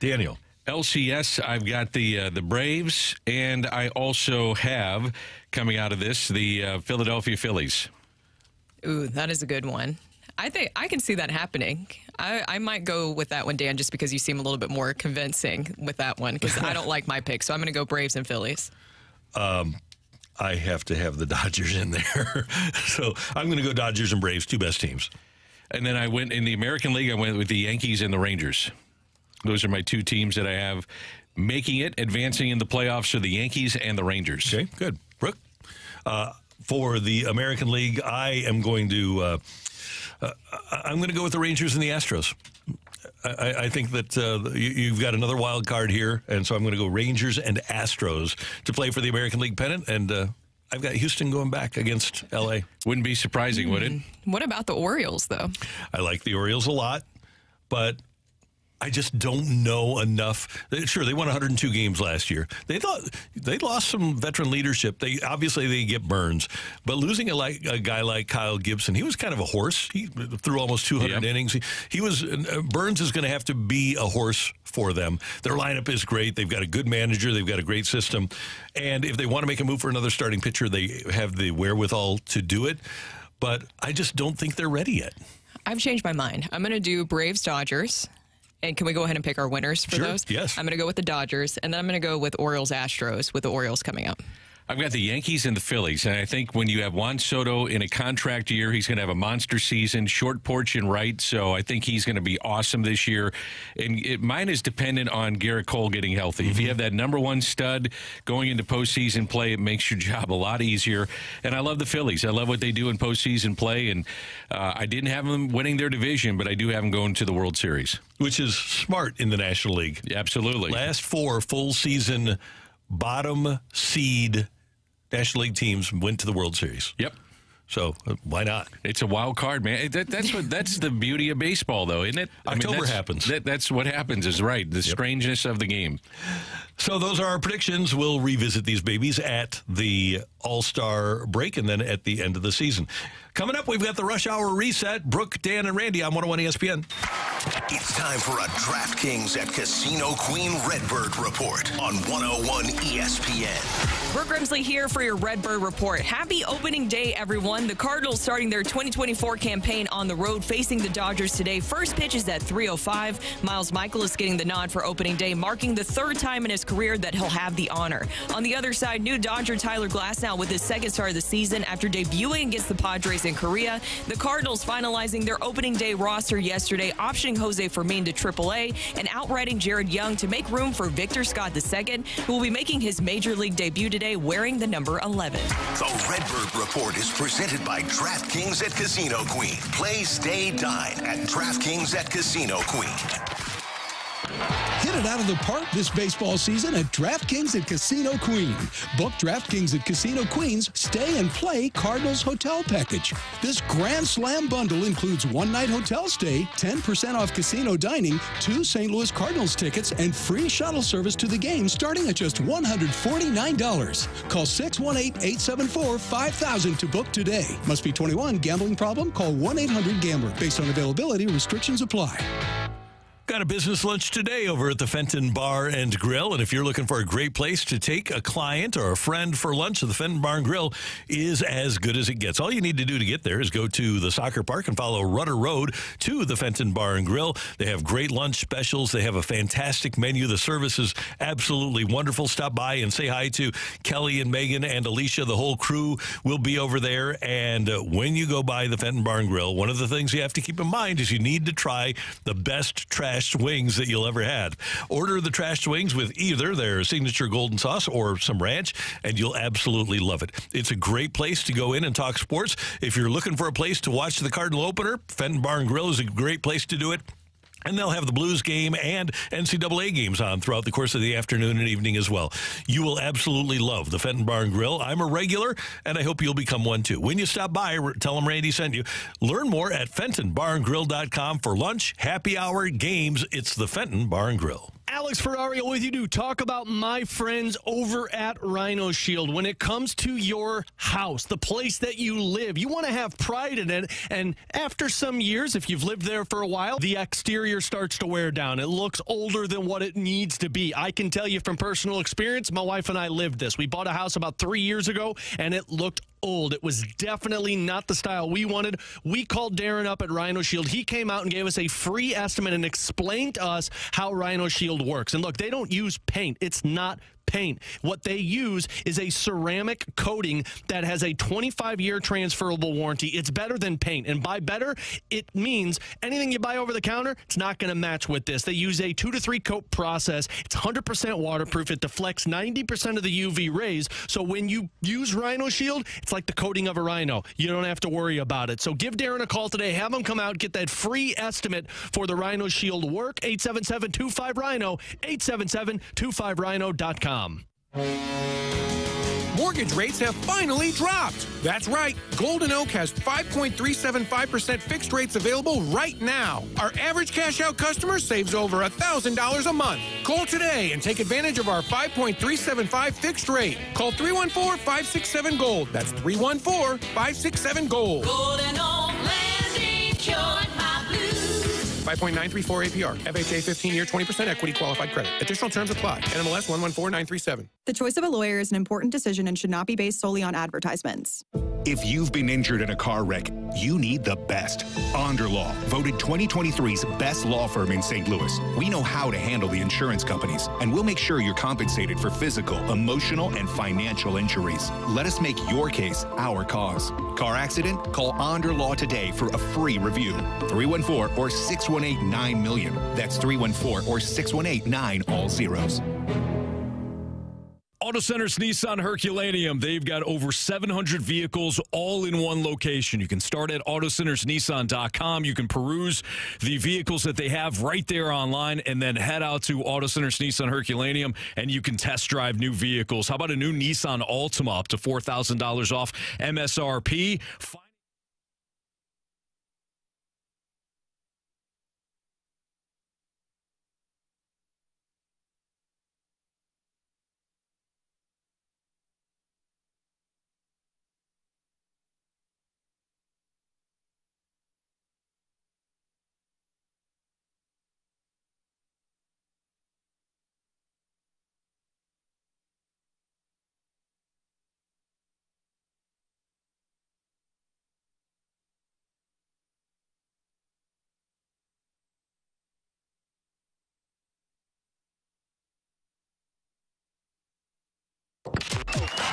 Daniel. L C S, I've got the uh, the Braves, and I also have, coming out of this, the uh, Philadelphia Phillies. Ooh, that is a good one. I think I can see that happening. I, I might go with that one, Dan, just because you seem a little bit more convincing with that one, because I don't like my pick, so I'm going to go Braves and Phillies. Um, I have to have the Dodgers in there. So I'm going to go Dodgers and Braves, two best teams. And then I went in the American League, I went with the Yankees and the Rangers. Those are my two teams that I have making it, advancing in the playoffs, are the Yankees and the Rangers. Okay, good. Brooke, uh, for the American League, I am going to uh, uh, I'm going to go with the Rangers and the Astros. I, I think that uh, you, you've got another wild card here, and so I'm going to go Rangers and Astros to play for the American League pennant, and uh, I've got Houston going back against L A Wouldn't be surprising, mm-hmm. would it? What about the Orioles, though? I like the Orioles a lot, but I just don't know enough. Sure, they won one hundred two games last year. They thought they lost some veteran leadership. They obviously they get Burns, but losing a, like, a guy like Kyle Gibson, he was kind of a horse. He threw almost two hundred yeah. innings. He, he was uh, Burns is going to have to be a horse for them. Their lineup is great. They've got a good manager. They've got a great system, and if they want to make a move for another starting pitcher, they have the wherewithal to do it. But I just don't think they're ready yet. I've changed my mind. I'm going to do Braves Dodgers. And can we go ahead and pick our winners for sure, those? Yes. I'm going to go with the Dodgers, and then I'm going to go with Orioles Astros with the Orioles coming up. I've got the Yankees and the Phillies, and I think when you have Juan Soto in a contract year, he's going to have a monster season, short porch and right, so I think he's going to be awesome this year. And it, mine is dependent on Garrett Cole getting healthy. Mm-hmm. If you have that number one stud going into postseason play, it makes your job a lot easier. And I love the Phillies. I love what they do in postseason play, and uh, I didn't have them winning their division, but I do have them going to the World Series. Which is smart in the National League. Yeah, absolutely. Last four full season bottom seed National League teams went to the World Series. Yep. So uh, why not? It's a wild card, man. That, that's what that's the beauty of baseball, though, isn't it? October I mean, that's, happens. That, that's what happens. Is right. The yep. strangeness of the game. So those are our predictions. We'll revisit these babies at the All-Star break and then at the end of the season. Coming up, we've got the Rush Hour Reset. Brooke, Dan, and Randy on one oh one E S P N. It's time for a DraftKings at Casino Queen Redbird Report on one oh one E S P N. Brooke Grimsley here for your Redbird Report. Happy opening day, everyone. The Cardinals starting their twenty twenty-four campaign on the road facing the Dodgers today. First pitch is at three oh five. Miles Michaelis getting the nod for opening day, marking the third time in his career that he'll have the honor. On the other side, new Dodger Tyler Glasnow with his second start of the season after debuting against the Padres in Korea. The Cardinals finalizing their opening day roster yesterday, optioning Jose Fermin to triple A and outrighting Jared Young to make room for Victor Scott the second, who will be making his Major League debut today wearing the number eleven. The Redbird Report is presented by DraftKings at Casino Queen. Play, stay, dine at DraftKings at Casino Queen. Hit it out of the park this baseball season at DraftKings at Casino Queen. Book DraftKings at Casino Queen's Stay and Play Cardinals Hotel Package. This Grand Slam bundle includes one-night hotel stay, ten percent off casino dining, two Saint Louis Cardinals tickets, and free shuttle service to the game starting at just one hundred forty-nine dollars. Call six one eight, eight seven four, five thousand to book today. Must be twenty-one. Gambling problem? Call one eight hundred gambler. Based on availability, restrictions apply. Got a business lunch today over at the Fenton Bar and Grill, and if you're looking for a great place to take a client or a friend for lunch, the Fenton Bar and Grill is as good as it gets. All you need to do to get there is go to the soccer park and follow Rudder Road to the Fenton Bar and Grill. They have great lunch specials. They have a fantastic menu. The service is absolutely wonderful. Stop by and say hi to Kelly and Megan and Alicia. The whole crew will be over there, and uh, when you go by the Fenton Bar and Grill, one of the things you have to keep in mind is you need to try the best trash wings that you'll ever had. Order the trashed wings with either their signature golden sauce or some ranch, and you'll absolutely love it. It's a great place to go in and talk sports. If you're looking for a place to watch the Cardinal opener, Fenton Bar and Grill is a great place to do it. And they'll have the Blues game and N C double A games on throughout the course of the afternoon and evening as well. You will absolutely love the Fenton Bar and Grill. I'm a regular, and I hope you'll become one too. When you stop by, tell them Randy sent you. Learn more at Fenton Bar and Grill dot com for lunch, happy hour, games. It's the Fenton Bar and Grill. Alex Ferrario with you to talk about my friends over at Rhino Shield. When it comes to your house, the place that you live, you want to have pride in it. And after some years, if you've lived there for a while, the exterior starts to wear down. It looks older than what it needs to be. I can tell you from personal experience, my wife and I lived this. We bought a house about three years ago, and it looked old. It was definitely not the style we wanted. We called Darren up at Rhino Shield. He came out and gave us a free estimate and explained to us how Rhino Shield works. And look, they don't use paint. It's not paint. What they use is a ceramic coating that has a twenty-five year transferable warranty. It's better than paint. And by better, it means anything you buy over the counter, it's not going to match with this. They use a two to three coat process. It's one hundred percent waterproof. It deflects ninety percent of the U V rays. So when you use Rhino Shield, it's like the coating of a rhino. You don't have to worry about it. So give Darren a call today. Have him come out, get that free estimate for the Rhino Shield work. eight seven seven, two five, R H I N O, eight seven seven, two five, R H I N O dot com. mortgage rates have finally dropped. That's right. Golden Oak has five point three seven five percent fixed rates available right now. Our average cash-out customer saves over one thousand dollars a month. Call today and take advantage of our five point three seven five fixed rate. Call three one four, five six seven, GOLD. That's three one four, five six seven, GOLD. Golden Oak Lending cured my blues. five point nine three four A P R. F H A fifteen-year, twenty percent equity qualified credit. Additional terms apply. N M L S one one four nine three seven. The choice of a lawyer is an important decision and should not be based solely on advertisements. If you've been injured in a car wreck, you need the best. Onder Law, voted twenty twenty-three's best law firm in Saint Louis. We know how to handle the insurance companies, and we'll make sure you're compensated for physical, emotional, and financial injuries. Let us make your case our cause. Car accident? Call Onder Law today for a free review. three one four or six one eight, nine million. That's three one four or six one eight, nine, all zeros. AutoCenter's Nissan Herculaneum. They've got over seven hundred vehicles all in one location. You can start at auto centers nissan dot com. You can peruse the vehicles that they have right there online, and then head out to AutoCenter's Nissan Herculaneum, and you can test drive new vehicles. How about a new Nissan Altima up to four thousand dollars off M S R P?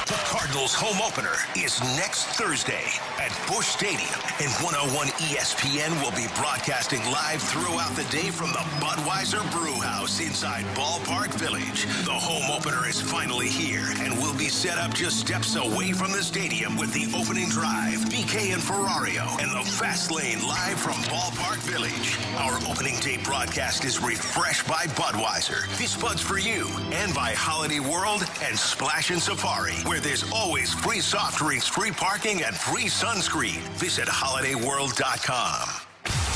The Cardinals' home opener is next Thursday at Busch Stadium, and one oh one E S P N will be broadcasting live throughout the day from the Budweiser Brewhouse inside Ballpark Village. The home opener is finally here and will be set up just steps away from the stadium with the opening drive, B K and Ferrario, and the Fast Lane live from Ballpark Village. Our opening day broadcast is refreshed by Budweiser. This Bud's for you, and by Holiday World and Splash and Safari, where there's always free soft drinks, free parking, and free sunscreen. Visit holiday world dot com.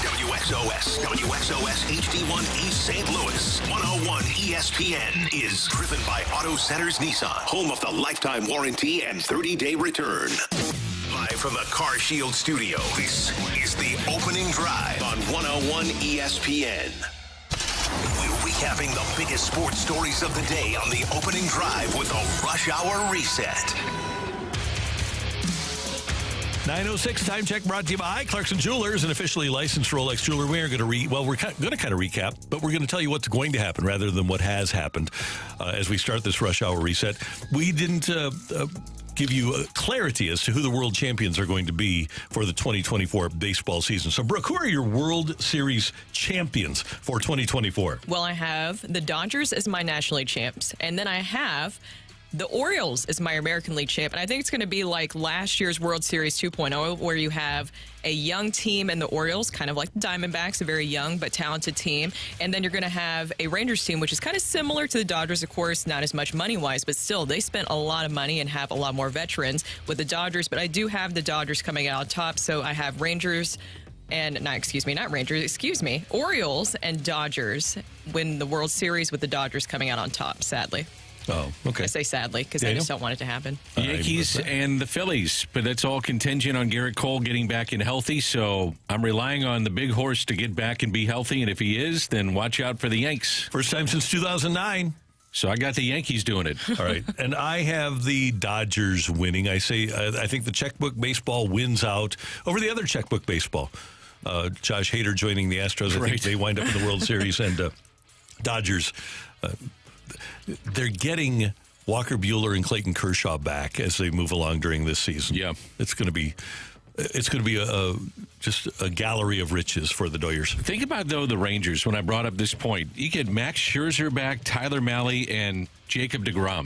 W X O S, W X O S H D one East Saint Louis. one oh one E S P N is driven by Auto Centers Nissan, home of the lifetime warranty and thirty-day return. Live from the Car Shield Studio, this is the opening drive on one oh one E S P N. Recapping the biggest sports stories of the day on the opening drive with a rush hour reset. nine oh six time check brought to you by Clarkson Jewelers, an officially licensed Rolex jeweler. We are going to re well, we're going to kind of recap, but we're going to tell you what's going to happen rather than what has happened uh, as we start this rush hour reset. We didn't. Uh, uh, give you clarity as to who the world champions are going to be for the twenty twenty-four baseball season. So, Brooke, who are your World Series champions for twenty twenty-four? Well, I have the Dodgers as my National League champs, and then I have the Orioles as my American League champ. And I think it's going to be like last year's World Series two point oh, where you have a young team in the Orioles, kind of like the Diamondbacks, a very young but talented team. And then you're going to have a Rangers team, which is kind of similar to the Dodgers, of course, not as much money-wise, but still, they spent a lot of money and have a lot more veterans with the Dodgers. But I do have the Dodgers coming out on top, so I have Rangers and, not, excuse me, not Rangers, excuse me, Orioles and Dodgers win the World Series, with the Dodgers coming out on top, sadly. Oh, okay. I say sadly, because I just don't want it to happen. The Yankees and the Phillies, but that's all contingent on Garrett Cole getting back and healthy, so I'm relying on the big horse to get back and be healthy, and if he is, then watch out for the Yanks. First time since two thousand nine. So I got the Yankees doing it. All right. And I have the Dodgers winning. I say I, I think the checkbook baseball wins out over the other checkbook baseball. Uh, Josh Hader joining the Astros. Right. I think they wind up in the World Series, and uh, Dodgers... Uh, they're getting Walker Buehler and Clayton Kershaw back as they move along during this season. Yeah, it's going to be, it's going to be a, a just a gallery of riches for the Doyers. Think about though the Rangers. When I brought up this point, you get Max Scherzer back, Tyler Mahle, and Jacob DeGrom. I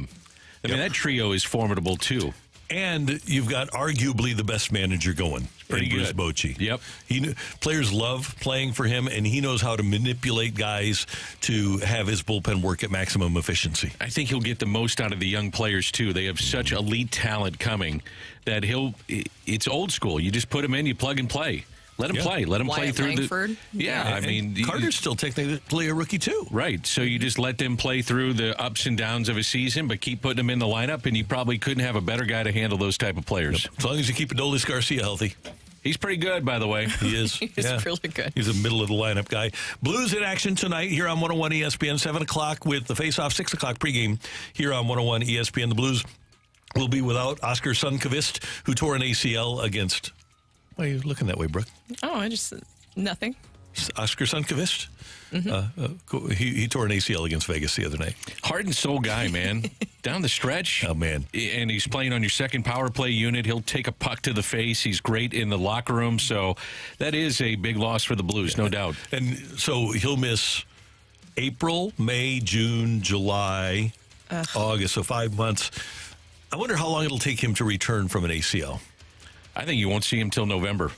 yep. mean that trio is formidable too. And you've got arguably the best manager going. Pretty good. Bruce Bochy. Yep. He, players love playing for him, and he knows how to manipulate guys to have his bullpen work at maximum efficiency. I think he'll get the most out of the young players, too. They have such elite talent coming that he'll – it's old school. You just put him in, you plug and play. Let him yeah. play. Let him Wyatt play through Langford. the. Yeah, yeah. I mean, you, Carter's still technically a rookie too. Right. So you just let them play through the ups and downs of a season, but keep putting them in the lineup, and you probably couldn't have a better guy to handle those type of players. Yep. As long as you keep Adolis Garcia healthy. He's pretty good, by the way. He is. He's yeah. really good. He's a middle of the lineup guy. Blues in action tonight here on one oh one E S P N, seven o'clock with the face-off, six o'clock pregame here on one oh one E S P N. The Blues will be without Oscar Sundqvist, who tore an A C L against... Why are you looking that way, Brooke? Oh, I just, nothing. Oscar Sundqvist. Mm-hmm. uh, uh, he, he tore an A C L against Vegas the other night. Heart and soul guy, man. Down the stretch. Oh, man. And he's playing on your second power play unit. He'll take a puck to the face. He's great in the locker room. So that is a big loss for the Blues, yeah. no doubt. And so he'll miss April, May, June, July, Ugh. August. So five months. I wonder how long it'll take him to return from an A C L. I think you won't see him till November.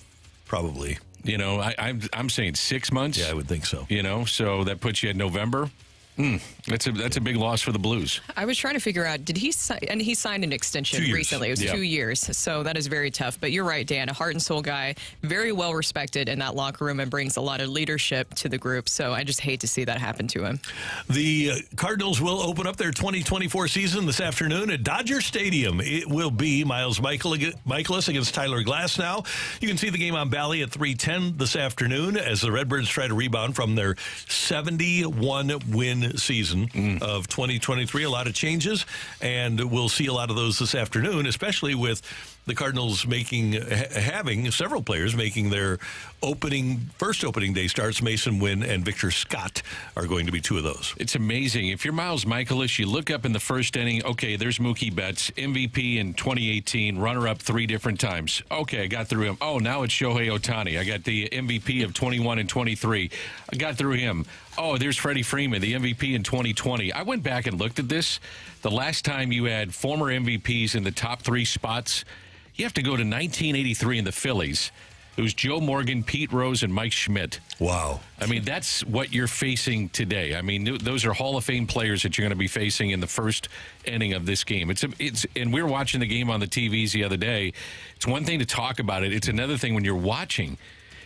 Probably. You know, I, I'm, I'm saying six months. Yeah, I would think so. You know, so that puts you at November. Mm, that's a that's a big loss for the Blues. I was trying to figure out, did he sign, and he signed an extension recently. It was yeah. two years, so that is very tough. But you're right, Dan, a heart and soul guy, very well respected in that locker room and brings a lot of leadership to the group, so I just hate to see that happen to him. The uh, Cardinals will open up their twenty twenty-four season this afternoon at Dodger Stadium. It will be Miles Michaelis against Tyler Glasnow. You can see the game on Bally at three ten this afternoon as the Redbirds try to rebound from their seventy-one win season mm. of twenty twenty-three. A lot of changes, and we'll see a lot of those this afternoon, especially with the Cardinals making ha having several players making their opening first opening day starts. Mason Wynn and Victor Scott are going to be two of those. It's amazing. If you're Miles Michaelis, you look up in the first inning, okay, there's Mookie Betts, M V P in twenty eighteen, runner-up three different times. Okay, I got through him. Oh, now it's Shohei Ohtani. I got the M V P of twenty-one and twenty-three. I got through him. Oh, there's Freddie Freeman, the M V P in twenty twenty. I went back and looked at this. The last time you had former M V Ps in the top three spots, you have to go to nineteen eighty-three in the Phillies. It was Joe Morgan, Pete Rose, and Mike Schmidt. Wow. I mean, that's what you're facing today. I mean, those are Hall of Fame players that you're going to be facing in the first inning of this game. It's a, it's, and we were watching the game on the T Vs the other day. It's one thing to talk about it. It's another thing when you're watching.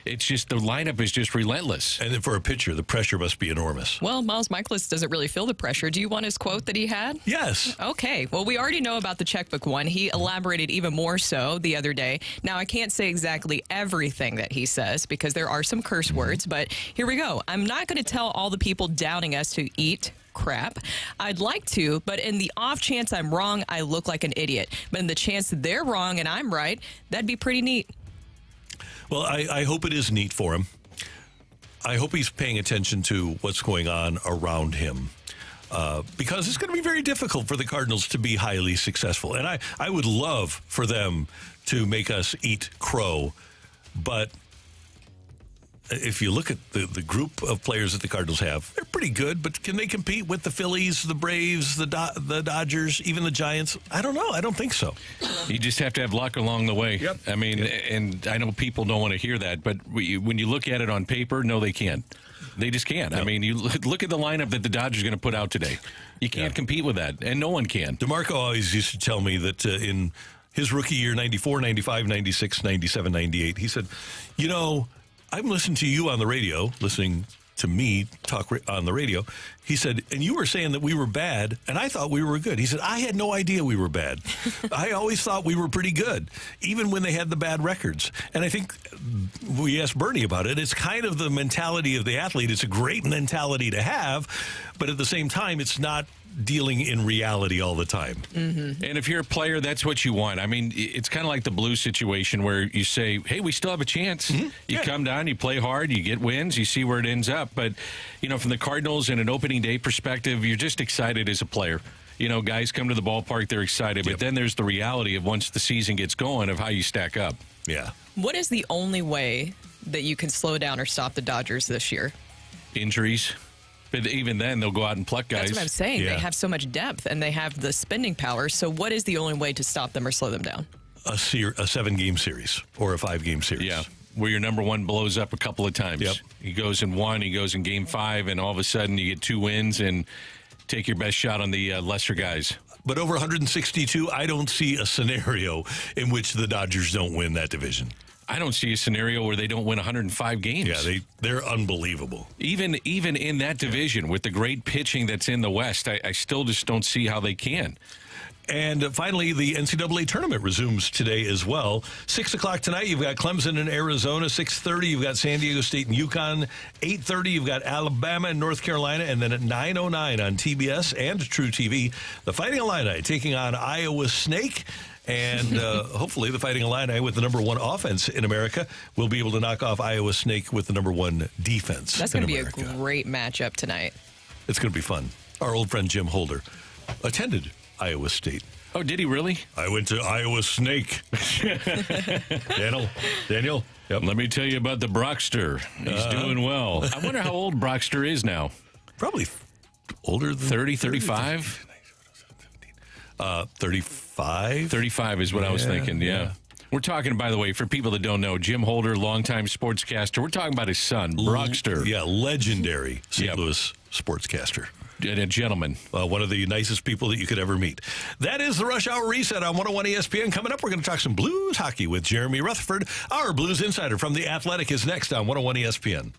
It's just the lineup is just relentless. And then for a pitcher, the pressure must be enormous. Well, Miles Michaelis doesn't really feel the pressure. Do you want his quote that he had? Yes. Okay. Well, we already know about the checkbook one. He elaborated even more so the other day. Now, I can't say exactly everything that he says because there are some curse mm-hmm. words, but here we go. I'm not going to tell all the people doubting us to eat crap. I'd like to, but in the off chance I'm wrong, I look like an idiot. But in the chance they're wrong and I'm right, that'd be pretty neat. Well, I, I hope it is neat for him. I hope he's paying attention to what's going on around him. Uh, because it's going to be very difficult for the Cardinals to be highly successful. And I, I would love for them to make us eat crow. But if you look at the, the group of players that the Cardinals have, they're pretty good. But can they compete with the Phillies, the Braves, the, Do the Dodgers, even the Giants? I don't know. I don't think so. You just have to have luck along the way. Yep. I mean, yep. and I know people don't want to hear that, but when you look at it on paper, no, they can't. They just can't. Yep. I mean, you look at the lineup that the Dodgers are going to put out today. You can't yep. compete with that, and no one can. DeMarco always used to tell me that uh, in his rookie year, ninety-four, ninety-five, ninety-six, ninety-seven, ninety-eight, he said, you know, I'm listening to you on the radio, listening to me talk on the radio. He said, and you were saying that we were bad, and I thought we were good. He said, I had no idea we were bad. I always thought we were pretty good, even when they had the bad records. And I think we asked Bernie about it. It's kind of the mentality of the athlete. It's a great mentality to have, but at the same time, it's not dealing in reality all the time. Mm-hmm. And if you're a player, that's what you want. I mean, it's kind of like the Blues situation where you say, hey, we still have a chance. Mm-hmm. You yeah. come down, you play hard, you get wins, you see where it ends up. But, you know, from the Cardinals in an opening day perspective, you're just excited as a player. You know, guys come to the ballpark, they're excited. Yep. But then there's the reality of once the season gets going of how you stack up. Yeah. What is the only way that you can slow down or stop the Dodgers this year? Injuries. But even then, they'll go out and pluck guys. That's what I'm saying. Yeah. They have so much depth, and they have the spending power. So what is the only way to stop them or slow them down? A, ser a seven-game series or a five-game series. Yeah, where your number one blows up a couple of times. Yep. He goes in one, he goes in game five, and all of a sudden you get two wins and take your best shot on the uh, lesser guys. But over one hundred sixty-two, I don't see a scenario in which the Dodgers don't win that division. I don't see a scenario where they don't win one hundred five games. Yeah, they, they're unbelievable. Even even in that division, yeah, with the great pitching that's in the West, I, I still just don't see how they can. And finally, the N C double A tournament resumes today as well. six o'clock tonight, you've got Clemson and Arizona. six thirty, you've got San Diego State and UConn. eight thirty, you've got Alabama and North Carolina. And then at nine oh nine on T B S and True T V, the Fighting Illini taking on Iowa Snake. And uh, hopefully the Fighting Illini, with the number one offense in America, will be able to knock off Iowa Snake with the number one defense. That's going to be a great matchup tonight. It's going to be fun. Our old friend Jim Holder attended Iowa State. Oh, did he really? I went to Iowa Snake. Daniel, Daniel. Yep. Let me tell you about the Brockster. He's uh, doing well. I wonder how old Brockster is now. Probably older than thirty, thirty-five. Uh, thirty-five? thirty-five is what yeah, I was thinking, yeah. yeah. We're talking, by the way, for people that don't know, Jim Holder, longtime sportscaster. We're talking about his son, Brockster. L yeah, legendary Saint Yep. Louis sportscaster. And a gentleman. Uh, one of the nicest people that you could ever meet. That is the Rush Hour Reset on one oh one E S P N. Coming up, we're going to talk some Blues hockey with Jeremy Rutherford. Our Blues insider from The Athletic is next on one oh one E S P N.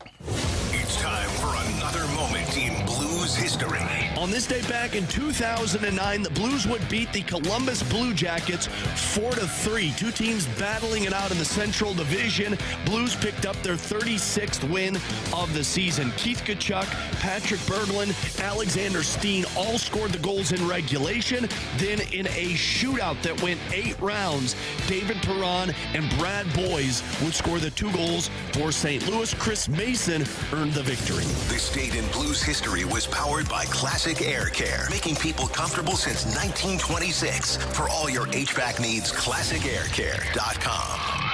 It's time for another moment in Blues history. On this day back in two thousand nine, the Blues would beat the Columbus Blue Jackets four to three. Two teams battling it out in the Central Division. Blues picked up their thirty-sixth win of the season. Keith Tkachuk, Patrick Berglund, Alexander Steen all scored the goals in regulation. Then in a shootout that went eight rounds, David Perron and Brad Boys would score the two goals for Saint Louis. Chris Mason earned the victory. This date in Blues history was powered by Classic Air Care, making people comfortable since nineteen twenty-six. For all your H V A C needs, classic air care dot com.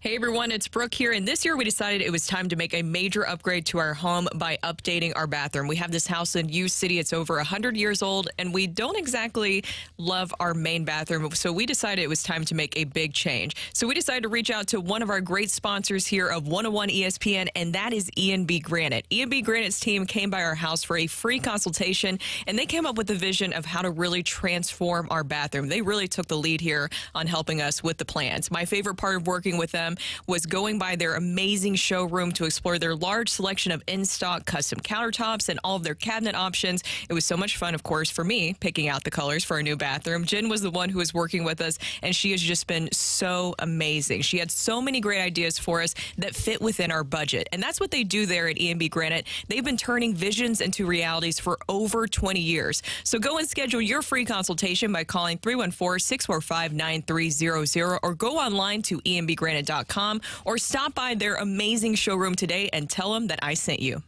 Hey everyone, it's Brooke here, and this year we decided it was time to make a major upgrade to our home by updating our bathroom. We have this house in U City. It's over one hundred years old, and we don't exactly love our main bathroom, so we decided it was time to make a big change. So we decided to reach out to one of our great sponsors here of one oh one E S P N, and that is E and B Granite. E and B Granite's team came by our house for a free consultation, and they came up with the vision of how to really transform our bathroom. They really took the lead here on helping us with the plans. My favorite part of working with them was going by their amazing showroom to explore their large selection of in-stock custom countertops and all of their cabinet options. It was so much fun, of course, for me picking out the colors for a new bathroom. Jen was the one who was working with us, and she has just been so amazing. She had so many great ideas for us that fit within our budget, and that's what they do there at E and B Granite. They've been turning visions into realities for over twenty years. So go and schedule your free consultation by calling three one four, six four five, nine three zero zero or go online to E and B Granite dot com. Or stop by their amazing showroom today and tell them that I sent you.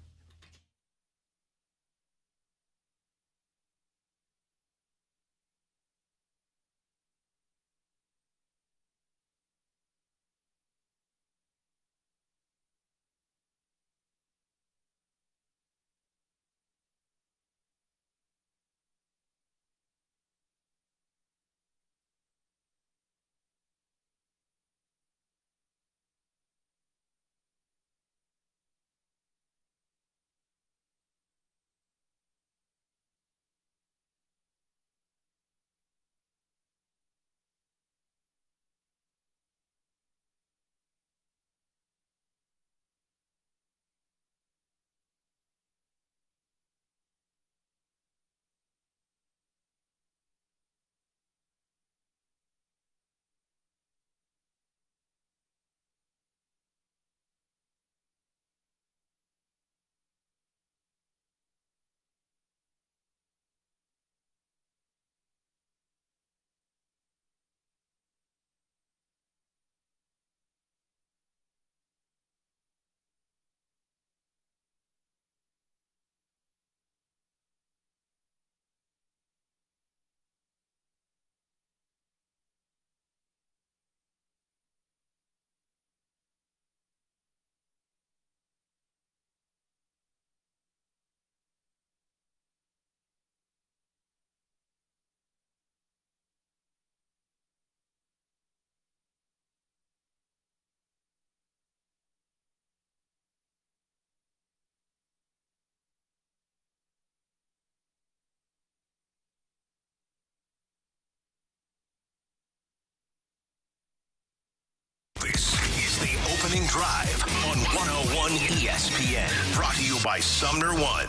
Drive on one oh one E S P N. Brought to you by Sumner One.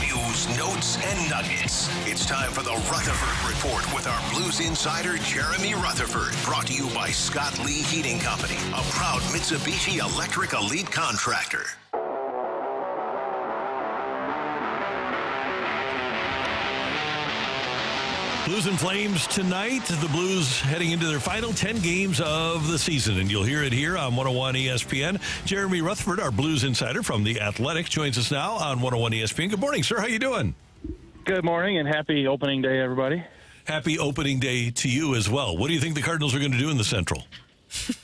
News, notes, and nuggets. It's time for the Rutherford Report with our Blues insider, Jeremy Rutherford. Brought to you by Scott Lee Heating Company, a proud Mitsubishi Electric Elite contractor. Blues and Flames tonight. The Blues heading into their final ten games of the season, and you'll hear it here on one oh one E S P N. Jeremy Rutherford, our Blues insider from The Athletic, joins us now on one oh one E S P N. Good morning, sir. How you doing? Good morning, and happy opening day, everybody. Happy opening day to you as well. What do you think the Cardinals are going to do in the Central?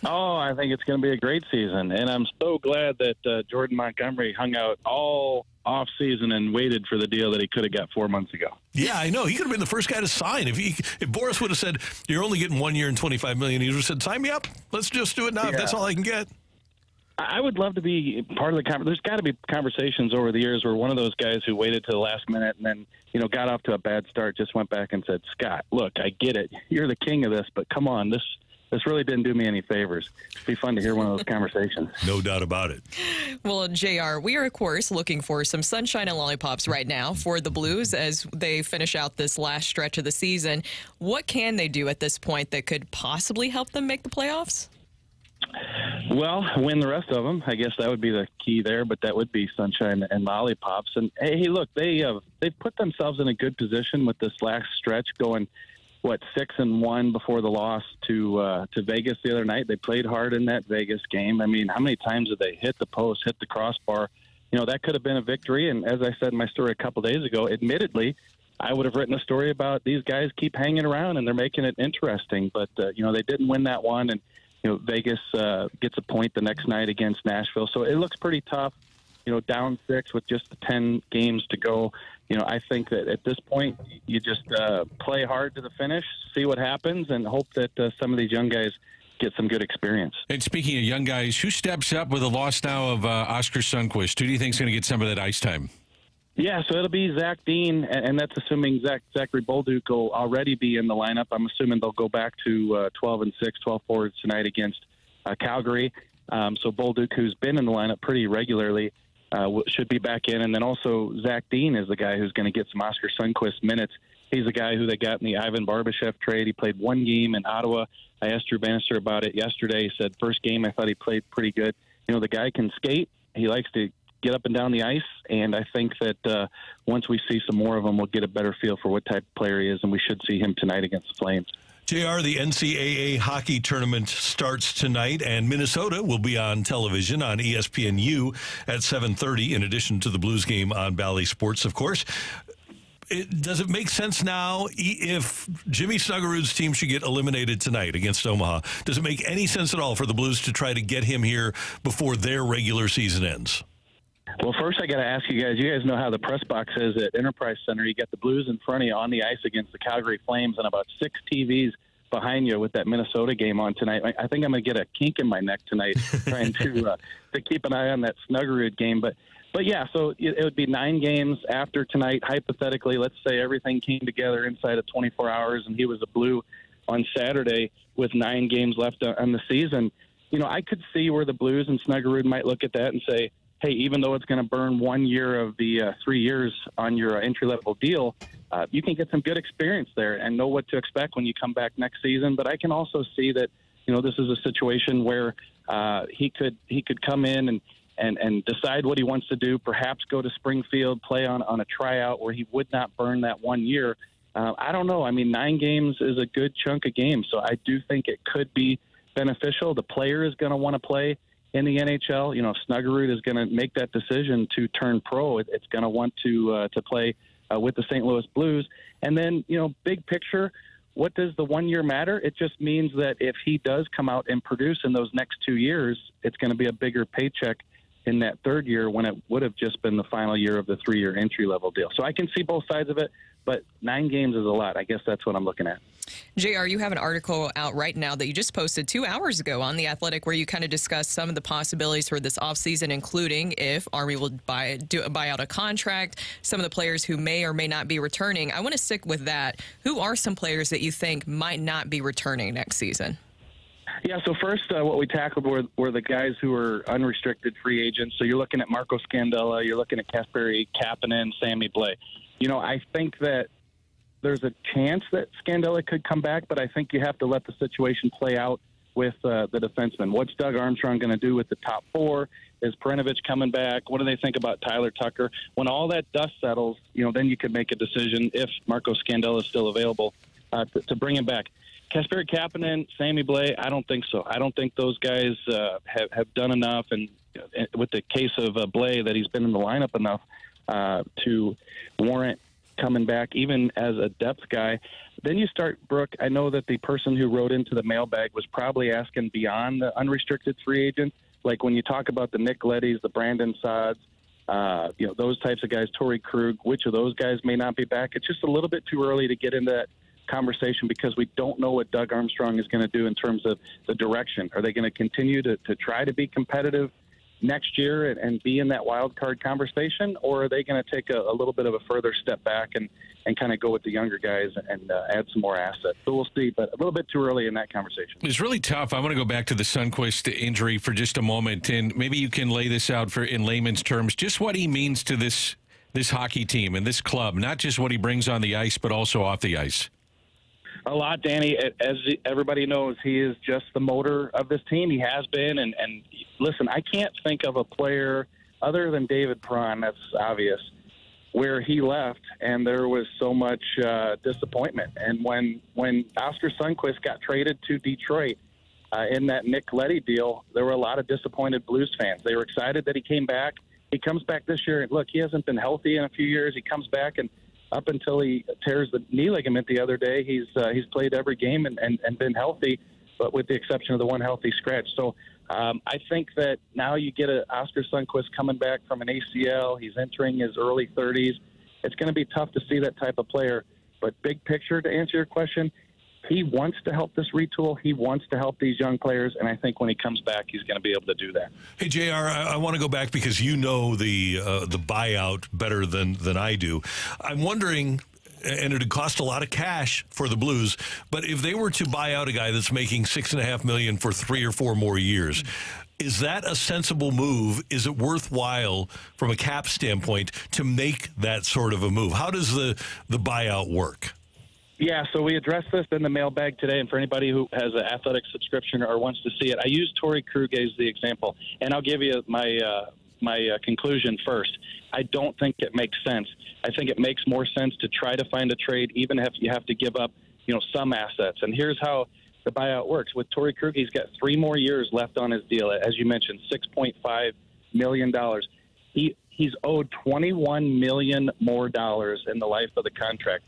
Oh, I think it's going to be a great season, and I'm so glad that uh, Jordan Montgomery hung out all off season and waited for the deal that he could have got four months ago. Yeah, I know. He could have been the first guy to sign. If he, if Boris would have said, you're only getting one year and twenty-five million dollars, he would have said, sign me up. Let's just do it now. Yeah. If that's all I can get. I would love to be part of the conversation. There's got to be conversations over the years where one of those guys who waited to the last minute and then, you know, got off to a bad start just went back and said, Scott, look, I get it. You're the king of this, but come on, this This really didn't do me any favors. It'd be fun to hear one of those conversations. No doubt about it. Well, J R, we are, of course, looking for some sunshine and lollipops right now for the Blues as they finish out this last stretch of the season. What can they do at this point that could possibly help them make the playoffs? Well, win the rest of them. I guess that would be the key there, but that would be sunshine and lollipops. And, hey, look, they, uh, they've put themselves in a good position with this last stretch going – what, six and one before the loss to uh, to Vegas the other night. They played hard in that Vegas game. I mean, how many times did they hit the post, hit the crossbar? You know, that could have been a victory. And as I said in my story a couple days ago, admittedly, I would have written a story about these guys keep hanging around and they're making it interesting. But, uh, you know, they didn't win that one. And, you know, Vegas uh, gets a point the next night against Nashville. So it looks pretty tough, you know, down six with just the ten games to go. You know, I think that at this point, you just uh, play hard to the finish, see what happens, and hope that uh, some of these young guys get some good experience. And speaking of young guys, who steps up with the loss now of uh, Oscar Sundquist? Who do you think is going to get some of that ice time? Yeah, so it'll be Zach Dean, and, and that's assuming Zach, Zachary Bolduc will already be in the lineup. I'm assuming they'll go back to uh, twelve and six, twelve four tonight against uh, Calgary. Um, so Bolduc, who's been in the lineup pretty regularly, Uh, should be back in. And then also Zach Dean is the guy who's going to get some Oscar Sundquist minutes. He's the guy who they got in the Ivan Barbashev trade. He played one game in Ottawa. I asked Drew Bannister about it yesterday. He said, first game, I thought he played pretty good. You know, the guy can skate. He likes to get up and down the ice. And I think that uh, once we see some more of him, we'll get a better feel for what type of player he is. And we should see him tonight against the Flames. J R, the N C double A hockey tournament starts tonight, and Minnesota will be on television on E S P N U at seven thirty, in addition to the Blues game on Bally Sports, of course. It, does it make sense now, if Jimmy Snuggerud's team should get eliminated tonight against Omaha, does it make any sense at all for the Blues to try to get him here before their regular season ends? Well, first I got to ask you guys, you guys know how the press box is at Enterprise Center. You got the Blues in front of you on the ice against the Calgary Flames and about six T Vs behind you with that Minnesota game on tonight. I think I'm going to get a kink in my neck tonight trying to uh, to keep an eye on that Snuggerud game. But, but yeah, so it, it would be nine games after tonight. Hypothetically, let's say everything came together inside of twenty-four hours and he was a Blue on Saturday with nine games left on the season. You know, I could see where the Blues and Snuggerud might look at that and say, hey, even though it's going to burn one year of the uh, three years on your uh, entry-level deal, uh, you can get some good experience there and know what to expect when you come back next season. But I can also see that, you know, this is a situation where uh, he could he could come in and, and, and decide what he wants to do, perhaps go to Springfield, play on, on a tryout where he would not burn that one year. Uh, I don't know. I mean, nine games is a good chunk of games, so I do think it could be beneficial. The player is going to want to play in the N H L. You know, if Snuggerud is going to make that decision to turn pro, it, it's going to want to uh, to play uh, with the Saint Louis Blues. And then, you know, big picture, what does the one year matter? It just means that if he does come out and produce in those next two years, it's going to be a bigger paycheck in that third year when it would have just been the final year of the three-year entry-level deal. So I can see both sides of it, but nine games is a lot. I guess that's what I'm looking at. J R, you have an article out right now that you just posted two hours ago on The Athletic where you kind of discussed some of the possibilities for this offseason, including if Army will buy, do, buy out a contract, some of the players who may or may not be returning. I want to stick with that. Who are some players that you think might not be returning next season? Yeah, so first uh, what we tackled were, were the guys who were unrestricted free agents. So you're looking at Marco Scandella, you're looking at Kasperi Kapanen, Sammy Blay. You know, I think that there's a chance that Scandella could come back, but I think you have to let the situation play out with uh, the defenseman. What's Doug Armstrong going to do with the top four? Is Perunovich coming back? What do they think about Tyler Tucker? When all that dust settles, you know, then you could make a decision if Marco Scandella is still available uh, to, to bring him back. Kasperi Kapanen, Sammy Blay, I don't think so. I don't think those guys uh, have, have done enough, and uh, with the case of uh, Blay, that he's been in the lineup enough uh, to warrant coming back, even as a depth guy. Then you start, Brooke, I know that the person who wrote into the mailbag was probably asking beyond the unrestricted free agent. Like when you talk about the Nick Lettys, the Brandon Sods, uh, you know, those types of guys, Torrey Krug, which of those guys may not be back? It's just a little bit too early to get into that conversation because we don't know what Doug Armstrong is going to do in terms of the direction. Are they going to continue to, to try to be competitive next year and, and be in that wild card conversation, or are they going to take a, a little bit of a further step back and, and kind of go with the younger guys and uh, add some more assets? So we'll see, but a little bit too early in that conversation. It's really tough. I want to go back to the Sundquist injury for just a moment, and maybe you can lay this out for in layman's terms, just what he means to this this hockey team and this club, not just what he brings on the ice, but also off the ice. A lot, Danny. As everybody knows, he is just the motor of this team. He has been. And, and listen, I can't think of a player other than David Perron, that's obvious, where he left and there was so much uh, disappointment. And when, when Oscar Sundquist got traded to Detroit uh, in that Nick Leddy deal, there were a lot of disappointed Blues fans. They were excited that he came back. He comes back this year, and look, he hasn't been healthy in a few years. He comes back, and up until he tears the knee ligament the other day, he's uh, he's played every game and, and, and been healthy, but with the exception of the one healthy scratch. So um, I think that now you get a Oscar Sundquist coming back from an A C L. He's entering his early thirties. It's going to be tough to see that type of player. But big picture, to answer your question, he wants to help this retool. He wants to help these young players, and I think when he comes back, he's going to be able to do that. Hey, J R, I, I want to go back because you know the uh, the buyout better than than I do. I'm wondering, and it would cost a lot of cash for the Blues, but if they were to buy out a guy that's making six and a half million for three or four more years, is that a sensible move? Is it worthwhile from a cap standpoint to make that sort of a move? How does the the buyout work? Yeah, so we addressed this in the mailbag today, and for anybody who has an athletic subscription or wants to see it, I use Torrey Krug as the example, and I'll give you my uh, my uh, conclusion first. I don't think it makes sense. I think it makes more sense to try to find a trade, even if you have to give up, you know, some assets. And here's how the buyout works with Torrey Krug. He's got three more years left on his deal, as you mentioned, six point five million dollars. He he's owed twenty-one million dollars more dollars in the life of the contract.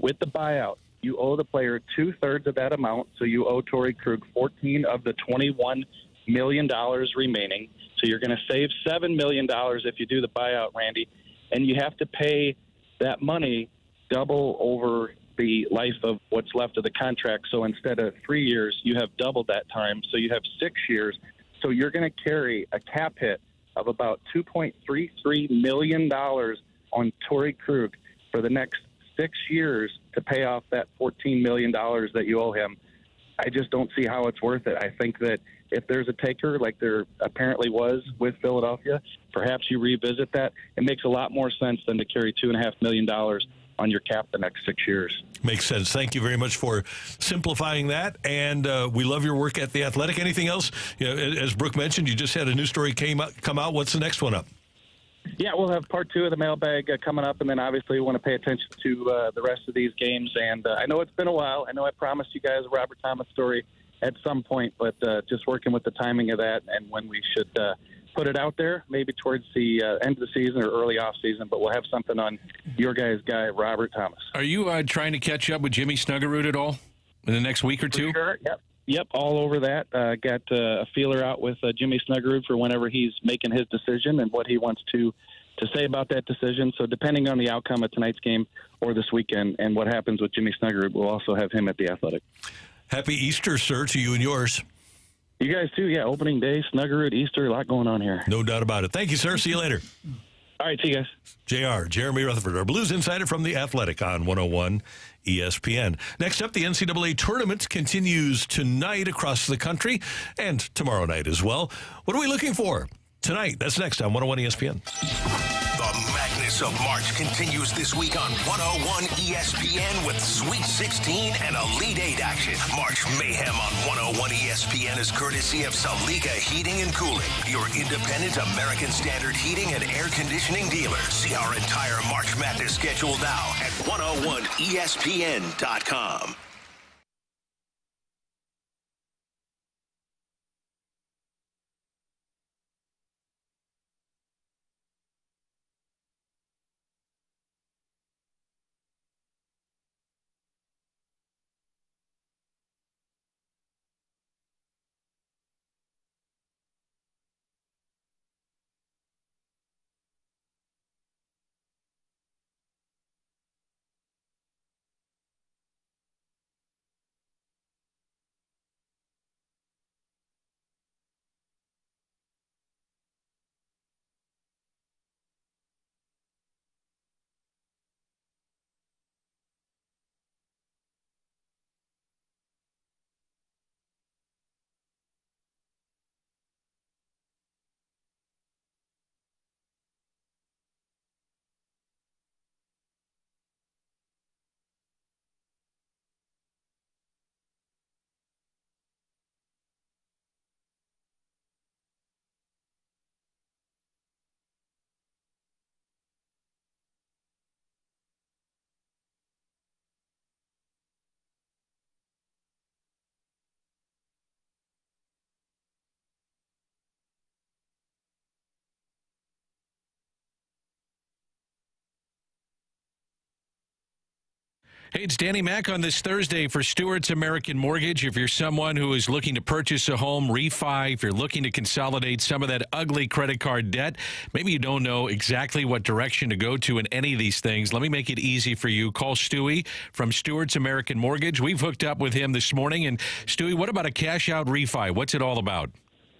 With the buyout, you owe the player two-thirds of that amount, so you owe Torrey Krug fourteen of the twenty-one million dollars remaining. So you're going to save seven million dollars if you do the buyout, Randy, and you have to pay that money double over the life of what's left of the contract. So instead of three years, you have doubled that time, so you have six years. So you're going to carry a cap hit of about two point three three million dollars on Torrey Krug for the next six years to pay off that fourteen million dollars that you owe him. I just don't see how it's worth it. I think that if there's a taker, like there apparently was with Philadelphia, perhaps you revisit that. It makes a lot more sense than to carry two point five million dollars on your cap the next six years. Makes sense. Thank you very much for simplifying that, and uh, we love your work at The Athletic. Anything else? You know, as Brooke mentioned, you just had a new story came out, come out. What's the next one up? Yeah, we'll have part two of the mailbag uh, coming up, and then obviously we want to pay attention to uh, the rest of these games. And uh, I know it's been a while. I know I promised you guys a Robert Thomas story at some point, but uh, just working with the timing of that and when we should uh, put it out there, maybe towards the uh, end of the season or early off season. But we'll have something on your guys' guy, Robert Thomas. Are you uh, trying to catch up with Jimmy Snuggerud at all in the next week or two? Sure, yep. Yep, all over that. Uh, got uh, a feeler out with uh, Jimmy Snuggerud for whenever he's making his decision and what he wants to, to say about that decision. So depending on the outcome of tonight's game or this weekend and what happens with Jimmy Snuggerud, we'll also have him at The Athletic. Happy Easter, sir, to you and yours. You guys, too. Yeah, opening day, Snuggerud, Easter, a lot going on here. No doubt about it. Thank you, sir. See you later. All right, see you guys. J R, Jeremy Rutherford, our Blues Insider from The Athletic on one oh one E S P N. Next up, the N C double A tournament continues tonight across the country and tomorrow night as well. What are we looking for tonight? That's next on one oh one E S P N. The madness of March continues this week on one oh one E S P N with Sweet sixteen and Elite eight action. March Mayhem on one oh one E S P N is courtesy of Salika Heating and Cooling, your independent American Standard heating and air conditioning dealer. See our entire March Madness schedule now at one oh one E S P N dot com. Hey, it's Danny Mack on this Thursday for Stewart's American Mortgage. If you're someone who is looking to purchase a home, refi, if you're looking to consolidate some of that ugly credit card debt, maybe you don't know exactly what direction to go to in any of these things, let me make it easy for you. Call Stewie from Stewart's American Mortgage. We've hooked up with him this morning. And, Stewie, what about a cash-out refi? What's it all about?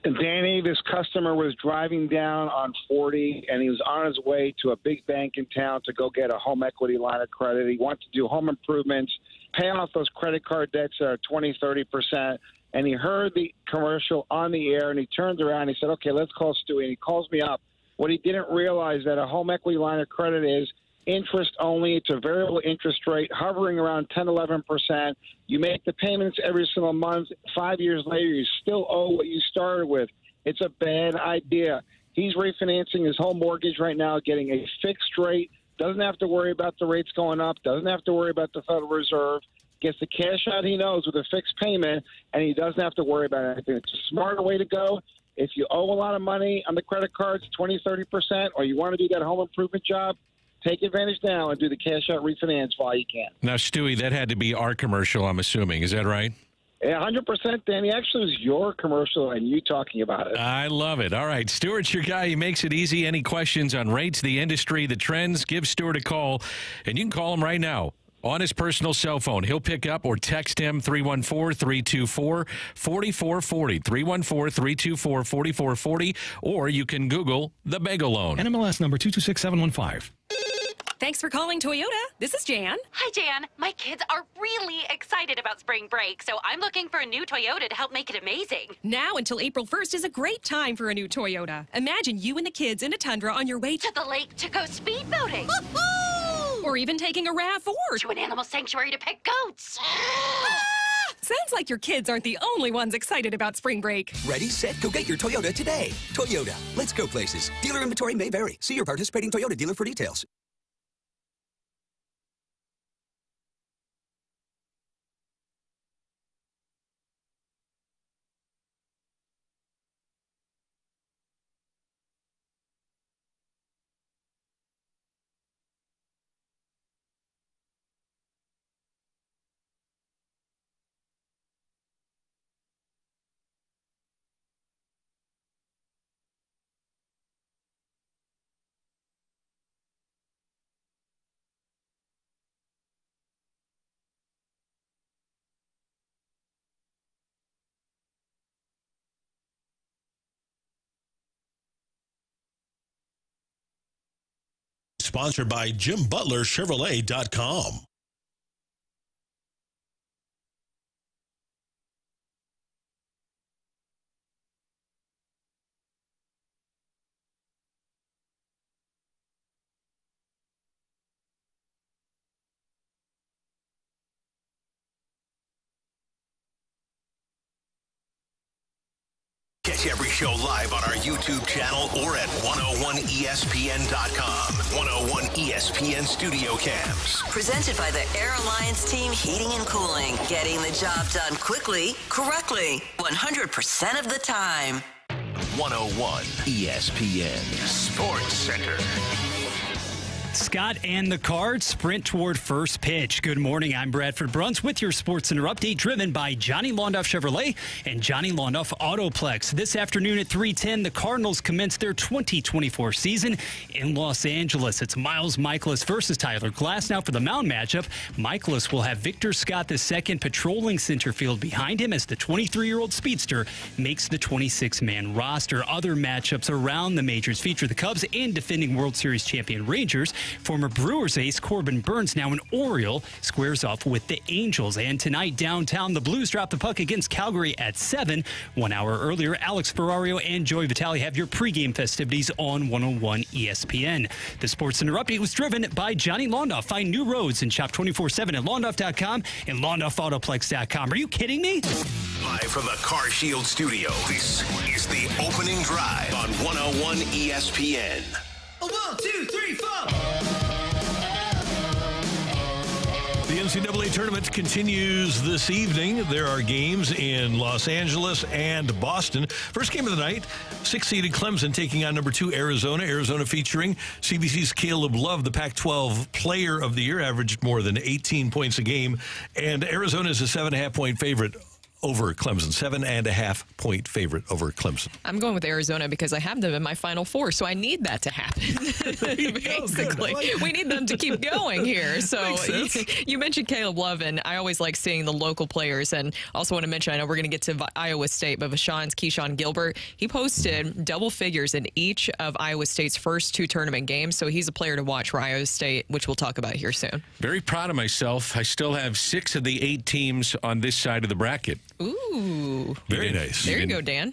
Danny, this customer was driving down on forty, and he was on his way to a big bank in town to go get a home equity line of credit. He wanted to do home improvements, pay off those credit card debts that are twenty, thirty percent, and he heard the commercial on the air, and he turned around and he said, okay, let's call Stewie, and he calls me up. What he didn't realize that a home equity line of credit is interest only. It's a variable interest rate hovering around ten, eleven percent. You make the payments every single month. Five years later, you still owe what you started with. It's a bad idea. He's refinancing his home mortgage right now, getting a fixed rate. Doesn't have to worry about the rates going up. Doesn't have to worry about the Federal Reserve. Gets the cash out he knows with a fixed payment, and he doesn't have to worry about anything. It's a smarter way to go. If you owe a lot of money on the credit cards, twenty, thirty percent, or you want to do that home improvement job, take advantage now and do the cash-out refinance while you can. Now, Stewie, that had to be our commercial, I'm assuming. Is that right? Yeah, one hundred percent, Danny. Actually, it was your commercial and you talking about it. I love it. All right, Stewart's your guy. He makes it easy. Any questions on rates, the industry, the trends, give Stewart a call. And you can call him right now on his personal cell phone. He'll pick up, or text him, three one four, three two four, four four four zero, three one four, three two four, four four four zero, or you can Google the Bagel Loan. N M L S number two two six seven one five. Thanks for calling Toyota. This is Jan. Hi, Jan. My kids are really excited about spring break, so I'm looking for a new Toyota to help make it amazing. Now until April first is a great time for a new Toyota. Imagine you and the kids in a Tundra on your way to the lake to go speedboating. Woo-hoo! Or even taking a RAV four. To an animal sanctuary to pet goats. Sounds like your kids aren't the only ones excited about spring break. Ready, set, go get your Toyota today. Toyota, let's go places. Dealer inventory may vary. See your participating Toyota dealer for details. sponsored by Jim Butler Chevrolet dot com. Catch every show live on our YouTube channel or at one oh one E S P N dot com. one oh one E S P N Studio Cams. Presented by the Air Alliance Team Heating and Cooling. Getting the job done quickly, correctly, one hundred percent of the time. one oh one E S P N Sports Center. Scott and the Cards sprint toward first pitch. Good morning, I'm Bradford Bruntz with your Sports Center update, driven by Johnny Londoff Chevrolet and Johnny Londoff Autoplex. This afternoon at three ten, the Cardinals commence their twenty twenty-four season in Los Angeles. It's Miles Michaelis versus Tyler Glasnow for the mound matchup. Michaelis will have Victor Scott the second patrolling center field behind him as the twenty-three-year-old speedster makes the twenty-six man roster. Other matchups around the majors feature the Cubs and defending World Series champion Rangers. Former Brewers ace Corbin Burns, now an Oriole, squares off with the Angels. And tonight downtown, the Blues drop the puck against Calgary at seven. One hour earlier, Alex Ferrario and Joey Vitale have your pregame festivities on one oh one E S P N. The Sports Center update was driven by Johnny Londoff. Find new roads and shop twenty-four seven at Londoff dot com and Londoff Autoplex dot com. Are you kidding me? Live from the Car Shield Studio, this is the opening drive on one oh one E S P N. One, two, three, four. The N C double A tournament continues this evening. There are games in Los Angeles and Boston. First game of the night, six-seeded Clemson taking on number two Arizona. Arizona featuring C B C's Caleb Love, the Pac twelve Player of the Year, averaged more than eighteen points a game. And Arizona is a seven and a half point favorite over Clemson, seven and a half point favorite over Clemson. I'm going with Arizona because I have them in my Final Four, so I need that to happen. Basically, we need them to keep going here. So you, you mentioned Caleb Love, and I always like seeing the local players. And also want to mention, I know we're going to get to Iowa State, but Vashon's Keyshawn Gilbert, he posted double figures in each of Iowa State's first two tournament games. So he's a player to watch for Iowa State, which we'll talk about here soon. Very proud of myself. I still have six of the eight teams on this side of the bracket. Ooh. Very nice. There you go, Dan.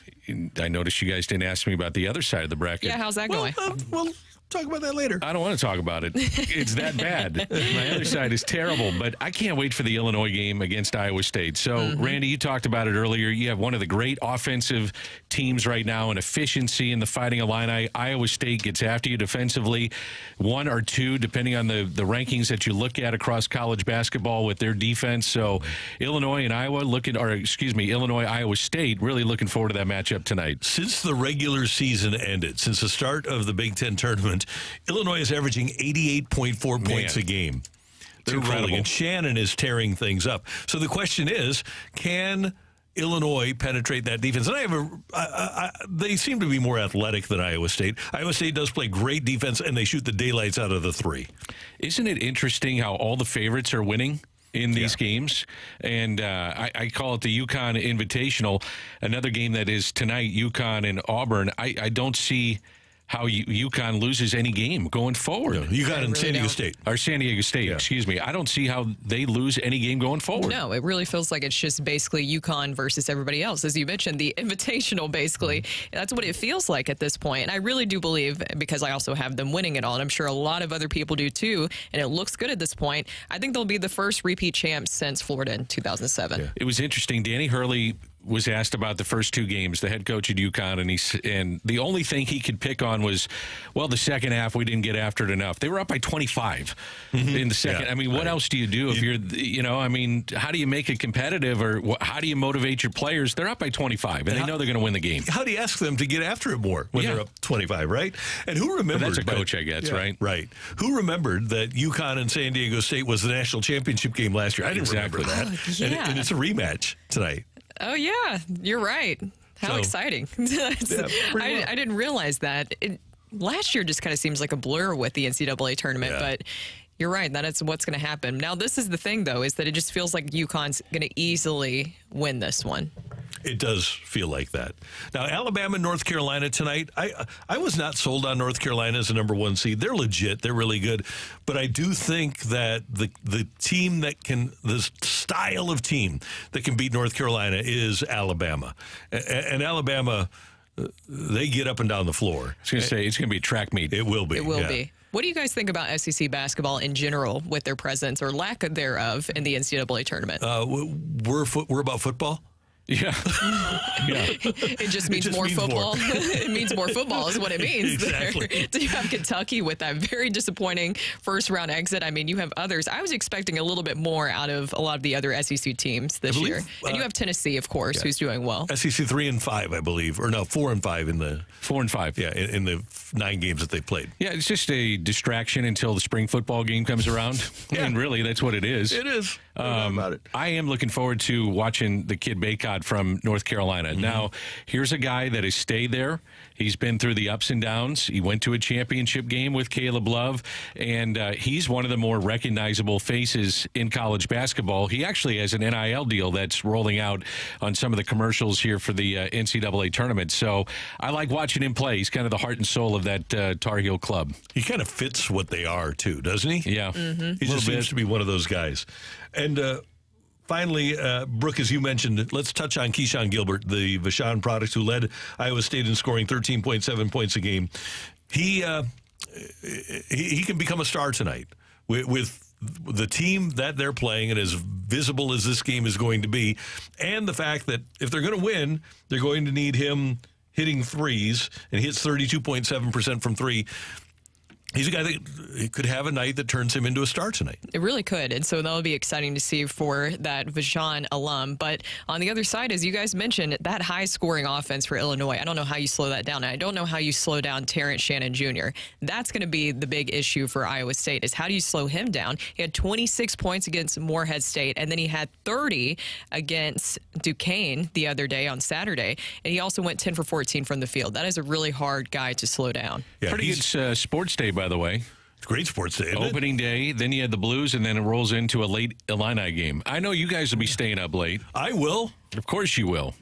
I noticed you guys didn't ask me about the other side of the bracket. Yeah, how's that going? Well, uh, we'll talk about that later. I don't want to talk about it. It's that bad. My other side is terrible, but I can't wait for the Illinois game against Iowa State. So, mm-hmm. Randy, you talked about it earlier. You have one of the great offensive teams right now in efficiency in the Fighting Illini. Iowa State gets after you defensively, one or two, depending on the, the rankings that you look at across college basketball with their defense. So, Illinois and Iowa looking, or excuse me, Illinois, Iowa State, really looking forward to that matchup tonight. Since the regular season ended, since the start of the Big Ten tournament, Illinois is averaging eighty-eight point four points Man. a game. They're incredible. Rolling, and Shannon is tearing things up. So the question is, can Illinois penetrate that defense? And I have a, I, I, they seem to be more athletic than Iowa State. Iowa State does play great defense, and they shoot the daylights out of the three. Isn't it interesting how all the favorites are winning in these yeah. games? And uh, I, I call it the UConn Invitational. Another game that is tonight, UConn and Auburn. I, I don't see how U UConn loses any game going forward. No, UConn and San Diego State. Or San Diego State, yeah. excuse me. I don't see how they lose any game going forward. No, it really feels like it's just basically UConn versus everybody else. As you mentioned, the Invitational, basically. That's what it feels like at this point. And I really do believe, because I also have them winning it all, and I'm sure a lot of other people do too, and it looks good at this point. I think they'll be the first repeat champs since Florida in two thousand seven. Yeah. It was interesting. Danny Hurley was asked about the first two games, the head coach at UConn, and he and the only thing he could pick on was, well, the second half we didn't get after it enough. They were up by twenty-five mm-hmm. in the second. Yeah. I mean, what I, else do you do if you, you're, you know, I mean, how do you make it competitive, or wh how do you motivate your players? They're up by twenty-five, and, and they how, know they're going to win the game. How do you ask them to get after it more when yeah. they're up twenty-five, right? And who remembered? But that's a coach, but, I guess, yeah, right? Right. Who remembered that UConn and San Diego State was the national championship game last year? I didn't exactly. remember that. Oh, yeah. and, and it's a rematch tonight. Oh, yeah, you're right. How so exciting. yeah, I, well. I didn't realize that. It, last year just kind of seems like a blur with the N C double A tournament, yeah. but you're right. That is what's going to happen. Now, this is the thing, though, is that it just feels like UConn's going to easily win this one. It does feel like that. Now, Alabama and North Carolina tonight, I I was not sold on North Carolina as a number one seed. They're legit. They're really good. But I do think that the the team that can, the style of team that can beat North Carolina is Alabama. And, and Alabama, they get up and down the floor. I was going to say, it's going to be a track meet. It will be. It will yeah. be. What do you guys think about S E C basketball in general with their presence or lack thereof in the N C double A tournament? Uh, we're, we're about football. Yeah. yeah. It just means it just more means football. More. It means more football is what it means. Exactly. There. So you have Kentucky with that very disappointing first round exit. I mean, you have others. I was expecting a little bit more out of a lot of the other S E C teams this believe, year. And uh, you have Tennessee, of course, yeah. who's doing well. S E C three and five, I believe, or no, four and five in the four and five. Yeah, in, in the nine games that they played. Yeah, it's just a distraction until the spring football game comes around. yeah. And really, that's what it is. It is. Um, about it. I am looking forward to watching the kid Baycott from North Carolina. Mm-hmm. Now, here's a guy that has stayed there. He's been through the ups and downs. He went to a championship game with Caleb Love, and uh, he's one of the more recognizable faces in college basketball. He actually has an N I L deal that's rolling out on some of the commercials here for the uh, N C double A tournament. So I like watching him play. He's kind of the heart and soul of that uh, Tar Heel club. He kind of fits what they are, too, doesn't he? Yeah. Mm-hmm. He just seems to be one of those guys. And, uh, Finally, uh, Brooke, as you mentioned, let's touch on Keyshawn Gilbert, the Vashon product who led Iowa State in scoring thirteen point seven points a game. He, uh, he he can become a star tonight with, with the team that they're playing and as visible as this game is going to be, and the fact that if they're going to win, they're going to need him hitting threes, and he hits thirty-two point seven percent from three. He's a guy that could have a night that turns him into a star tonight. It really could, and so that'll be exciting to see for that Vashon alum. But on the other side, as you guys mentioned, that high-scoring offense for Illinois, I don't know how you slow that down. I don't know how you slow down Terrence Shannon Junior That's going to be the big issue for Iowa State is how do you slow him down? He had twenty-six points against Morehead State, and then he had thirty against Duquesne the other day on Saturday, and he also went ten for fourteen from the field. That is a really hard guy to slow down. Yeah, pretty good uh, sports day, by the way. It's great sports day, isn't it? Opening day, then you had the Blues, and then it rolls into a late Illini game. I know you guys will be staying up late. I will. Of course you will.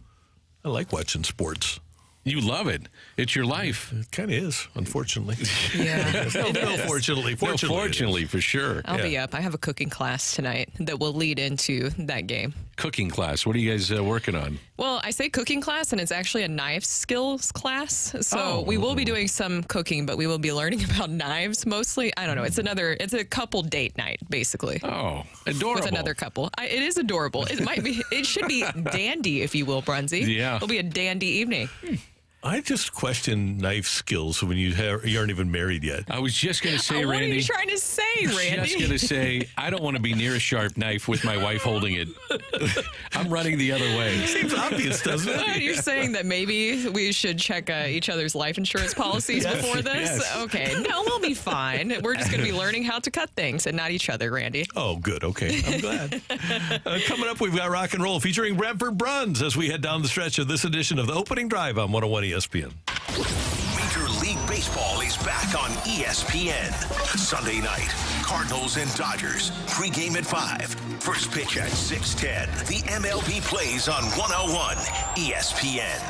I like watching sports. You love it. It's your life. It kind of is, unfortunately. Yeah. no, no, fortunately. Fortunately, no, fortunately for sure. I'll yeah. be up. I have a cooking class tonight that will lead into that game. Cooking class. What are you guys uh, working on? Well, I say cooking class, and it's actually a knife skills class. So oh. we will be doing some cooking, but we will be learning about knives mostly. I don't know. It's another. It's a couple date night, basically. Oh, adorable. With another couple. I, it is adorable. It might be. It should be dandy, if you will, Brunzie. Yeah. It'll be a dandy evening. Hmm. I just question knife skills when you, ha you aren't even married yet. I was just going to say, oh, what Randy. What are you trying to say, Randy? I was just going to say, I don't want to be near a sharp knife with my wife holding it. I'm running the other way. Seems obvious, doesn't it? Well, you're saying that maybe we should check uh, each other's life insurance policies yes, before this? Yes. Okay. No, we'll be fine. We're just going to be learning how to cut things and not each other, Randy. Oh, good. Okay. I'm glad. uh, coming up, we've got Rock and Roll featuring Bradford Bruns as we head down the stretch of this edition of the Opening Drive on one oh one E S P N. E S P N. Major League Baseball is back on E S P N. Sunday night, Cardinals and Dodgers. Pre-game at five. First pitch at six ten. The M L B plays on one oh one E S P N.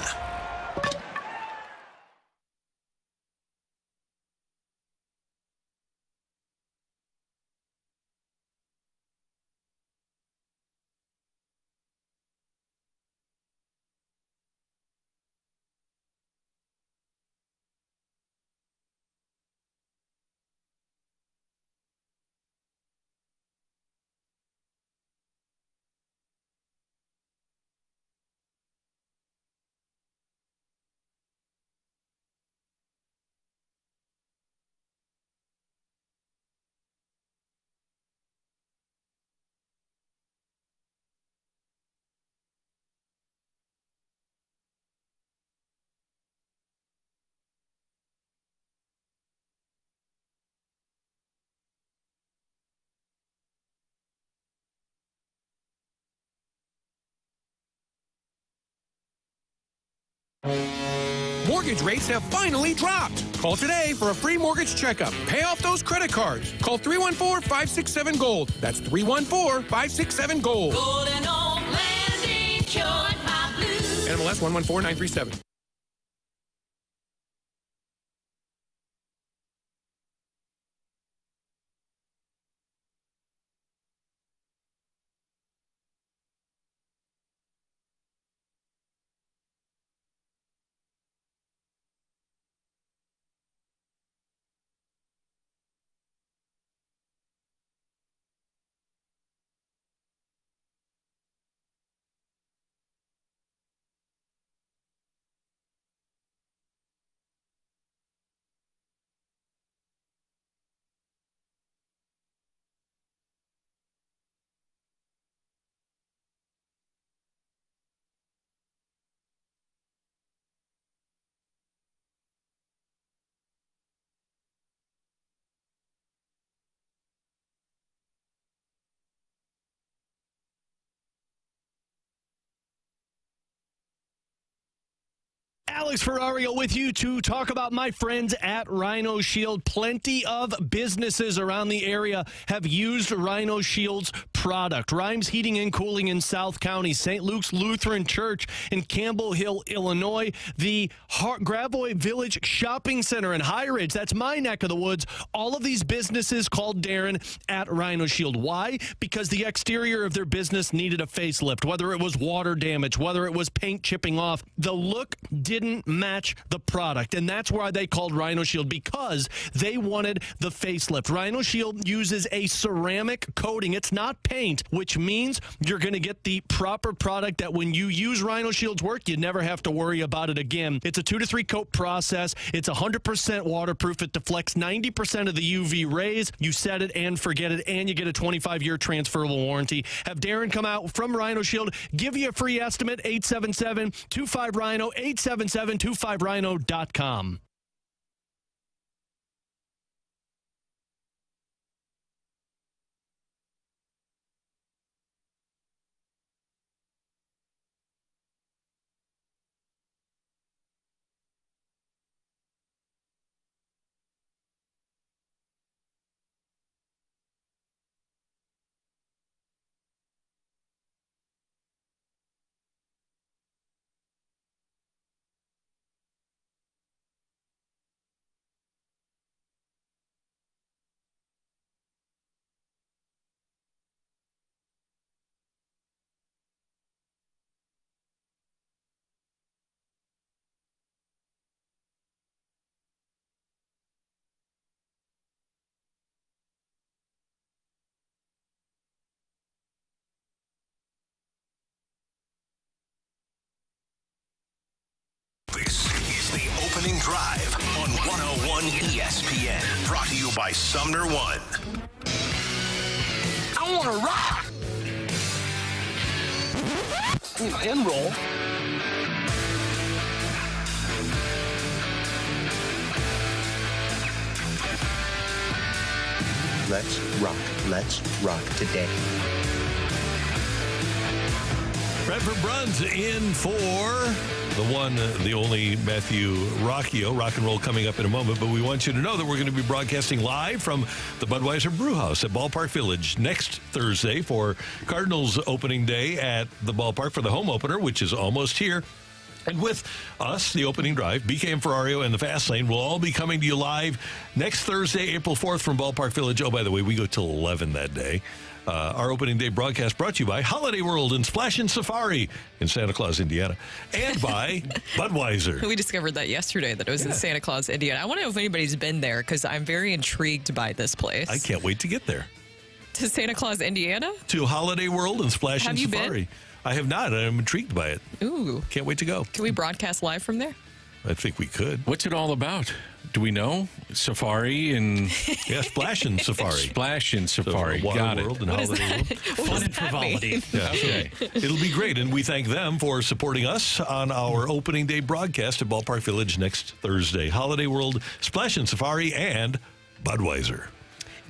Mortgage rates have finally dropped. Call today for a free mortgage checkup. Pay off those credit cards. Call three one four, five six seven, GOLD. That's three one four, five six seven, GOLD. Golden Old Land insured by Blue. N M L S one one four nine three seven. Alex Ferrario with you to talk about my friends at Rhino Shield. Plenty of businesses around the area have used Rhino Shield's product. Rhymes Heating and Cooling in South County, Saint Luke's Lutheran Church in Campbell Hill, Illinois, the Gravois Village Shopping Center in High Ridge. That's my neck of the woods. All of these businesses called Darren at Rhino Shield. Why? Because the exterior of their business needed a facelift, whether it was water damage, whether it was paint chipping off. The look didn't match the product, and that's why they called Rhino Shield, because they wanted the facelift. Rhino Shield uses a ceramic coating. It's not paint, which means you're going to get the proper product that when you use Rhino Shield's work, you never have to worry about it again. It's a two to three coat process. It's one hundred percent waterproof. It deflects ninety percent of the U V rays. You set it and forget it, and you get a twenty-five year transferable warranty. Have Darren come out from Rhino Shield, give you a free estimate, eight seven seven, two five, R H I N O, eight seven seven, two five R H I N O dot com. Drive on one oh one E S P N, brought to you by Sumner One. I want to rock. And roll. Let's rock. Let's rock today. Bradford Bruns in for the one, the only Matthew Rocchio. Rock and roll coming up in a moment, but we want you to know that we're going to be broadcasting live from the Budweiser Brewhouse at Ballpark Village next Thursday for Cardinals opening day at the ballpark for the home opener, which is almost here. And with us, the opening drive, B K and Ferrario and the Fast Lane will all be coming to you live next Thursday, April fourth from Ballpark Village. Oh, by the way, we go till eleven that day. Uh, our opening day broadcast brought to you by Holiday World and Splash and Safari in Santa Claus, Indiana, and by Budweiser. We discovered that yesterday, that it was yeah. in Santa Claus, Indiana. I want to know if anybody's been there, because I'm very intrigued by this place. I can't wait to get there. To Santa Claus, Indiana? To Holiday World and Splash have and Safari. Been? I have not. I'm intrigued by it. Ooh. Can't wait to go. Can we broadcast live from there? I think we could. What's it all about? Do we know? Safari and... yeah, Splash and Safari. Splash and Safari. So, Got World it. And what is that? What Fun and frivolity. Yeah, okay. It'll be great, and we thank them for supporting us on our opening day broadcast at Ballpark Village next Thursday. Holiday World, Splash and Safari, and Budweiser.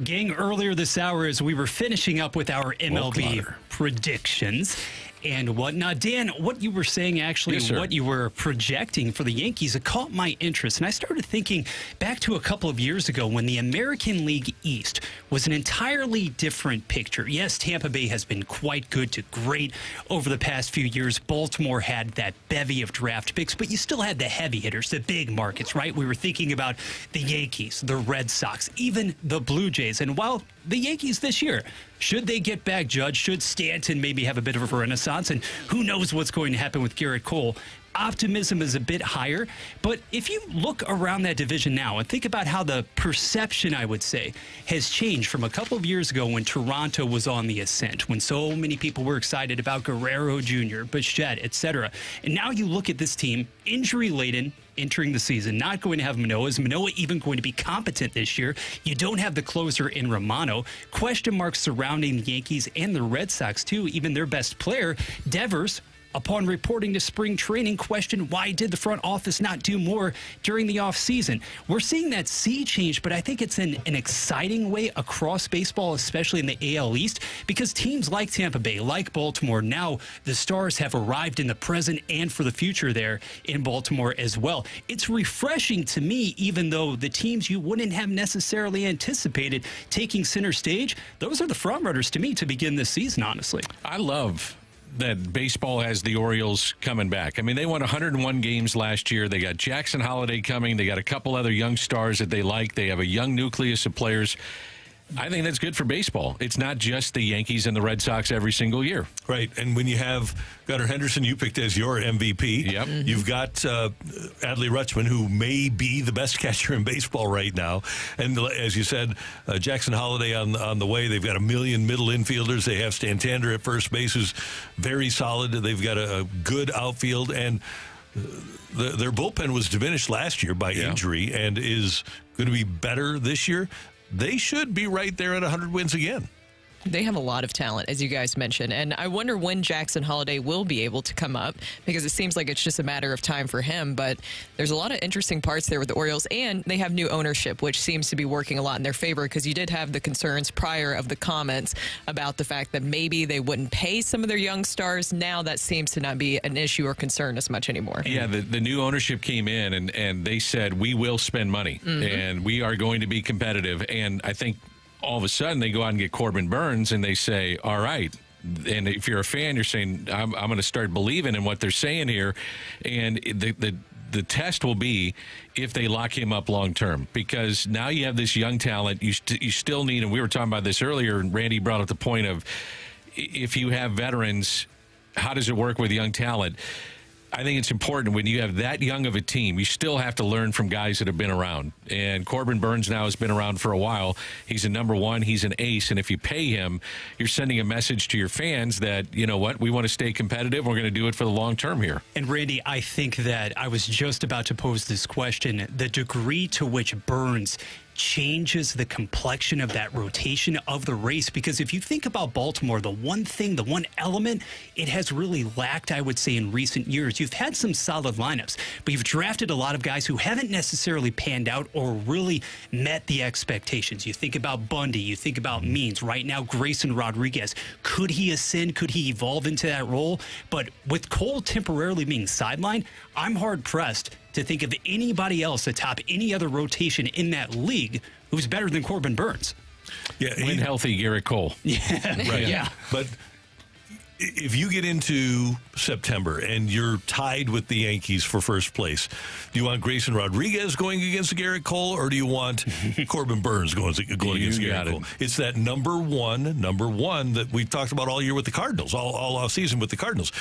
Gang, earlier this hour, as we were finishing up with our M L B predictions... and whatnot. Dan, what you were saying, actually, yes, what you were projecting for the Yankees, it caught my interest. And I started thinking back to a couple of years ago when the American League East was an entirely different picture. Yes, Tampa Bay has been quite good to great over the past few years. Baltimore had that bevy of draft picks, but you still had the heavy hitters, the big markets, right? We were thinking about the Yankees, the Red Sox, even the Blue Jays. And while the Yankees this year, should they get back Judge? Should Stanton maybe have a bit of a renaissance? And who knows what's going to happen with Garrett Cole? Optimism is a bit higher. But if you look around that division now and think about how the perception, I would say, has changed from a couple of years ago when Toronto was on the ascent, when so many people were excited about Guerrero Junior, Bichette, et cetera. And now you look at this team, injury-laden, entering the season, not going to have Manoah. Is Manoah even going to be competent this year? You don't have the closer in Romano. Question marks surrounding the Yankees and the Red Sox, too. Even their best player, Devers, upon reporting to spring training, questioned why did the front office not do more during the offseason. We're seeing that sea change, but I think it's in an exciting way across baseball, especially in the A L East, because teams like Tampa Bay, like Baltimore, now the stars have arrived in the present and for the future there in Baltimore as well. It's refreshing to me, even though the teams you wouldn't have necessarily anticipated taking center stage, those are the frontrunners to me to begin this season, honestly. I love that baseball has the Orioles coming back. I mean, they won one hundred and one games last year. They got Jackson Holiday coming. They got a couple other young stars that they like. They have a young nucleus of players. I think that's good for baseball. It's not just the Yankees and the Red Sox every single year. Right, and when you have Gunnar Henderson, you picked as your M V P. Yep. Mm-hmm. You've got uh, Adley Rutschman, who may be the best catcher in baseball right now. And as you said, uh, Jackson Holiday on, on the way. They've got a million middle infielders. They have Santander at first base, who's very solid. They've got a, a good outfield. And the, their bullpen was diminished last year by yeah. injury and is going to be better this year. They should be right there at one hundred wins again. They have a lot of talent, as you guys mentioned, and I wonder when Jackson Holiday will be able to come up, because it seems like it's just a matter of time for him, but there's a lot of interesting parts there with the Orioles, and they have new ownership, which seems to be working a lot in their favor, because you did have the concerns prior of the comments about the fact that maybe they wouldn't pay some of their young stars. Now that seems to not be an issue or concern as much anymore. Yeah, the, the new ownership came in, and, and they said, we will spend money, mm-hmm. and we are going to be competitive, and I think all of a sudden they go out and get Corbin Burns and they say, all right. And if you're a fan, you're saying, I'm, I'm going to start believing in what they're saying here. And the, the, the test will be if they lock him up long term, because now you have this young talent. You, st you still need, and we were talking about this earlier, and Randy brought up the point of, if you have veterans, how does it work with young talent? I think it's important when you have that young of a team, you still have to learn from guys that have been around. And Corbin Burns now has been around for a while. He's a number one. He's an ace. And if you pay him, you're sending a message to your fans that, you know what, we want to stay competitive. We're going to do it for the long term here. And, Randy, I think that I was just about to pose this question. The degree to which Burns changes the complexion of that rotation of the race, because if you think about Baltimore, the one thing, the one element it has really lacked, I would say, in recent years, you've had some solid lineups, but you've drafted a lot of guys who haven't necessarily panned out or really met the expectations. You think about Bundy, you think about Means, right now Grayson Rodriguez. Could he ascend? Could he evolve into that role? But with Cole temporarily being sidelined, I'm hard-pressed to think of anybody else atop any other rotation in that league who's better than Corbin Burns. Yeah, when he, healthy, Garrett Cole. Yeah, right. Yeah. yeah. But if you get into September and you're tied with the Yankees for first place, do you want Grayson Rodriguez going against Garrett Cole, or do you want Corbin Burns going, going against Garrett it. Cole? It's that number one, number one that we've talked about all year with the Cardinals, all, all off season with the Cardinals.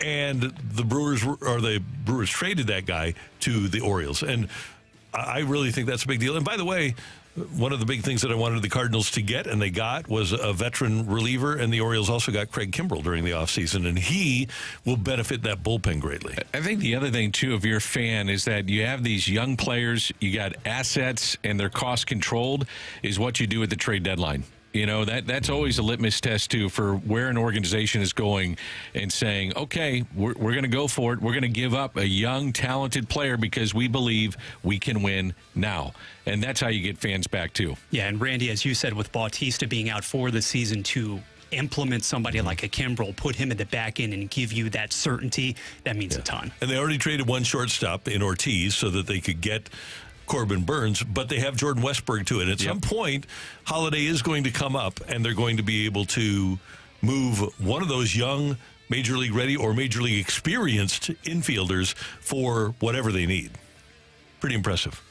And the Brewers were, or the Brewers traded that guy to the Orioles. And I really think that's a big deal. And by the way, one of the big things that I wanted the Cardinals to get, and they got, was a veteran reliever, and the Orioles also got Craig Kimbrell during the offseason, and he will benefit that bullpen greatly. I think the other thing, too, if you're a fan, is that you have these young players, you got assets, and they're cost-controlled, is what you do at the trade deadline. You know, that that's always a litmus test, too, for where an organization is going and saying, okay, we're, we're going to go for it. We're going to give up a young, talented player because we believe we can win now. And that's how you get fans back, too. Yeah, and Randy, as you said, with Bautista being out for the season, too, implement somebody like a Kimbrel, put him at the back end and give you that certainty, that means yeah. a ton. And they already traded one shortstop in Ortiz so that they could get Corbin Burns, but they have Jordan Westberg too. And at yep. some point, Holiday is going to come up, and they're going to be able to move one of those young Major League ready or Major League experienced infielders for whatever they need. Pretty impressive.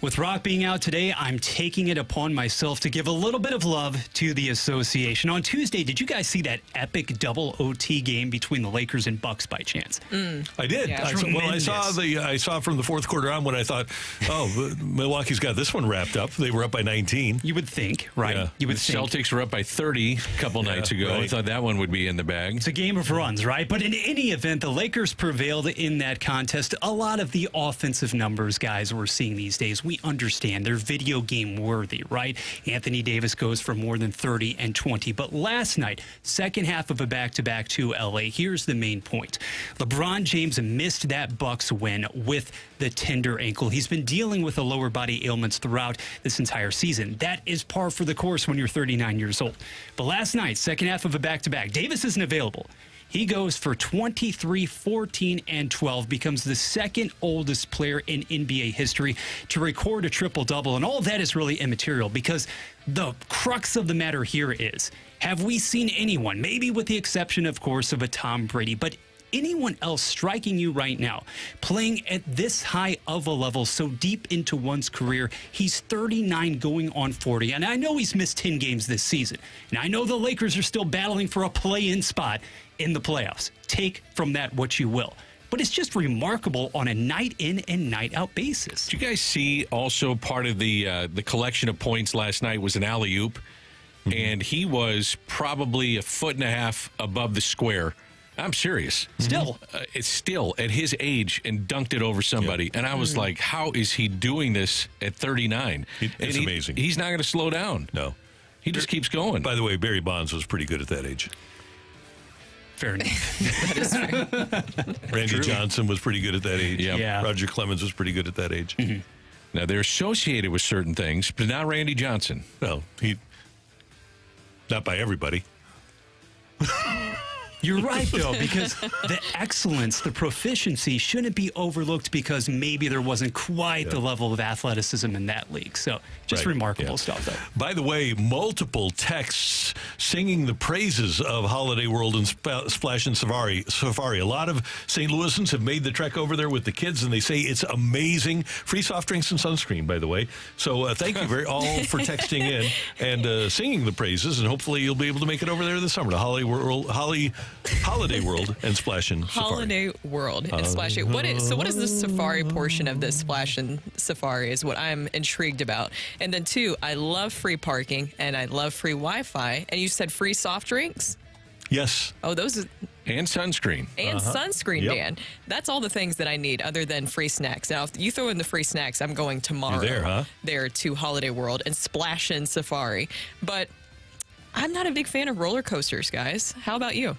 With Rock being out today, I'm taking it upon myself to give a little bit of love to the association. On Tuesday, did you guys see that epic double O T game between the Lakers and Bucks by chance? Mm. I did. Yeah. I saw, well, I saw the I saw from the fourth quarter on when I thought, oh, Milwaukee's got this one wrapped up. They were up by nineteen. You would think, right? Yeah. You would the think. Celtics were up by thirty a couple yeah, nights ago. Right. I thought that one would be in the bag. It's a game of runs, right? But in any event, the Lakers prevailed in that contest. A lot of the offensive numbers, guys, we're seeing these days, we understand they're video game worthy, right? Anthony Davis goes for more than thirty and twenty. But last night, second half of a back-to-back to L A, here's the main point. LeBron James missed that Bucks win with the tender ankle. He's been dealing with the lower body ailments throughout this entire season. That is par for the course when you're thirty-nine years old. But last night, second half of a back-to-back, Davis isn't available. He goes for twenty-three, fourteen, and twelve, becomes the second oldest player in N B A history to record a triple-double, and all that is really immaterial because the crux of the matter here is, have we seen anyone, maybe with the exception, of course, of a Tom Brady, but anyone else striking you right now, playing at this high of a level, so deep into one's career? He's thirty-nine going on forty, and I know he's missed ten games this season, and I know the Lakers are still battling for a play-in spot in the playoffs. Take from that what you will. But it's just remarkable on a night in and night out basis. Did you guys see also part of the, uh, the collection of points last night was an alley-oop, mm-hmm. and he was probably a foot and a half above the square. I'm serious. Still. Mm-hmm. uh, it's still at his age and dunked it over somebody. Yep. And I was like, how is he doing this at thirty-nine? It, it's he, amazing. He's not going to slow down. No. He just keeps going. By the way, Barry Bonds was pretty good at that age. Fair enough. Randy Johnson was pretty good at that age. Yep. Yeah. Roger Clemens was pretty good at that age. Mm-hmm. Now, they're associated with certain things, but not Randy Johnson. Well, he, not by everybody. You're right, though, because the excellence, the proficiency shouldn't be overlooked because maybe there wasn't quite yeah. the level of athleticism in that league. So just right. remarkable yeah. stuff, though. By the way, multiple texts singing the praises of Holiday World and Sp Splash and Safari. Safari. A lot of Saint Louisans have made the trek over there with the kids, and they say it's amazing. Free soft drinks and sunscreen, by the way. So uh, thank you very all for texting in and uh, singing the praises, and hopefully you'll be able to make it over there this summer to Holiday World. Holly Holiday World and Splash and Holiday Safari. World and Splash. Uh, what is, so what is the Safari portion of this Splash and Safari is what I'm intrigued about. And then, two, I love free parking, and I love free Wi-Fi. And you said free soft drinks? Yes. Oh, those are... And sunscreen. And uh-huh. sunscreen, yep. Dan. That's all the things that I need other than free snacks. Now, if you throw in the free snacks, I'm going tomorrow. You're there, huh? There to Holiday World and Splash and Safari. But I'm not a big fan of roller coasters, guys. How about you?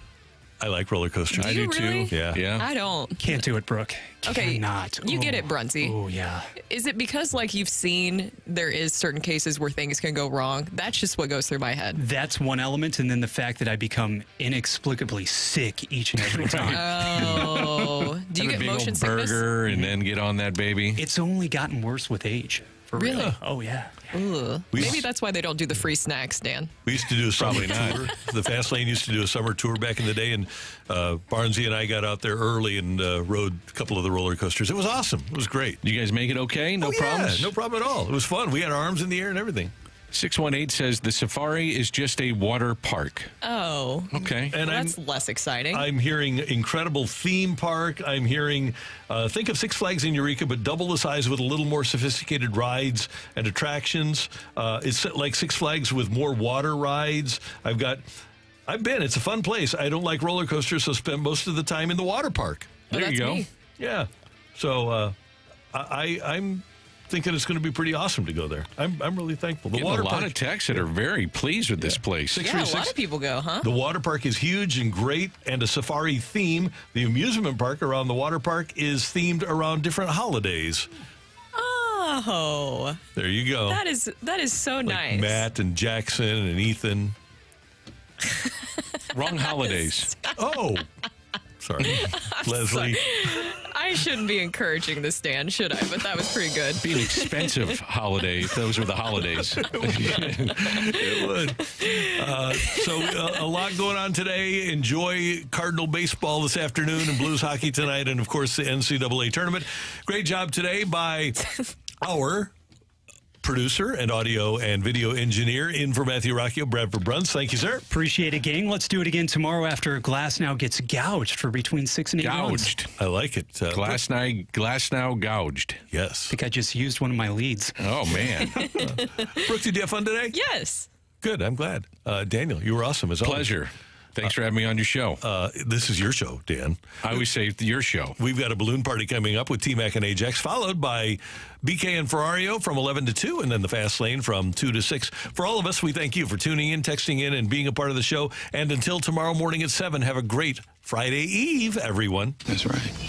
I like roller coasters. Do I do really? Too. Yeah. yeah. I don't. Can't do it, Brooke. Okay. Cannot. You Ooh. Get it, Brunsy. Oh, yeah. Is it because, like, you've seen there is certain cases where things can go wrong? That's just what goes through my head. That's one element, and then the fact that I become inexplicably sick each and every time. Oh. Do you get motion sickness? Burger and then get on that baby. It's only gotten worse with age. Really? really? Oh, yeah. Ooh. Maybe that's why they don't do the free snacks, Dan. We used to do a summer tour. The Fast Lane used to do a summer tour back in the day, and uh, Barnsey and I got out there early and uh, rode a couple of the roller coasters. It was awesome. It was great. You guys make it okay? No oh, yeah. problems? No problem at all. It was fun. We had our arms in the air and everything. six one eight says the Safari is just a water park. Oh. Okay. And well, that's I'm, less exciting. I'm hearing incredible theme park. I'm hearing, uh, think of Six Flags in Eureka, but double the size with a little more sophisticated rides and attractions. Uh, it's like Six Flags with more water rides. I've got, I've been, it's a fun place. I don't like roller coasters, so spend most of the time in the water park. Oh, there you go. Me. Yeah. So uh, I, I'm... thinking it's going to be pretty awesome to go there. I'm, I'm really thankful. The water a lot park, of techs that are very pleased with yeah. this place. Six yeah, a lot of people go, huh? The water park is huge and great, and a safari theme. The amusement park around the water park is themed around different holidays. Oh. There you go. That is, that is so like nice. Matt and Jackson and Ethan. Wrong holidays. Oh. Sorry. Leslie. Sorry. I shouldn't be encouraging this, Dan, should I? But that was pretty good. Be an expensive holiday if those were the holidays. It would. Uh, so uh, a lot going on today. Enjoy Cardinal baseball this afternoon and Blues hockey tonight and, of course, the N C double A tournament. Great job today by our producer and audio and video engineer in for Matthew Rocchio, Bradford Bruns. Thank you, sir. Appreciate it, gang. Let's do it again tomorrow after Glasnow gets gouged for between six and eight runs. Gouged. I like it. Uh, Glasnow, Glasnow gouged. Yes. I think I just used one of my leads. Oh, man. uh, Brooke, did you have fun today? Yes. Good. I'm glad. Uh, Daniel, you were awesome as always. Pleasure. Thanks for having me on your show. Uh, this is your show, Dan. I always say your show. We've got a balloon party coming up with T-Mac and Ajax, followed by B K and Ferrario from eleven to two, and then the Fast Lane from two to six. For all of us, we thank you for tuning in, texting in, and being a part of the show. And until tomorrow morning at seven, have a great Friday Eve, everyone. That's right.